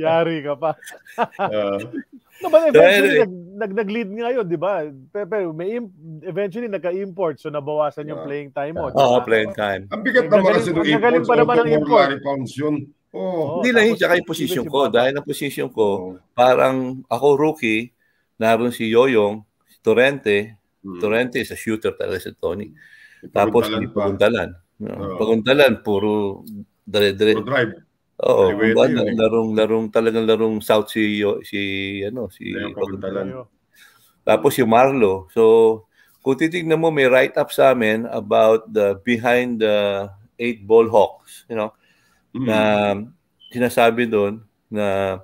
Yari ka pa. uh, no, but eventually, so, nag, nag-lead ngayon, di ba? Pero may eventually, nagka-import, so nabawasan yung uh, playing time mo. Oo, oh, playing time. Ang bigat naman kasi ng imports, forty-nine pounds yun. Oh, hindi lang yun, tsaka yung position ko. Dahil ang position ko, parang ako rookie, naroon si Yoyong, si Torrente. Hmm. Torrente is a shooter talaga si Tony. Tapos si Pagundalan. No? Uh, Pagundalan, puro dire-dire. Drive. Oo, larong-larong talagang larong south si si ano, si Pagundalan. Tapos si Marlo. So, kung titignan mo, may write-up sa amin about the behind the eight ball hawks, you know, hmm. na sinasabi doon na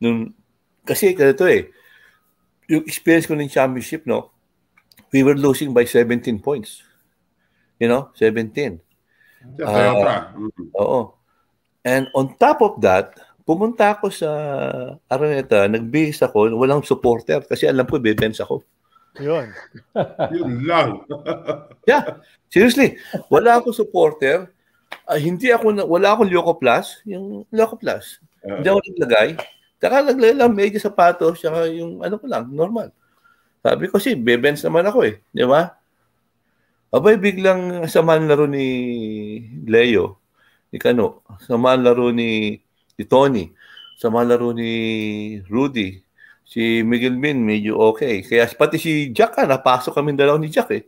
nung kasi ganito eh. Yung experience ko ng championship, no, we were losing by seventeen points. You know, seventeen. Yeah, uh, mm-hmm. Oo. And on top of that, pumunta ako sa Araneta, nagbihis ako, walang supporter kasi alam ko, bebens ako. Yun. Yun lang. Yeah. Seriously. Wala akong supporter. Uh, hindi ako, na, wala akong Lyoko Plus. Yung Lyoko Plus. Uh-huh. Hindi ako naglagay. Saka naglay lang, medyo sapatos, saka yung ano ko lang, normal. Sabi ko, si bebens naman ako eh. Di ba? Abay, biglang samaan laro ni Leo, ni Kano, samaan laro ni, ni Tony, samaan laro ni Rudy, si Miguel Bin medyo okay. Kaya pati si Jack, ah, napasok kami dalaw ni Jack eh.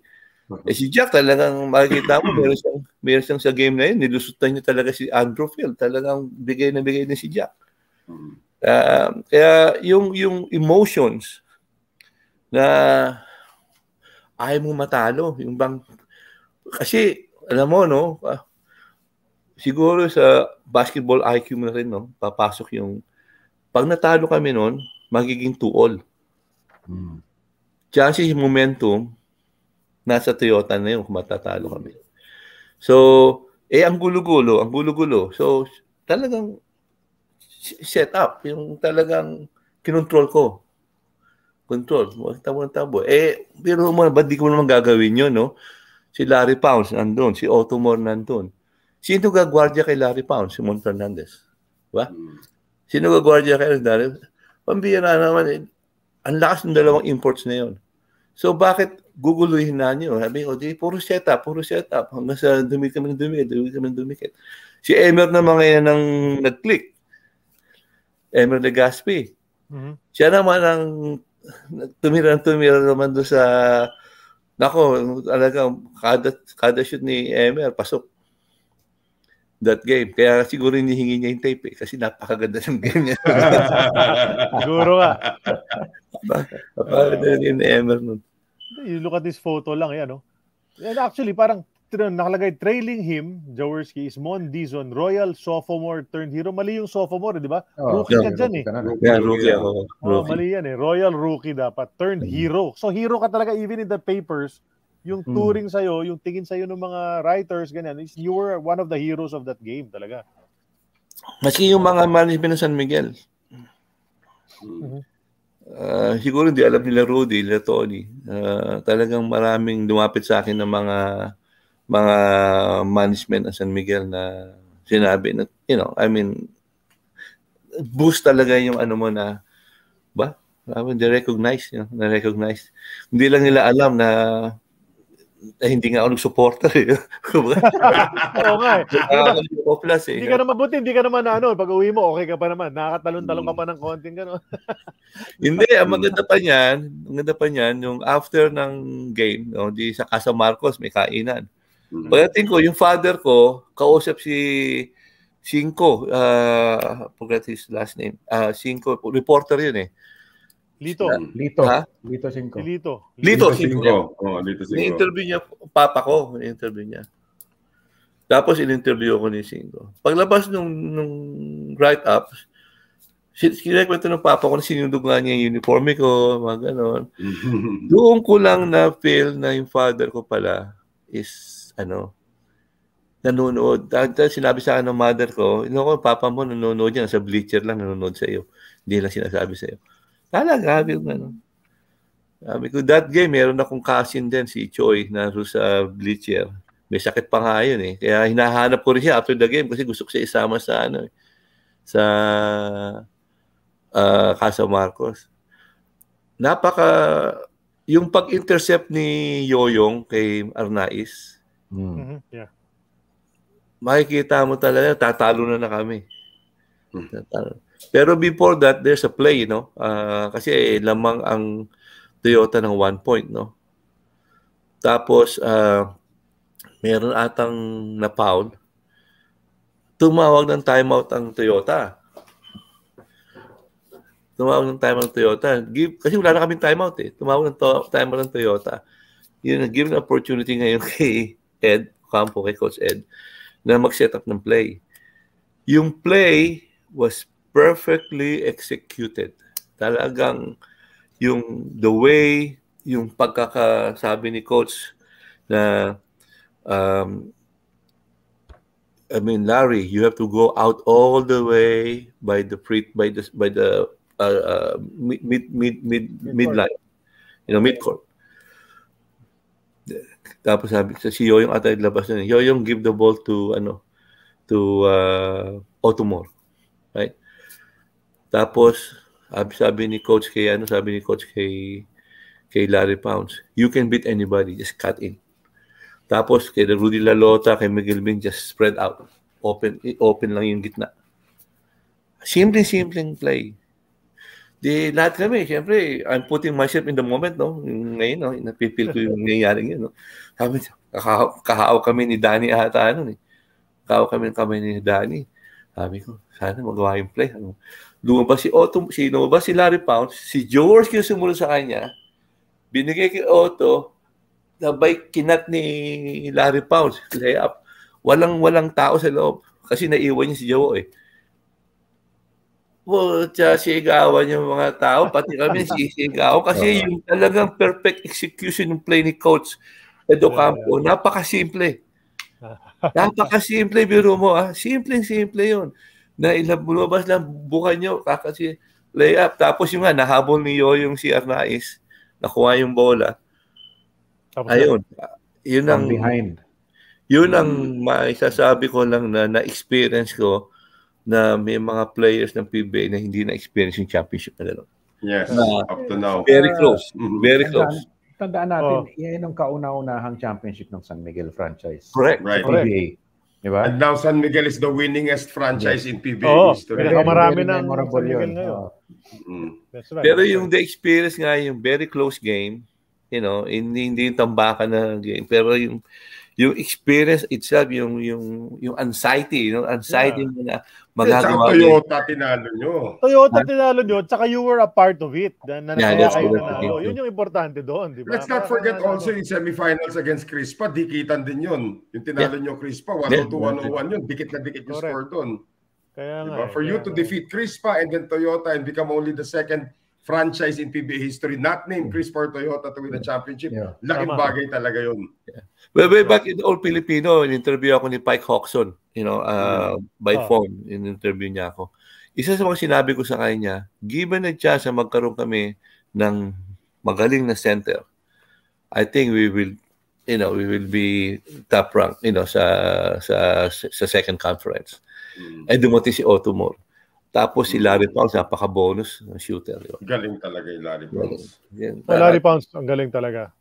Eh si Jack talagang makikita mo, meron siyang, meron siyang sa game na yun, nilusutan niya talaga si Andrew Field. Talagang bigay na bigay na si Jack. Uh, kaya yung, yung emotions na ayaw mong matalo. Yung bang, kasi alam mo no, uh, siguro sa basketball I Q mo na rin, no? Papasok yung... Pag natalo kami nun, magiging two all. Hmm. Chances, momentum, nasa Toyota na yun kung matatalo kami. So, eh, ang gulo-gulo, ang gulo-gulo. So, talagang set up. Yung talagang kinontrol ko. Control. Tabo-tabo. Eh, pero ba't di ko naman gagawin yun, no? Si Larry Pounds nandun. Si Otto Moore nandun. Sino gagwardiya kay Larry Pounds? Si Mon Fernandez. Diba? Mm. Sino gagwardiya kay Larry? Pambira naman. Eh. Ang lakas ng dalawang imports na yun. So, bakit guguluhin na nyo? Sabi, o di, puro setup, puro setup. Hanggang sa dumikit kami ng dumikit, dumikit kami ng dumikit. Si Emer naman ngayon ang nag-click. Emer Legaspi. Mm-hmm. Siya naman ang tumira-tumira naman doon sa... Nako, talaga, kada, kada shoot ni Emer, pasok. That game. Kaya siguro hinihingi niya yung tape eh, kasi napakaganda ng game niya. Siguro ka. Napakaganda ni Emer nun. You look at this photo lang, yan, no? And actually, parang nakalagay, trailing him, Jaworski, is Mon Dizon, royal sophomore turned hero. Mali yung sophomore, di ba? Oh, rookie yeah, ka dyan eh. Yeah, rookie ako. Oh, mali yan eh. Royal rookie dapat. Turned hero. So, hero ka talaga even in the papers. Yung touring sa'yo, yung tingin sa'yo ng mga writers, ganyan. You were one of the heroes of that game talaga. Maski yung mga management ng San Miguel. Mm-hmm. uh, siguro hindi alam nila Rudy, nila Tony. Uh, talagang maraming dumapit sa akin ng mga mga management ng San Miguel na sinabi na, you know, I mean, boost talaga yung ano mo na, ba? They recognize, you know, na recognize. Hindi lang nila alam na Eh, hindi nga ako nag-supporter eh. Oo nga eh. Hindi ka na mabuti, hindi ka naman ano, pag uwi mo, okay ka pa naman. Nakakatalon-talon ka pa ng konting gano'n. Hindi, ang maganda pa niyan, ang maganda pa niyan, yung after ng game, no, di sa Casa Marcos, may kainan. Pagdating ko, yung father ko, kausap si Cinco, uh, forget his last name, uh, Cinco, reporter yun eh. Lito. Uh, Lito. Ha? Lito Cinco. Lito. Lito Cinco. Oh, Lito Cinco. Ni-interview niya, papa ko, ni-interview niya. Tapos, in-interview ko ni Cinco. Paglabas nung, nung write-up, kinekwento ng papa ko na sinundog nga niya yung uniforme ko, mga ganon. Doon ko lang na-feel na yung father ko pala is, ano, nanonood. Sinabi sa akin ng mother ko, ino ko, papa mo nanonood yan, sa bleacher lang nanonood sa iyo. Hindi lang sinasabi sa iyo. Talaga, sabi ko, ano. Sabi ko, that game, meron akong cousin din, si Choi, na sa bleacher. May sakit pa nga yun eh. Kaya hinahanap ko rin siya after the game kasi gusto ko siya isama sa, ano, sa uh, Casa Marcos. Napaka, yung pag-intercept ni Yoyong kay Arnaiz, mm-hmm. yeah. makikita mo talaga, tatalo na na kami. Mm-hmm. Tatalo. Pero before that, there's a play, you know? Uh, kasi eh, lamang ang Toyota ng one point, no? Tapos, uh, meron atang na-foul. Tumawag ng timeout ang Toyota. Tumawag ng timeout ng Toyota. Give, kasi wala na kaming timeout, eh. Tumawag ng to- timeout ng Toyota. Yun, give an opportunity ngayon kay Ed Campo, kay Coach Ed, na mag-set up ng play. Yung play was perfectly executed. Talagang yung the way, yung pagkakasabi ni Coach na um, I mean, Larry, you have to go out all the way by the free, by the by the uh, uh, mid mid mid mid midline, you know, midcourt. Tapos sabi si Yoyong atay labas na niya. Yoyong give the ball to ano to uh, Otto Moore, right? Tapos, sabi ni Coach kay, ano, sabi ni Coach kay, kay Larry Pounds, you can beat anybody, just cut in. Tapos, kay Rudy Lalota, kay Miguel Bin, just spread out. Open open lang yung gitna. Simple-simple play. Di lahat kami, siyempre, I'm putting myself in the moment, no? Ngayon, no? Napipil ko yung nangyayaring yun, no? Kami, kahaw, kahaw kami ni Danny ata, ano, eh. Kahaw kami kami ni Danny. Sabi ko, sana magawa yung play. Ano? Lumabas si Otto, si, lumabas si Larry Pounds, si Joe Wars yung sumulong sa kanya, binigay kay Otto, nabay kinat ni Larry Pounds, lay up. Walang-walang tao sa loob, kasi naiwan niya si Joe, eh. Pucha, sigawan yung mga tao, pati kami sisigaw. Kasi yung talagang perfect execution ng play ni Coach Edo Campo, napakasimple. Napakasimple, biro mo, ah. Simple-simple yun. Na ilabas lang, bukan nyo, kasi layup. Tapos yung nga, nahabol ni Yoyong si Arnaiz, nakuha yung bola. Ayun, yun ang... behind. Yun ang maisasabi ko lang na na-experience ko na may mga players ng P B A na hindi na-experience yung championship na laro. Yes, uh, up to now. Very close. Very close. Tandaan, tandaan natin, oh. Yan ang kauna-unahang championship ng San Miguel franchise. Correct. Right. P B A. Diba? And now San Miguel is the winningest franchise, yes, in P B A, oh, history. Pero marami na memorable yun. Oh. Mm. That's right. Pero yung the experience nga, yung very close game, you know, hindi, hindi yung tambakan na game. Pero yung yung experience itself, yung yung yung anxiety, you know, anxiety, yeah, mo na magagawa. Tsaka Toyota tinalo nyo. Toyota tinalo nyo, tsaka you were a part of it. Na, yeah, that's correct. Nanalo. Yun yung importante doon, di ba? Let's not forget also in semifinals against Crispa, dikitan din yun. Yung tinalo, yeah, nyo Crispa, one oh two one oh one yun. Dikit na dikit yung score doon. Kaya diba? Nga, for you to defeat Crispa and then Toyota and become only the second franchise in P B A history, not named Crispa or Toyota to win the championship. Yeah. Laking bagay talaga yun. Yeah. Well, way back in All Filipino, in-interview ako ni Pike Hawkson, you know, uh, by oh. phone, in-interview niya ako. Isa sa mga sinabi ko sa kanya, given a chance na magkaroon kami ng magaling na center, I think we will, you know, we will be top rank, you know, sa sa, sa second conference. Mm. Ay dumating si Otto Moore. Tapos si Larry Pounds, napaka-bonus ng shooter. Yun. Galing talaga yung Larry Pounds. Yeah. Oh, Larry Pounds, ang galing talaga.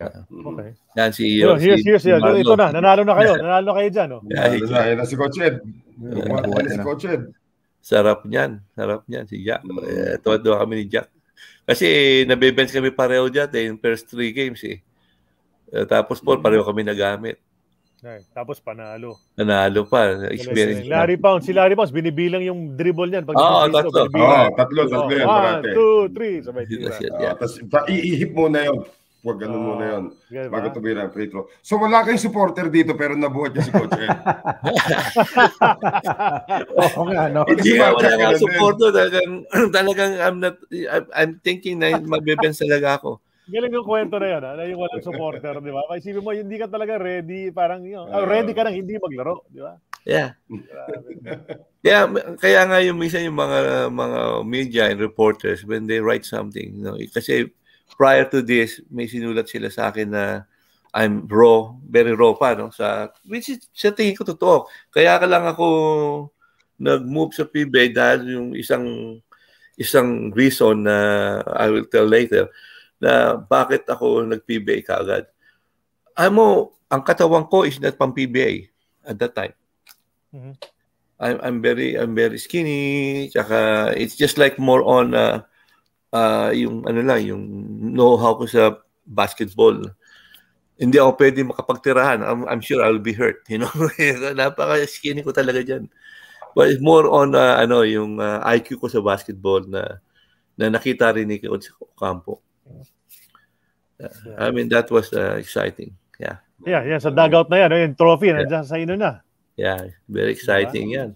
Yeah. Okay. Yan si Iyo. Here's, here's, here's. Ito na, nanalo na kayo. Nanalo na kayo dyan. Oh. Yeah, yeah, yeah. Yan na si Coach Ed. Buwan na si Coach Ed. Sarap niyan. Sarap niyan si Jack. Tuwa-tuwa kami ni Jack. Kasi nabibench kami pareho dyan eh, yung first three games eh. Tapos po, pareho kami nagamit. Right. Tapos panalo. Panalo pa. Experience. Larry Pounds. Si Larry Pounds, binibilang yung dribble niyan. Pag oh, tatlo. So, oh, tatlo. Tatlo yan. One, two, three. Sabay tira. Yeah. Tapos iihip mo na yun. Huwag ganun oh, muna yun. Diba? Bago tumira ang free throw. So wala kayong supporter dito pero nabuhat niya si Coach Ed. Oo nga, no? Hindi nga wala kang supporter. Talagang, talagang I'm, not, I'm, I'm thinking na magbebens talaga ako. Galing yung kwento na yun, ha? Na yung walang supporter, di ba? Isipin mo, hindi ka talaga ready, parang, you know, uh, ready ka nang hindi maglaro, di ba? Yeah. Yeah, kaya nga yung minsan yung mga mga media and reporters, when they write something, you know, kasi prior to this, may sinulat sila sa akin na I'm raw, very raw pa, no? Sa, which is, sa tingin ko totoo. Kaya ka lang ako nag-move sa P B A dahil yung isang, isang reason na I will tell later, na bakit ako nag-P B A kaagad. Alam mo, ang katawan ko is not pang P B A at that time. Mm-hmm. I'm, I'm very I'm very skinny, tsaka it's just like more on uh, uh, yung ano lang, yung know-how ko sa basketball. Hindi ako pwede makapagtirahan. I'm, I'm sure I'll be hurt, you know. Napaka-skinny ko talaga dyan. But it's more on uh, ano yung uh, I Q ko sa basketball na na nakita rin ni Coach Ocampo. Yeah. I mean, that was uh, exciting. Yeah. Yeah, yeah. Sa dugout na yan. Yung trophy, yeah, nandiyan sa ino na. Yeah, very exciting, diba? Yan.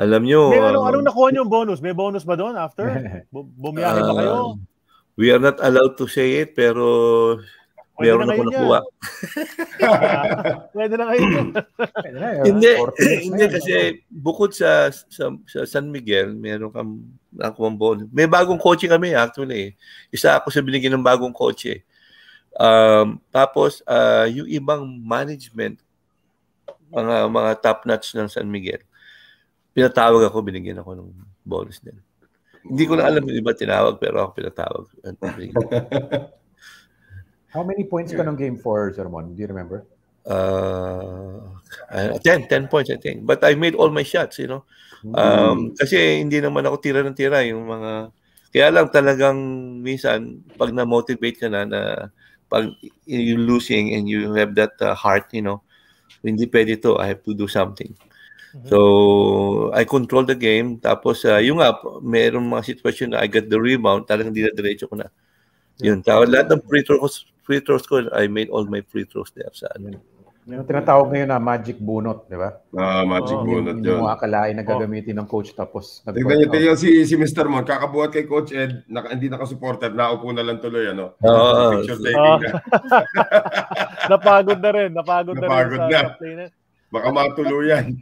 Alam nyo... May, anong, um, anong nakuha nyo yung bonus? May bonus ba doon after? Bumiyahe ba kayo? Um, we are not allowed to say it, pero... Meron na ako nakuha. Pwede na kayo. Hindi, hindi kasi bukod sa, sa, sa San Miguel, meron kang nakuha bonus. May bagong kotse kami actually. Isa ako sa binigyan ng bagong kotse. Um, tapos uh, yung ibang management, mga, mga top-notch ng San Miguel, pinatawag ako, binigyan ako ng bonus din. Hindi ko na alam yung iba tinawag, pero ako pinatawag. How many points ka nung game four, Sir Mon? Do you remember? Uh, ten. ten points, I think. But I made all my shots, you know. Um, mm. Kasi hindi naman ako tira ng tira. Yung mga Kaya lang talagang minsan, pag na-motivate ka na, na pag you're losing and you have that uh, heart, you know, hindi pwede to, I have to do something. Mm-hmm. So, I control the game. Tapos, uh, yung nga, mayroong mga situation na I got the rebound, talagang dinadiretso ko na. Yun, tawag lahat ng free throws, free throws ko, I made all my free throws there sa ano. Yung tinatawag ngayon na magic bunot, di ba? Ah, magic oh, bunot yun. Yung mga akalain na gagamitin oh. ng coach tapos... Tignan nyo, tignan si, si mister Mon, kakabuhat kay Coach Ed, naka, hindi nakasupporter, naupo na lang tuloy, ano? Oo. Oh, picture taking oh. na. Napagod na rin, napagod, napagod na rin. Napagod na. Baka matuluyan.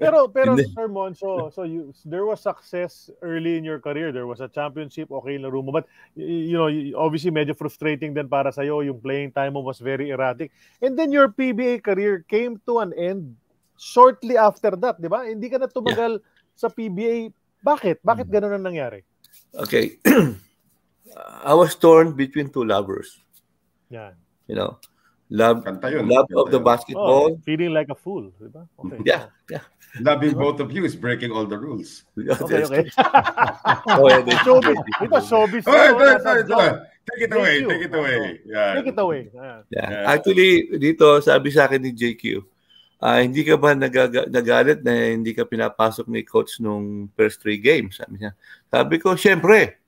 pero, pero Sir Monso, so you, there was success early in your career. There was a championship, okay, laro mo. But, you know, obviously medyo frustrating din para sa'yo. Yung playing time mo was very erratic. And then your P B A career came to an end shortly after that, di ba? Hindi ka na tumagal yeah. sa P B A. Bakit? Bakit mm-hmm. ganun ang nangyari? Okay. I was torn between two lovers. Yeah. You know? Love, love of the basketball. Oh, feeling like a fool. Diba? Okay. Yeah, yeah. Loving both of you is breaking all the rules. Okay, okay. oh, yeah, showbiz. Ito showbiz. Oh, right, right, right. Take it away. Take it away. Yeah. Take it away. Yeah. Yeah. Actually, dito sabi sa akin ni J Q, uh, hindi ka ba nagaga- nagalit na hindi ka pinapasok ni coach nung first three games? Sabi niya. Sabi ko, syempre.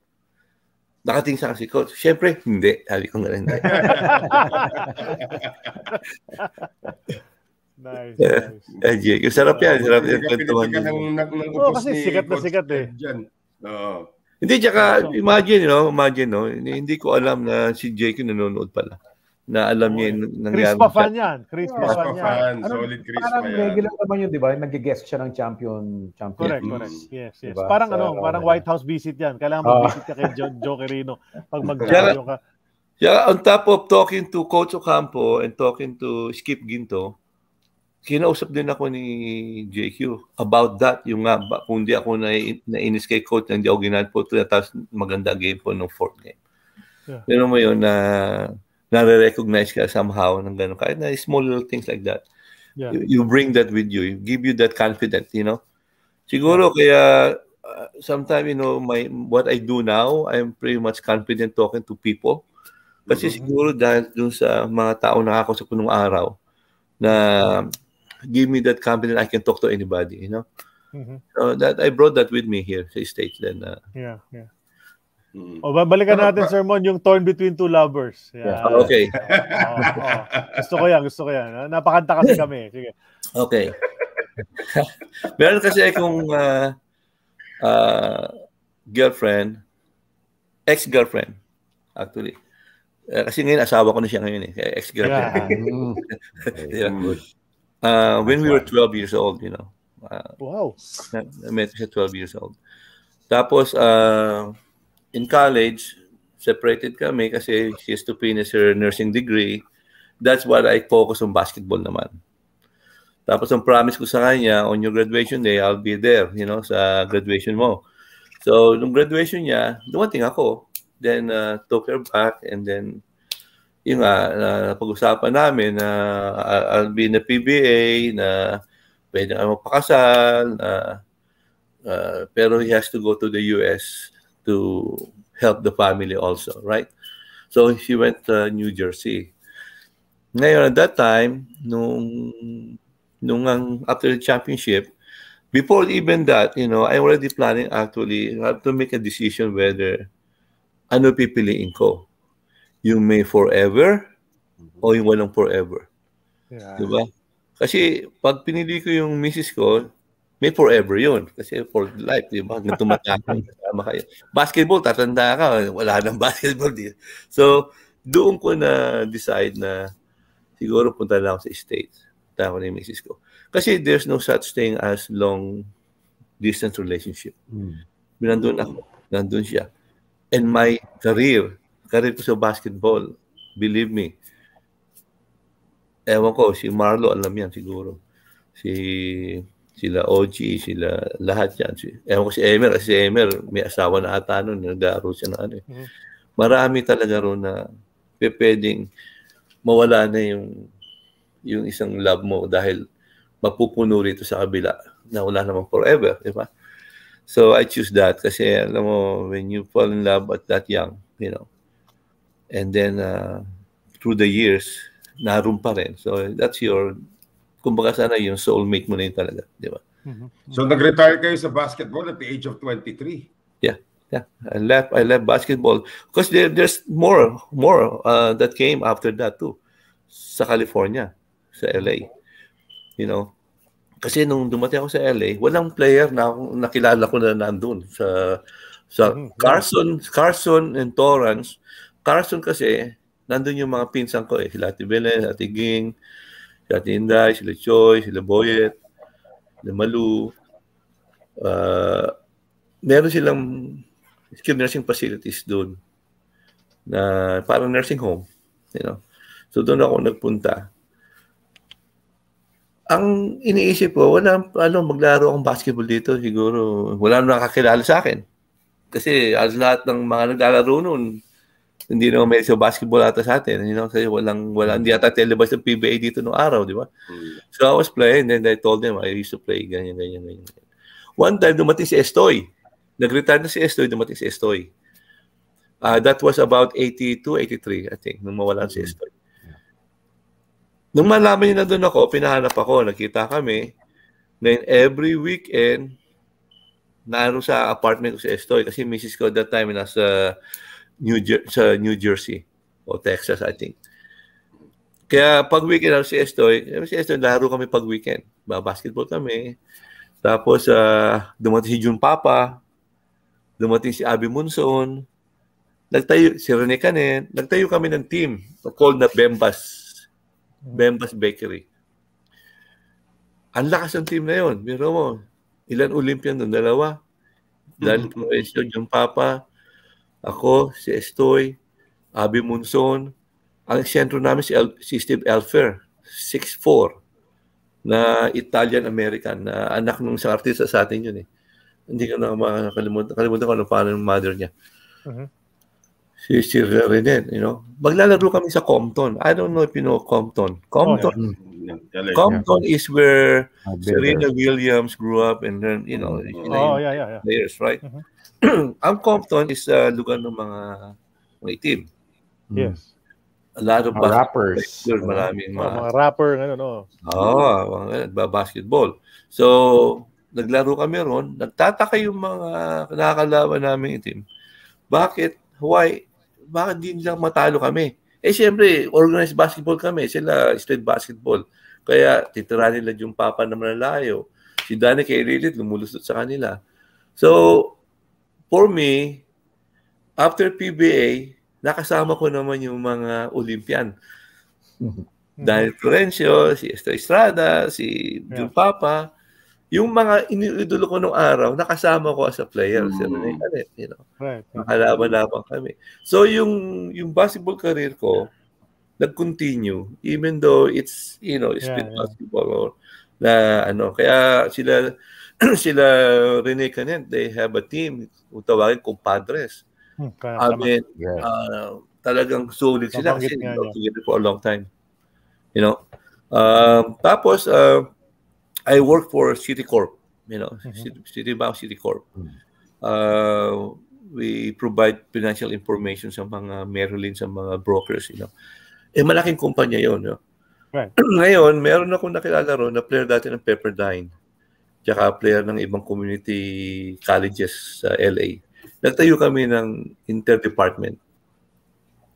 Nakating sa si coach. Siyempre, hindi. Sabi ko nga rin. Nice, nice. Yung sarap yan. Sarap yan. Oo, kasi sikat na sikat eh. Hindi, tsaka, imagine, no? Imagine, no? Hindi ko alam na si J Q nanonood pala. Na alam niya yung nangyari. Chris Pafan yan. Chris Pafan yan. Solid Chris Pafan yan. Parang regular naman yun, di ba? Nag-guest siya ng champion. Correct, correct. Yes, yes. Parang ano, parang White House visit yan. Kailangan mag-visit ka kay Joe Quirino pag mag-champion ka. Yeah, on top of talking to Coach Ocampo and talking to Skip Ginto, kinausap din ako ni J Q about that. Yung nga, kung di ako nainis kay Coach, hindi ako ginaan po ito, tapos maganda game po ng fourth game. Pero mo yun na nare-recognize ka somehow ng gano'n. Kahit na small little things like that. Yeah. You, you bring that with you. You give you that confidence, you know? Siguro yeah. kaya uh, sometimes, you know, my what I do now, I'm pretty much confident talking to people. Kasi mm-hmm. siguro dahil dun sa mga tao nakakausap ko nung araw na give me that confidence I can talk to anybody, you know? Mm-hmm. So that I brought that with me here sa States then. Uh, yeah, yeah. O, babalikan natin, Sir Mon, yung torn between two lovers. Yeah. Oh, okay. Oh, oh. Gusto ko yan, gusto ko yan. Napakanta kasi kami. Sige. Okay. Meron kasi akong uh, uh, girlfriend, ex-girlfriend, actually. Uh, kasi ngayon, asawa ko na siya ngayon eh. Kaya ex-girlfriend. Yeah. uh, when we were twelve years old, you know. Uh, wow. I met siya twelve years old. Tapos, uh, in college, separated kami kasi she has to finish her nursing degree. That's what I focus on basketball naman. Tapos ang promise ko sa kanya, on your graduation day, I'll be there, you know, sa graduation mo. So, nung graduation niya, dumating ako. Then, uh, took her back and then, yun nga, uh, napag-usapan namin na uh, I'll be in the P B A, na pwede nga magpakasal, uh, uh, pero he has to go to the U S to help the family also, right? So she went to uh, New Jersey. Ngayon, at that time, nung, nung ang, after the championship, before even that, you know, I'm already planning actually have to make a decision whether ano pipiliin ko? Yung may forever o yung walang forever? Yeah. Diba? Kasi pag pinili ko yung misis ko, may forever yun. Kasi for life, di ba? Nang tumatapang kasama kayo. Basketball, tatanda ka. Wala nang basketball dito. So, doon ko na-decide na siguro punta lang sa States. Punta ko na yung misis ko. Kasi there's no such thing as long-distance relationship. Hmm. Nandun ako. Nandun siya. And my career, career ko sa basketball, believe me, ewan ko, si Marlo, alam yan siguro. Si... Sila O G, sila lahat yan. Ewan ko si Emer, kasi si Emer may asawa na ata nun, nag-aaro siya na ano. Mm-hmm. Marami talaga ron na pwedeng mawala na yung yung isang love mo dahil mapupuno rito sa kabila na wala namang forever, di ba? So I choose that kasi alam mo, when you fall in love at that young, you know, and then uh, through the years, naroon pa rin. So that's your, kumbaga sana yung soulmate mo na yun talaga, di ba? Mm-hmm. So nag-retire kayo sa basketball at the age of twenty-three? Yeah, yeah. I left, I left basketball because there, there's more, more uh, that came after that too. Sa California, sa L A, you know. Kasi nung dumating ako sa L A, walang player na akong nakilala ko na nandun sa sa Carson, Carson and Torrance. Carson kasi nandun yung mga pinsan ko eh, sila Ate Belen, Ate Ging, Ate Inday, sila Choy, sila Boyet, sila Malu. Uh, meron silang nursing facilities doon na parang nursing home, you know. So doon ako nagpunta. Ang iniisip ko, wala, ano, maglaro akong basketball dito, siguro, wala nang nakakilala sa akin. Kasi as lahat ng mga naglalaro noon, hindi naman may isang basketball ata sa atin. You know, kasi walang, wala, hindi ata televised ng P B A dito noong araw, di ba? So I was playing, and then I told them, I used to play, ganyan, ganyan, ganyan. One time, dumating si Estoy. Nag-retire na si Estoy, dumating si Estoy. Uh, that was about eighty-two, eighty-three, I think, nung mawalan si Estoy. Nung malaman niya na doon ako, pinahanap ako, nakita kami, then every weekend, naroon sa apartment ko sa Estoy, kasi misis ko that time nasa New, Jer sa New Jersey o Texas, I think. Kaya pag weekend naroon si Estoy, si Estoy, laro kami pag weekend. Basketball kami. Tapos uh, dumating si Jun Papa, dumating si Abby Monson, nagtayo, si Rene Canen, nagtayo kami ng team called na Bembas. Bembas Bakery. Ang lakas ng team na yun. Biro mo, ilan Olympian doon? Dalawa. Dali Floresio, John Papa, ako, si Estoy, Abby Monson. Ang sentro namin si, El si Steve Elfer, six foot four, na Italian-American, na anak ng isang artista sa atin yun eh. Hindi ko na makalimutan, kalimutan ko ano paano yung mother niya. Uh-huh. Si Sir Renet, you know. Maglalaro kami sa Compton. I don't know if you know Compton. Compton, oh, yeah. Compton yeah. is where oh, Serena Williams grew up and then, you know, oh, yeah, yeah, yeah. players, right? Uh-huh. Ang Compton is a uh, lugar ng mga itim. Yes. A lot of mga rappers. Players, maraming oh, mga... mga rapper, ano, no? Oo, oh, nagbabasketball. So, naglaro kami ron. Nagtataka yung mga nakakalaban namin itim. Bakit? Why? Bakit di nilang matalo kami? Eh, siyempre, organized basketball kami. Sila, street basketball. Kaya, titira nila yung papa na manalayo. Si Danny Kaililit, lumulusot sa kanila. So, for me, after P B A, nakasama ko naman yung mga Olympian. Mm-hmm. Daniel Florencio, si Esther Estrada, si yung yeah. papa. Yung mga iniidolo ko nung araw, nakasama ko as a player. Mm. Sir, you know, right. Makalaban-laban kami. So, yung yung basketball career ko, yeah. nag-continue, even though it's, you know, it's yeah, yeah. basketball or na ano. Kaya sila, sila Rene Canen, they have a team, utawagin compadres. Hmm, Amin, yeah. uh, talagang solid sila kasi you know, together for a long time. You know? Uh, tapos, uh, I worked for Citicorp, you know, mm-hmm. City, Citibank Citicorp. Mm-hmm. Uh, we provide financial information sa mga Merlin, sa mga brokers, you know. Eh, malaking kumpanya yun, no? Right. Ngayon, meron akong nakilala ron na player dati ng Pepperdine, tsaka player ng ibang community colleges sa L A. Nagtayo kami ng interdepartment,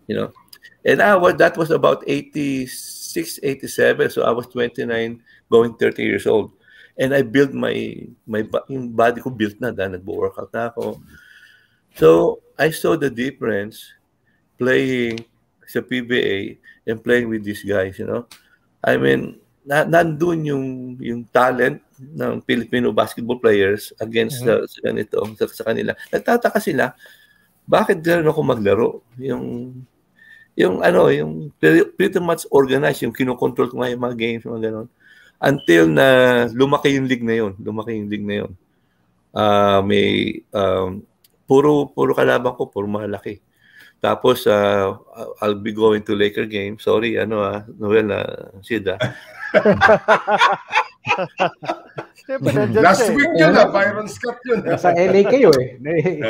you know. And I was, that was about eighty-six, eighty-seven, so I was twenty-nine, going thirty years old. And I built my, my yung body ko built na, dahil nag-workout na ako. So, I saw the difference playing sa P B A and playing with these guys, you know. I mean, na, nandun yung, yung talent ng Filipino basketball players against mm-hmm. sa, sa ganito, sa, sa kanila. Nagtataka sila, bakit gano'n ako maglaro? Yung... Yung ano, yung pretty much organized, yung kinokontrol ko nga yung mga games, mga ganon. Until na lumaki yung league na yun. Lumaki yung league na yun. Uh, may, um, puro, puro kalaban ko, puro malaki. Tapos, uh, I'll be going to Laker game. Sorry, ano ah, Noel, ah, Sid ah. Siyempre, nandiyan siya. Last week yun na, Byron's Cup yun. Nasa L A kayo eh.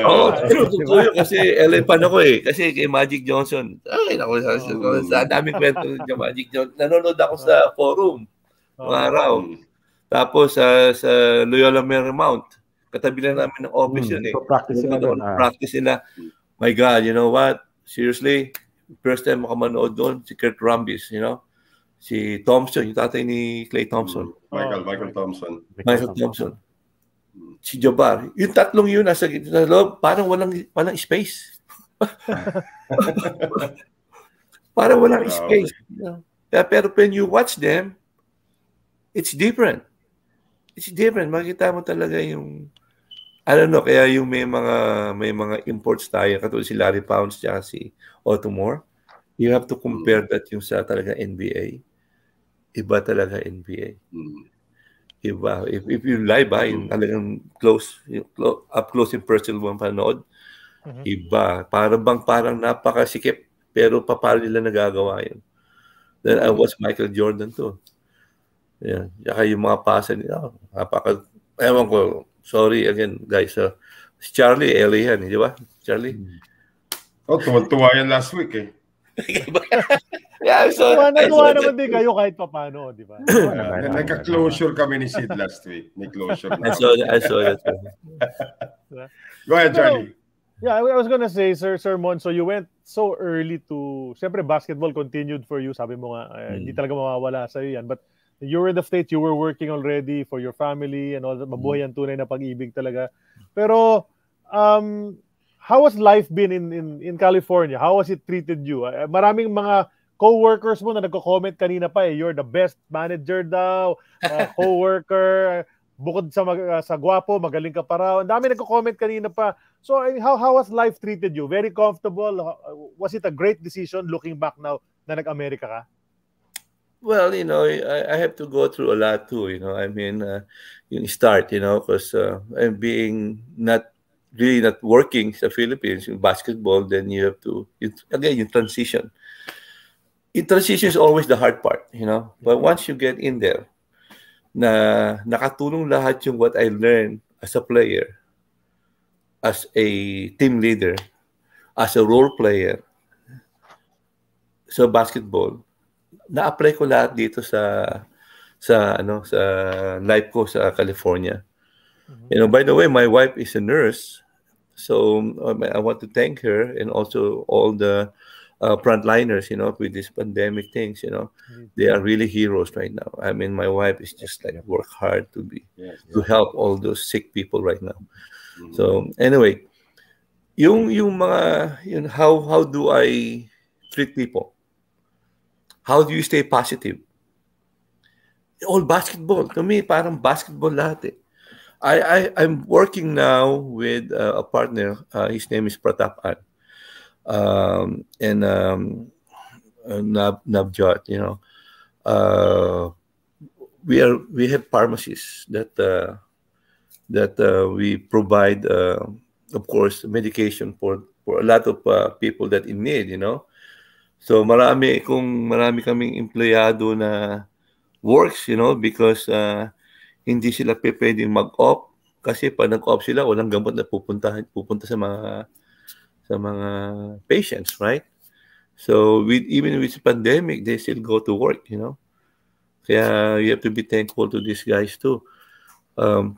Oo, true. Totoo yun kasi L A fan ako eh. Kasi kay Magic Johnson. Ay, naku, sa daming kwento niya Magic Johnson. Nanonood ako sa forum. Mga araw. Tapos sa Loyola Marymount. Katabi na namin ng office yun eh. So practice sila doon. Practice sila. My God, you know what? Seriously, first time makamanood doon si Kirk Rambis, you know? Si Thompson, yung tatay ni Clay Thompson. Michael, Michael Thompson. Michael Thompson. Si Jabbar. Yung tatlong yun, nasa, nasa loob, parang walang, walang space. Parang walang wow. space. You know? Pero when you watch them, it's different. It's different. Makikita mo talaga yung, I don't know, kaya yung may mga, may mga imports tayo, katulad si Larry Pounds, tsaka si Ottomore. You have to compare that yung sa talaga N B A. Iba talaga N B A. Iba. If, if you live by, yung talagang close, yung close, up close and personal mo panood, iba. Parang bang parang napakasikip, pero papala nila nagagawa yun. Then I watched Michael Jordan too. Yeah. Saka yung mga pasa nila, napaka, ewan ko, sorry again guys, uh, si Charlie, Ellie yan, di ba? Charlie? Oh, tuwa-tuwa yan last week eh. Yeah, so nagawa naman din kayo kahit paano, di ba? Nagka-closure kami ni Sid last week. May closure na. I saw that. I saw that. Go ahead, Charlie. Yeah, I was gonna say, Sir Sir Monzo, you went so early to, siyempre, basketball continued for you. Sabi mo nga, hindi talaga mawawala sa'yo yan. But you were in the States, you were working already for your family and all that. Mabuhay ang tunay na pag-ibig talaga. Pero, um... how has life been in, in, in California? How has it treated you? Uh, maraming mga co-workers mo na nagko-comment kanina pa eh, you're the best manager daw, uh, co-worker, bukod sa, mag, uh, sa guwapo, magaling ka pa raw. Ang dami nagko-comment kanina pa. So I mean, how, how has life treated you? Very comfortable? Was it a great decision looking back now na nag-America ka? Well, you know, I, I have to go through a lot too, you know. I mean, uh, yung start, you know, because uh, I'm being not really not working sa Philippines in basketball, then you have to, you, again, you transition. In transition is always the hard part, you know. But once you get in there, na nakatulong lahat yung what I learned as a player, as a team leader, as a role player, so basketball, na-apply ko lahat dito sa, sa, ano, sa life ko sa California. You know, by the way, my wife is a nurse, so um, I want to thank her and also all the uh, frontliners, you know, with this pandemic things, you know. Mm-hmm. They are really heroes right now. I mean, my wife is just like work hard to be, yes, yes. to help all those sick people right now. Mm-hmm. So anyway, yung, yung mga, you know, how, how do I treat people? How do you stay positive? All basketball. To me, parang basketball lahat eh. I, I, I'm working now with uh, a partner. Uh, his name is Pratap An. Um, and um, uh, Nab, Nabjot, you know. Uh, we are we have pharmacies that uh, that uh, we provide, uh, of course, medication for, for a lot of uh, people that in need, you know. So marami kung marami kaming empleyado na works, you know, because uh, hindi sila pwedeng mag-off kasi pag nag-off sila walang gamot na pupunta pupunta sa mga sa mga patients, right? So with even with the pandemic, they still go to work, you know. Kaya you have to be thankful to these guys too. Um,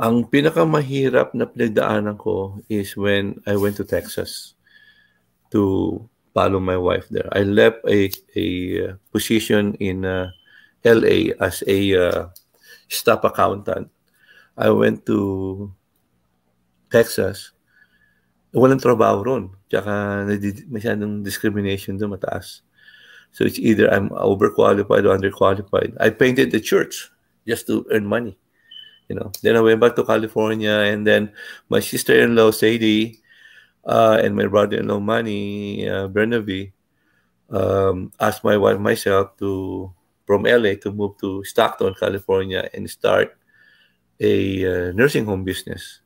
ang pinakamahirap na pinagdaanan ko is when I went to Texas to follow my wife there. I left a a position in uh, L A as a uh, staff accountant. I went to Texas. Walang trabaho ron. Tsaka masyadong discrimination doon mataas. So it's either I'm overqualified or underqualified. I painted the church just to earn money. You know. Then I went back to California, and then my sister-in-law Sadie uh, and my brother-in-law Manny uh, Bernabe um, asked my wife myself to from L A to move to Stockton, California, and start a uh, nursing home business.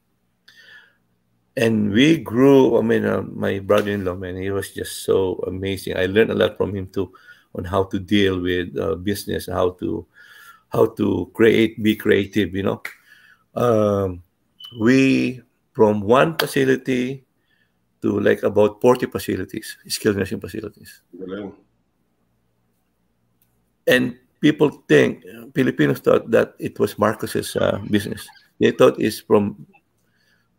And we grew, I mean, uh, my brother-in-law, man, he was just so amazing. I learned a lot from him too on how to deal with uh, business, how to how to create, be creative, you know. Um, we, from one facility to like about forty facilities, skilled nursing facilities. Brilliant. And people think, Filipinos thought that it was Marcos's uh, business. They thought it's from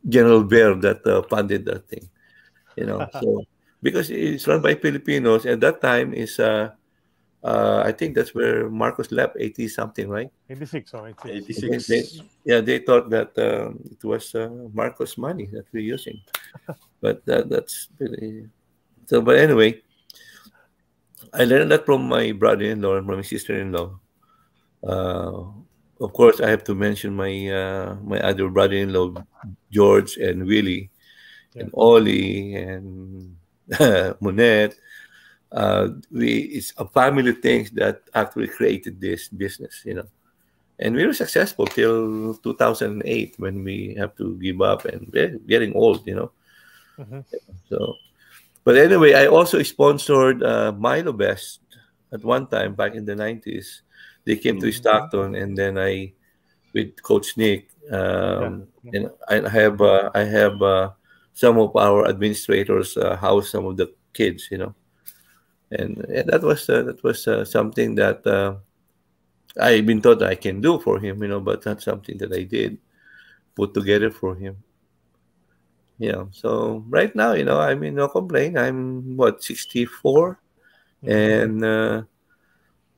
General Bear that uh, funded that thing, you know. So because it's run by Filipinos, at that time is, uh, uh, I think that's where Marcos left, eighty something, right? eighty-six or eighty-six. eighty-six. They, yeah, they thought that um, it was uh, Marcos' money that we're using, but that, that's really, so. But anyway, I learned that from my brother-in-law and from my sister-in-law. Uh, of course, I have to mention my uh, my other brother-in-law, George and Willie, yeah. and Ollie and Monette. Uh, we it's a family of things that actually created this business, you know. And we were successful till two thousand eight when we have to give up, and we're getting old, you know. Mm-hmm. So. But anyway, I also sponsored uh, Milo Best at one time back in the nineties. They came mm-hmm. to Stockton, and then I, with Coach Nick, um, yeah. Yeah. and I have uh, I have uh, some of our administrators uh, house some of the kids, you know, and, and that was uh, that was uh, something that uh, I've been taught I can do for him, you know, but that's something that I did put together for him. Yeah, you know, so right now, you know, I mean, no complaint. I'm what sixty-four, mm-hmm. and uh,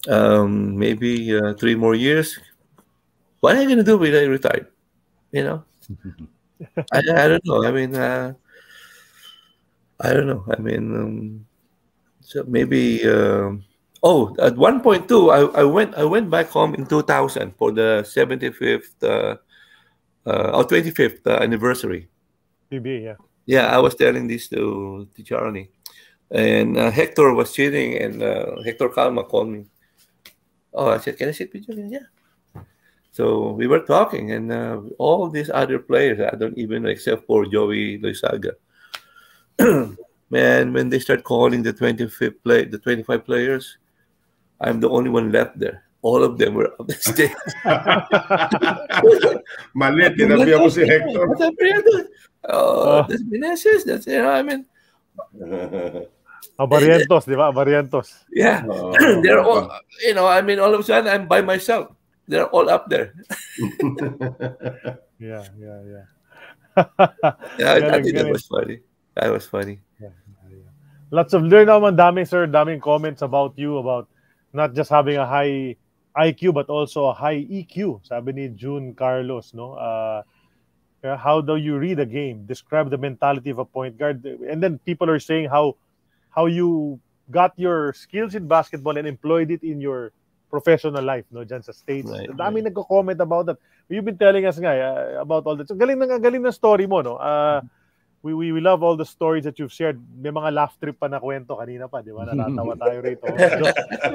um, maybe uh, three more years. What am I gonna do when I retire? You know, I, I don't know. I mean, uh, I don't know. I mean, um, so maybe. Uh, oh, at one point too, I, I went I went back home in two thousand for the seventy-fifth uh, uh, or twenty-fifth uh, anniversary. P B, yeah. Yeah, I was telling this to, to Charlie. And uh, Hector was sitting, and uh, Hector Calma called me. Oh, I said, can I sit with you? Yeah. So we were talking, and uh, all these other players, I don't even know, except for Joey Loizaga. Man, when they start calling the twenty-fifth play, the twenty-five players, I'm the only one left there. All of them were up the stage. Malete, nabiyaw si Hector. Oh, that's Meneses. That's, you know, I mean. Abarientos, di ba? Abarientos. Yeah. Oh. They're all, you know, I mean, all of a sudden, I'm by myself. They're all up there. yeah, yeah, yeah. yeah I, I think that was funny. That was funny. Yeah, yeah. Lots of, there naman dami, sir, daming comments about you, about not just having a high I Q, but also a high E Q. Sabi ni June Carlos, no? Uh, how do you read a game? Describe the mentality of a point guard. And then people are saying how how you got your skills in basketball and employed it in your professional life, no? Diyan sa States. Right, right. Dami nagko-comment about that. You've been telling us nga uh, about all that. So, galing na, galing na story mo, no? Uh, we, we we love all the stories that you've shared. May mga laugh trip pa na kwento kanina pa, di ba? Natatawa tayo rito.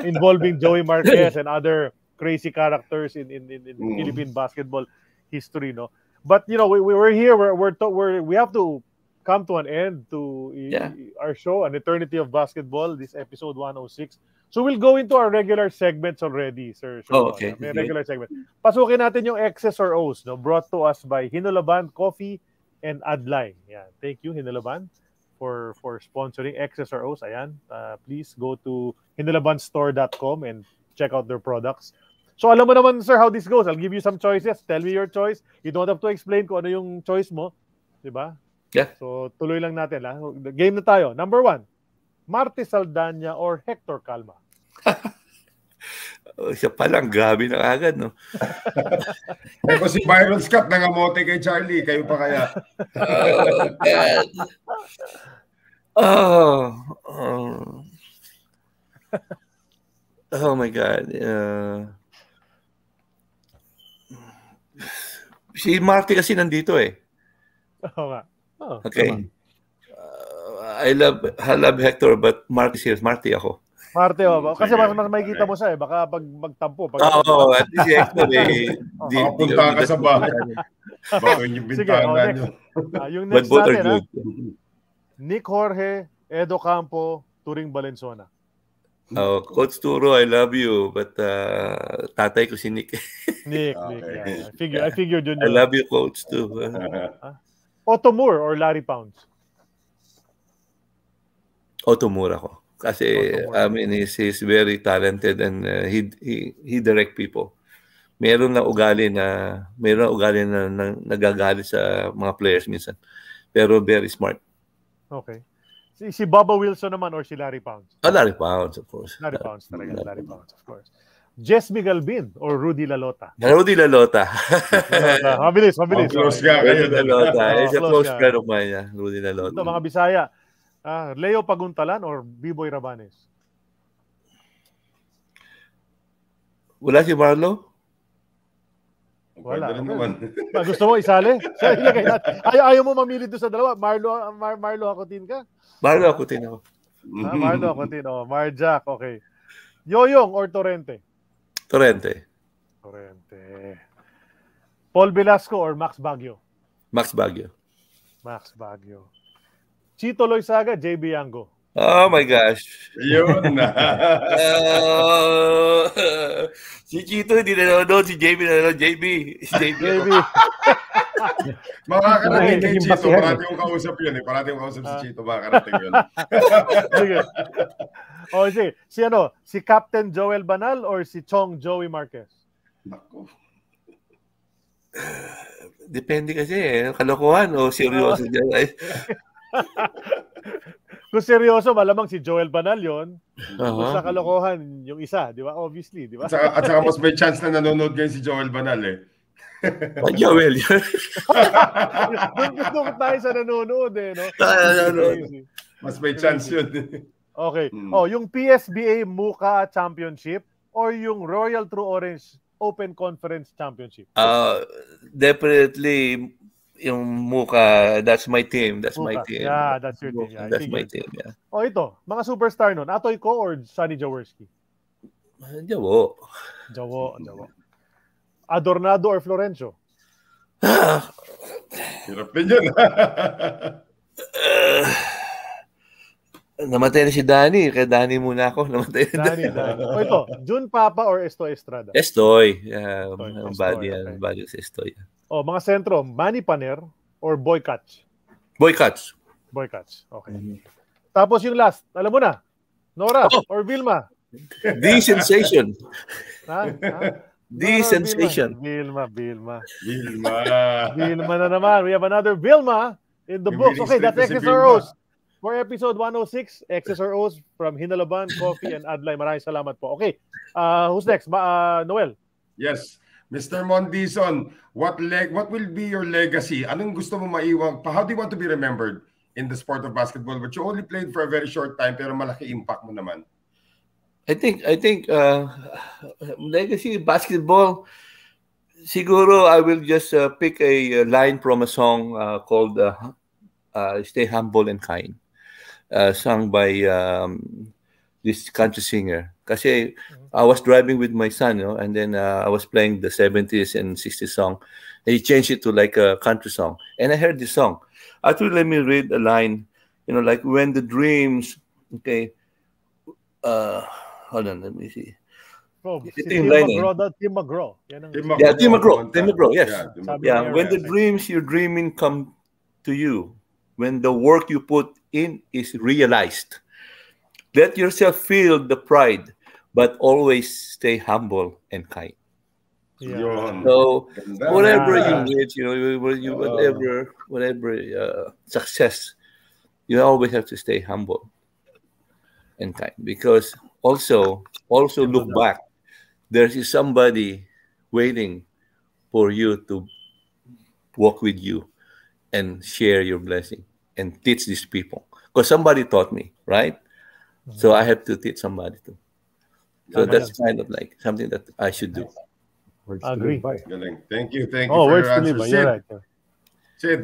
Involving Joey Marquez and other crazy characters in in, in, in mm. Philippine basketball history, no? But you know, we, we were here. We're we're, we're we have to come to an end to yeah. our show, An Eternity of Basketball. This episode one oh six. So we'll go into our regular segments already, sir. sir oh, okay. May regular segment. Pasukin natin yung X's or O's, no? Brought to us by Hinulaban Coffee and Adlai. Yeah, thank you Hinulaban for for sponsoring X's or O's. Ayan, uh, please go to hinulaban store dot com and check out their products. So alam mo naman, sir, how this goes. I'll give you some choices. Tell me your choice. You don't have to explain kung ano yung choice mo. Diba? Yeah. So tuloy lang natin. La. Game na tayo. Number one, Marty Saldana or Hector Calma? oh, siya palang grabe na agad, no? Ako si Byron Scott, nangamote kay Charlie. Kayo pa kaya? oh, God. Oh. Oh. Oh my God! Uh, si Marty kasi nandito eh. Oh, oh, okay. Uh, I love I love Hector, but Marty is Marty ako. Marty ako. Oh, kasi mas mas makikita mo siya eh. Baka pag magtampo. Pag oh, at least Hector eh. Di, oh, di, punta ka sa bahay. Bago yung bintana oh, niyo. Uh, yung next natin ha. Nick Jorge, Edo Campo, Turing Valenzuela. Oh, Coach Turo, I love you, but uh, tatay ko si Nick. Nick, okay. Nick. Yeah. I figure, I figured you know. I love you, Coach, too. Uh, Otto Moore or Larry Pounds? Otto Moore ako. Kasi, Otto Moore. I mean, he's, he's very talented and uh, he, he, he direct people. Meron na ugali na, meron na ugali na, na nagagalit sa mga players minsan. Pero very smart. Okay. Si Bubba Wilson naman or si Larry Pounds? Oh, Larry Pounds, of course. Larry Pounds talaga. Larry Pounds, of course. Jesmy Galbin or Rudy Lalota? Rudy Lalota. Mabilis, mabilis. Close guy. Rudy Lalota. It's a close guy of mine. Rudy Lalota. Ito, mga Bisaya. Ah, Leo Paguntalan or B-Boy Rabanes? Wala si Marlo? Wala. Gusto mo isali? Ay, ayaw mo mamili doon sa dalawa. Marlo, Mar Marlo Acutin ka? Marlo Acutin ako. Ah, Marlo Acutin, oh. Marjack, okay. Yoyong or Torrente? Torrente. Torrente. Paul Velasco or Max Baguio? Max Baguio. Max Baguio. Chito Loizaga, J B Yango. Oh my gosh. Yun na. uh, si Chito hindi nanonood, si J B nanonood. J B. Si J B. J B. Makakarating kay Chito. Parati yung kausap yun eh. Parati yung kausap si Chito. Makakarating yun. Sige. O, sige. Si ano? Si Captain Joel Banal or si Chong Joey Marquez? Naku. Depende kasi eh. Kalokohan o seryoso dyan. Kung seryoso, malamang si Joel Banal yun. Uh-huh. Sa kalokohan, yung isa, di ba? Obviously, di ba? At saka, at saka mas may chance na nanonood ngayon si Joel Banal eh. Joel yun. Gusto ko tayo sa nanonood eh, no? Mas may chance yun. Okay. Mm. Oh, yung P S B A Muka Championship or yung Royal True Orange Open Conference Championship? Uh, definitely... yung Muka, that's my team, that's Muka. my team. Yeah, that's your team. Yeah, that's my team, yeah. O oh, ito, mga superstar nun, Atoy Ko or Sonny Jaworski? Jawo. Jawo, Jawo. Adornado or Florencio? Hirap din yun. uh, namatay na si Danny, kaya Danny muna ako. Namatay na Danny. Danny. O oh, ito, Jun Papa or Estoy Estrada? Estoy. Yeah, ang body yan, ang body si Estoy. Oh, mga sentro, Manny Paner or Boy Catch? Boy Catch. Boy Catch, okay. Mm -hmm. Tapos yung last, alam mo na, Nora oh. or Vilma? The Sensation. Ha? Ha? The Nora Sensation. Vilma, Vilma. Vilma. Vilma na naman. We have another Vilma in the books. Okay, that's X S R Os. For episode one oh six, X S R Os from Hinalaban, Coffee, and Adlai. Maraming salamat po. Okay, uh, who's next? Ma uh, Noel? Yes. Mister Mondizon, what leg? What will be your legacy? Anong gusto mo maiwang? How do you want to be remembered in the sport of basketball? But you only played for a very short time, pero malaki impact mo naman. I think, I think, uh, legacy basketball. Siguro, I will just uh, pick a line from a song uh, called uh, uh, "Stay Humble and Kind," uh, sung by um, this country singer. Kasi I was driving with my son, you know, and then uh, I was playing the seventies and sixties song. And he changed it to like a country song. And I heard this song. Actually, let me read a line, you know, like when the dreams, okay, uh, hold on, let me see. Oh, si Tim McGraw, not Tim McGraw. Yeah, Tim McGraw, Tim McGraw, yes. Yeah, Tim McGraw. Yeah, when the dreams you're dreaming come to you, when the work you put in is realized, let yourself feel the pride, but always stay humble and kind. Yeah. So whatever you need, you know, you, whatever, whatever uh, success, you always have to stay humble and kind. Because also, also look back. There is somebody waiting for you to walk with you and share your blessing and teach these people. Because somebody taught me, right? So I have to teach somebody too. So that's kind of like something that I should do. I agree. Thank you. Thank you oh, for your answer, Sid. Right. Sid.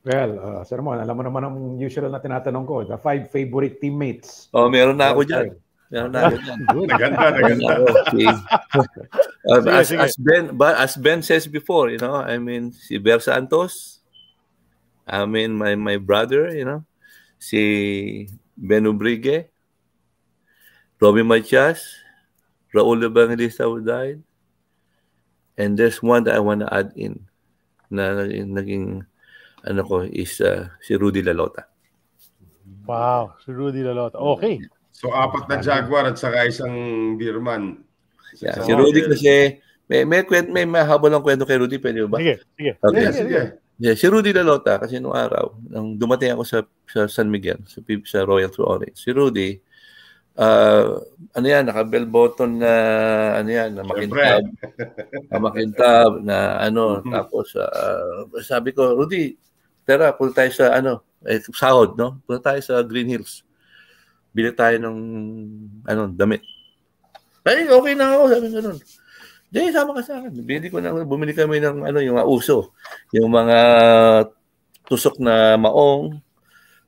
Well, uh, Sir Mon, alam mo naman ang usual na tinatanong ko, the five favorite teammates. Oh, meron na ako dyan. Meron na ako dyan. Naganda, naganda. Okay. uh, as, as, Ben, but as Ben says before, you know, I mean, si Ber Santos, I mean, my, my brother, you know, si Ben Ubrigue, Romy Matias, Raul Evangelista who died. And there's one that I want to add in na naging ano ko is uh, si Rudy Lalota. Wow, si Rudy Lalota. Okay. So apat na Jaguar at saka isang Birman. Yeah, si Rudy kasi may may kwento, may mahabol ang kwento kay Rudy, pwede ba? Sige, sige. Okay. Sige, sige. Yeah, si Rudy Lalota kasi nung araw nang dumating ako sa, sa San Miguel, sa, sa Royal True Orange. Si Rudy uh, ano yan, naka bell button na ano yan, na makintab. na makintab na ano, tapos uh, sabi ko, Rudy, tara punta tayo sa ano, eh, sahod, no? Punta tayo sa Green Hills. Bili tayo ng ano, damit. Ay, okay na ako, sabi ko nun. Diyan, sama ka sa akin. Bili ko na, bumili kami ng ano, yung uso. Yung mga tusok na maong,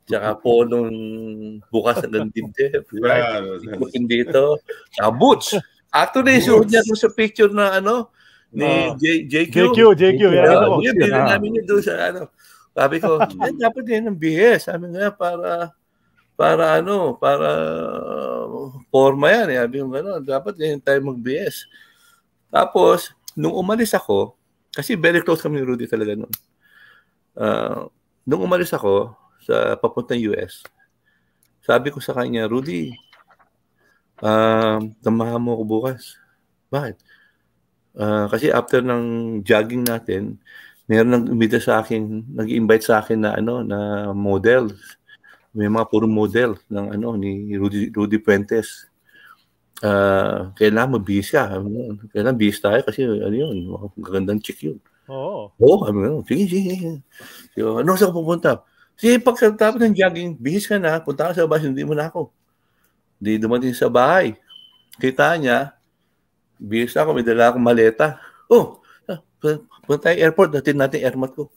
tsaka polong bukas ng dibdib. Right? Bukin dito. Tsaka boots. Actually, suot niya sa picture na ano, ni uh, J Q. J Q, J Q. Bili namin yun doon sa ano. Sabi ko, ay, dapat din ng B S. Sabi nga, para... Para ano, para forma yan. Sabi yung gano'n, dapat ganyan tayo mag-B S. Tapos, nung umalis ako, kasi very close kami ni Rudy talaga nun. Uh, nung umalis ako, sa papuntang U S, sabi ko sa kanya, Rudy, uh, tamahan mo ako bukas. Bakit? Uh, kasi after ng jogging natin, meron nang umita sa akin, nag-invite sa akin na ano, na models. May mga puro model ng ano ni Rudy, Rudy Puentes. Uh, kailangan mabihis ka. Kailangan bihis tayo kasi ano yun, magandang chick yun. Oo. Oo, I mean, sige, sige. So, ano saan pupunta? Sige, pagkatapos ng jogging, bihis ka na, punta ka sa bahay, hindi mo na ako. Di dumating sa bahay. Kita niya, bihis ako, may dala akong maleta. Oh, punta tayo airport, natin natin airmat ko.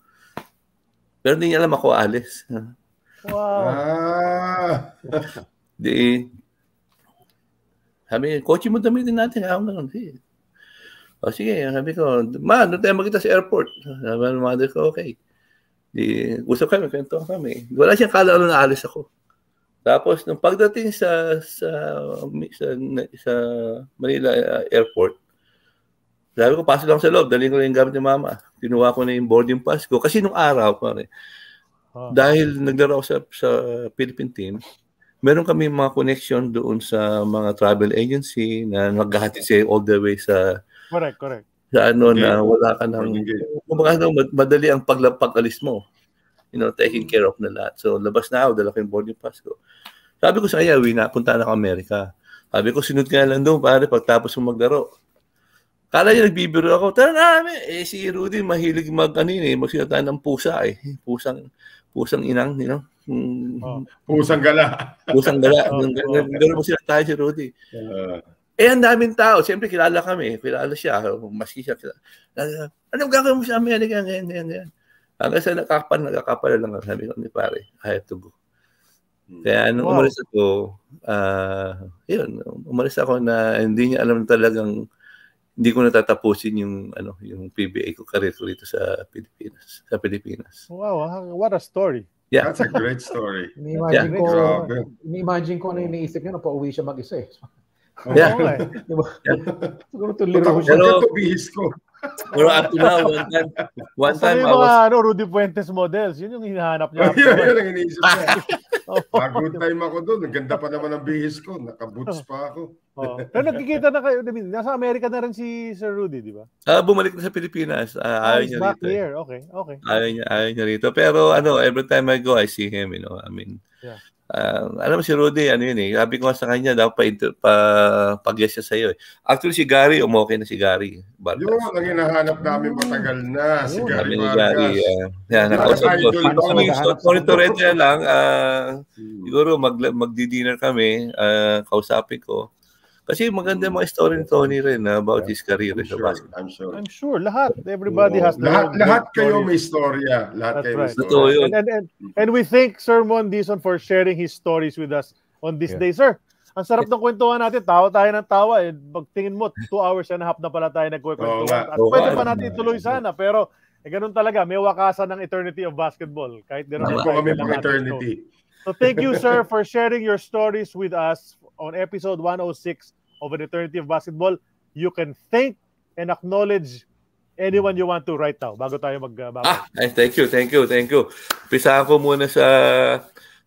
Pero hindi niya alam ako alis. Wow. Ah. Di, sabi, kotse mo damitin natin. Ako na lang. O sige, sabi ko, ma, doon tayo magkita sa airport. Sabi ng mother ko, okay. Di, usap kami, kwento kami. Wala siyang kala na alis ako. Tapos, nung pagdating sa sa, sa, sa Manila Airport, sabi ko, paso lang sa loob. Daling ko lang yung gamit ni mama. Tinuha ko na yung boarding pass ko. Kasi nung araw, pare, oh. Dahil naglaro ako sa, sa Philippine team, meron kami mga connection doon sa mga travel agency na naghahati siya all the way sa correct, correct. Sa ano okay. Na wala ka nang kumbaga madali ang paglampag-alis mo. You know, taking care of na lahat. So, labas na ako, dala ko yung boarding pass ko. Sabi ko sa kanya, uwi na, punta na ako Amerika. Sabi ko, sinunod ka lang doon, pare, pagtapos mo maglaro. Kala niya nagbibiro ako, tara namin. Eh, si Rudy, mahilig mag, ano yun eh, magsinatahan ng pusa eh. Pusang, pusang inang, you know? Mm, oh. Pusang gala. Pusang gala. Pero magsinatahan si Rudy. Uh. Eh, ang daming tao. Siyempre, kilala kami. Kilala siya. Maski siya. Kilala. Anong gagawin mo sa amin? Ano yan, yan, yan, yan. Hanggang sa nakakapal, nakakapal lang. Sabi ko, ni pare, I have to go. Kaya nung wow. umalis ako, uh, yun, umalis ako na hindi niya alam talagang hindi ko natatapusin yung ano yung P B A ko career ko dito sa Pilipinas sa Pilipinas. Wow, what a story. Yeah, that's a great story. Imagine yeah. ko, imagine ko na iniisip niya na pauwi siya mag-isa eh. Yeah. Diba? Siguro tuliro siya to bihis ko. Pero up to now, one time, one time I was... Ano, Rudy Puentes models, yun yung hinahanap niya. Yun yung iniisip niya. Pag-good time ako doon, naganda pa naman ang bihis ko, nakaboots pa ako. Oh. Pero nagkikita na kayo, nasa Amerika na rin si Sir Rudy, di ba? Uh, bumalik na sa Pilipinas. Uh, ayaw oh, niya back rito. Here. Okay, okay. Ayaw niya, ayaw niya rito. Pero ano, every time I go, I see him, you know. I mean, yeah. uh, alam mo si Rudy, ano yun eh. Sabi ko sa kanya, daw pa, pa, pag-yes siya sa'yo eh. Actually, si Gary, umokay na si Gary. Barkas. Yung ang hinahanap namin matagal na, si oh, Gary Vargas. Yan, nakausap ko. Monitorin niya lang, uh, hmm. siguro mag-dinner kami, uh, kausapin ko. Kasi maganda yung mga story ni Tony rin uh, about yeah. his career I'm in sure, the basketball. I'm sure. I'm sure. Lahat. Everybody oh. has lahat, lahat kayo may storya. Lahat kayo right. may storya. And, and, and, and we thank Sir Mon Dizon for sharing his stories with us on this yeah. day. Sir, ang sarap ng kwentuhan natin. Tawa tayo ng tawa. Eh. Pagtingin mo, two hours and a half na pala tayo nagkwentuhan. At oh, pwede pa natin ituloy sana. Pero eh, ganun talaga. May wakasan ng eternity of basketball. Kahit ganun. Hindi po kami pang eternity. So thank you, sir, for sharing your stories with us on episode one oh six of An Eternity of Basketball. You can thank and acknowledge anyone you want to right now bago tayo mag uh, bago. Ah, thank you, thank you, thank you. Pisahan ko muna sa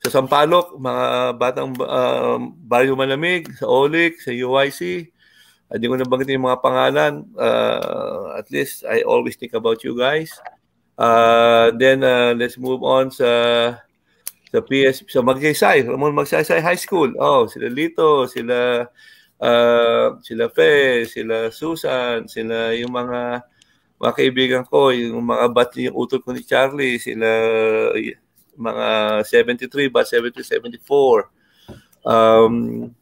sa Sampaloc, mga batang uh, Barrio Malamig, sa O L I C, sa U I C. Hindi ko nabanggitin yung mga pangalan. Uh, at least I always think about you guys. Uh, then uh, let's move on sa sa P S, sa Magsaysay, Ramon Magsaysay High School. Oh, sila Lito, sila uh, sila Fe, sila Susan, sila yung mga mga kaibigan ko, yung mga batch, yung utol ko ni Charlie, sila mga seventy-three, batch seventy-three, seventy-four. Um,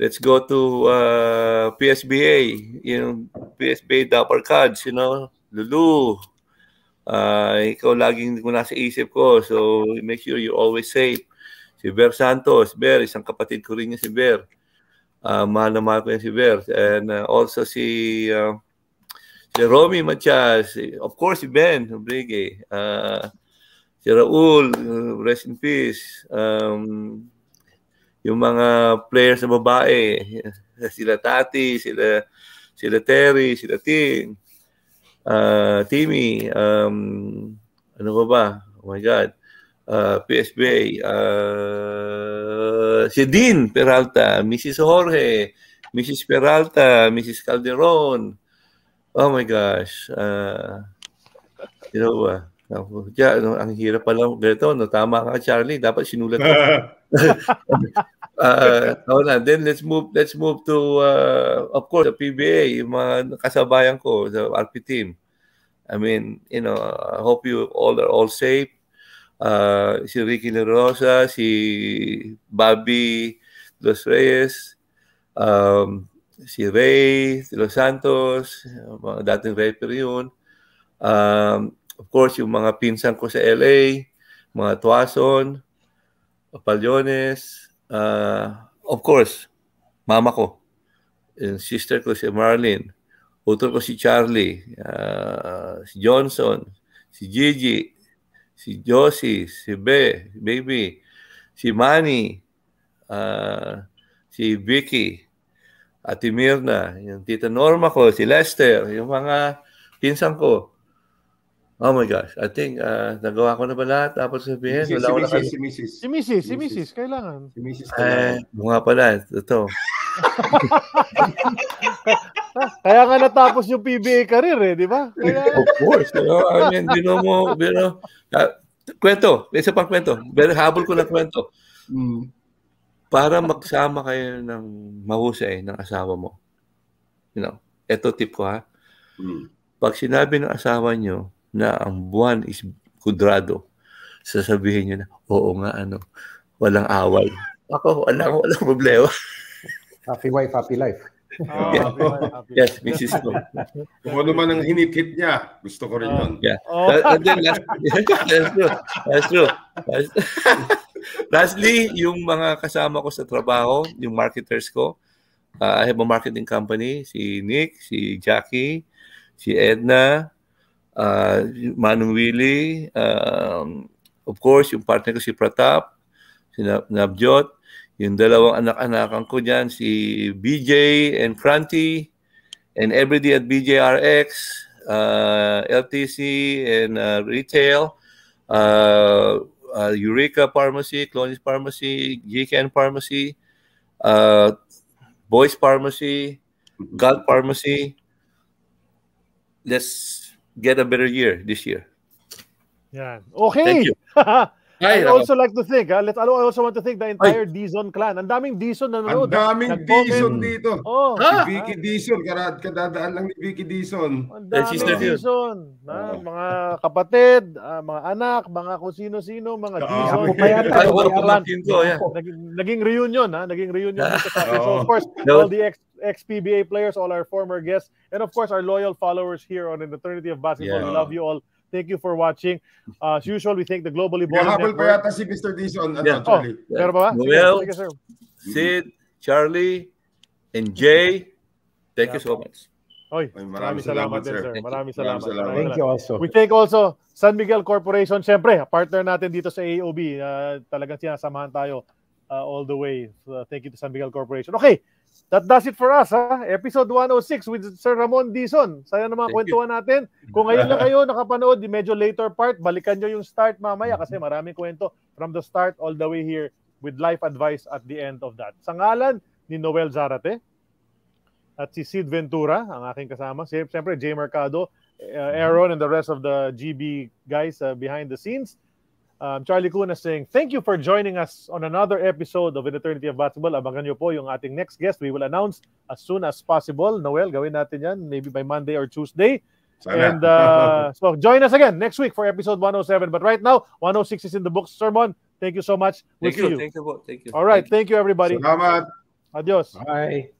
Let's go to uh, P S B A, you know, P S B A Dapper Cards, you know, Lulu. Uh, ikaw laging nasa isip ko, so make sure you're always safe. Si Ber Santos, Ber, isang kapatid ko rin niya si Ber. Uh, mahal na mahal ko niya si Ber. And uh, also si, uh, si Romy Machas, of course si Ben Obrigue, uh, si Raul, uh, rest in peace. Um, Yung mga players na babae, sila Tati, sila sila Terry, sila Ting, uh, Timmy, um, ano ba ba? Oh my God. Uh, P S B A, uh, si Dean Peralta, Missus Jorge, Missus Peralta, Missus Calderon. Oh my gosh. Uh, you know ba? Diyan, ang hirap pala dito, no? Tama ka, Charlie. Dapat sinulat ko. uh, then let's move let's move to uh, of course the P B A, yung mga kasabayan ko, the R P team. I mean, you know, I hope you all are all safe. Uh, si Ricky Lerosa, si Bobby Los Reyes, um, si Ray Los Santos, mga dating Ray pero yun. Um, Of course, yung mga pinsan ko sa L A, mga Tuason, Paliones, uh, of course, mama ko, yung sister ko si Marlene, utol ko si Charlie, uh, si Johnson, si Gigi, si Josie, si Be, Baby, si Manny, uh, si Vicky, Ate Mirna, yung Tita Norma ko, si Lester, yung mga pinsan ko. Oh my gosh, I think uh, nagawa ko na ba lahat? Tapos sabihin, si wala ko si Missus Si Missus Si Missus Kailangan. Si Missus Kailangan. Eh, nga pala, totoo. Kaya nga natapos yung P B A career eh, di ba? Kaya... Of course. You know, I mean, you know mo, you know, uh, kwento, isa pang kwento. Pero habol ko na kwento. Mm. Para magsama kayo ng mahusay ng asawa mo. You know, eto tip ko ha. Mm. Pag sinabi ng asawa nyo, na ang buwan is kudrado, sasabihin niyo na, oo nga, ano, walang away. Ako, walang, walang problema. Happy wife, happy life. Oh, yeah. Happy wife, happy yes, Missus Ko. Kung ano man ang hinit-hit niya, gusto ko rin yun. Yeah. Oh. And then, last, that's true. That's true. That's, lastly, yung mga kasama ko sa trabaho, yung marketers ko, uh, I have a marketing company, si Nick, si Jackie, si Edna, Uh, Manong Willie, um, of course, yung partner ko si Pratap, si Nabjot, yung dalawang anak-anakan ko dyan, si B J and Cranty, and everyday at B J R X, uh, L T C, and uh, retail, uh, uh, Eureka Pharmacy, Clonis Pharmacy, G K N Pharmacy, uh, Boys Pharmacy, God Pharmacy. Let's get a better year this year. Yeah. Okay. Thank you. I also like to think, uh, let's, I also want to thank the entire Dizon clan. Ang daming Dizon na nanonood. Ang daming Dizon dito. Oh, ah, si Vicky Dizon, kadadaan lang ni Vicky Dizon. Ang daming Dizon. Ah, mga kapatid, ah, mga anak, mga kung sino-sino, mga Dizon. Naging reunion, ha? Naging reunion. So, of course, all the ex ex-P B A players, all our former guests, and of course, our loyal followers here on An Eternity of Basketball. Yeah. We love you all. Thank you for watching. Uh, as usual, we thank the Globally Ball Network. Pa yata si Mister Dizon, yeah. Oh, yeah. Ba? Well, you, sir. Sid, Charlie, and Jay, thank yeah. you so much. Oy, maraming salamat, sir. Sir. Maraming salamat. Salamat. Thank you also. We thank also San Miguel Corporation, syempre, partner natin dito sa A O B. Uh, talagang sinasamahan tayo uh, all the way. So, uh, thank you to San Miguel Corporation. Okay, that does it for us, ha? Episode one oh six with Sir Ramon Dizon. Sana naman kwentuhan natin. Kung ngayon na kayo nakapanood, medyo later part, balikan nyo yung start mamaya kasi maraming kwento from the start all the way here with life advice at the end of that. Sa ngalan ni Noel Zarate at si Sid Ventura, ang aking kasama. Siyempre, Jay Mercado, uh, Aaron, and the rest of the G B guys uh, behind the scenes. Um, Charlie Cuna saying, thank you for joining us on another episode of An Eternity of Basketball. Abangan nyo po yung ating next guest. We will announce as soon as possible. Noel, gawin natin yan. Maybe by Monday or Tuesday. Sana. And uh, so join us again next week for episode one oh seven. But right now, one oh six is in the books. Sir Mon, thank you so much. We'll thank you. you. Thank you. Thank you. All right. Thank you, everybody. Salamat. Adios. Bye.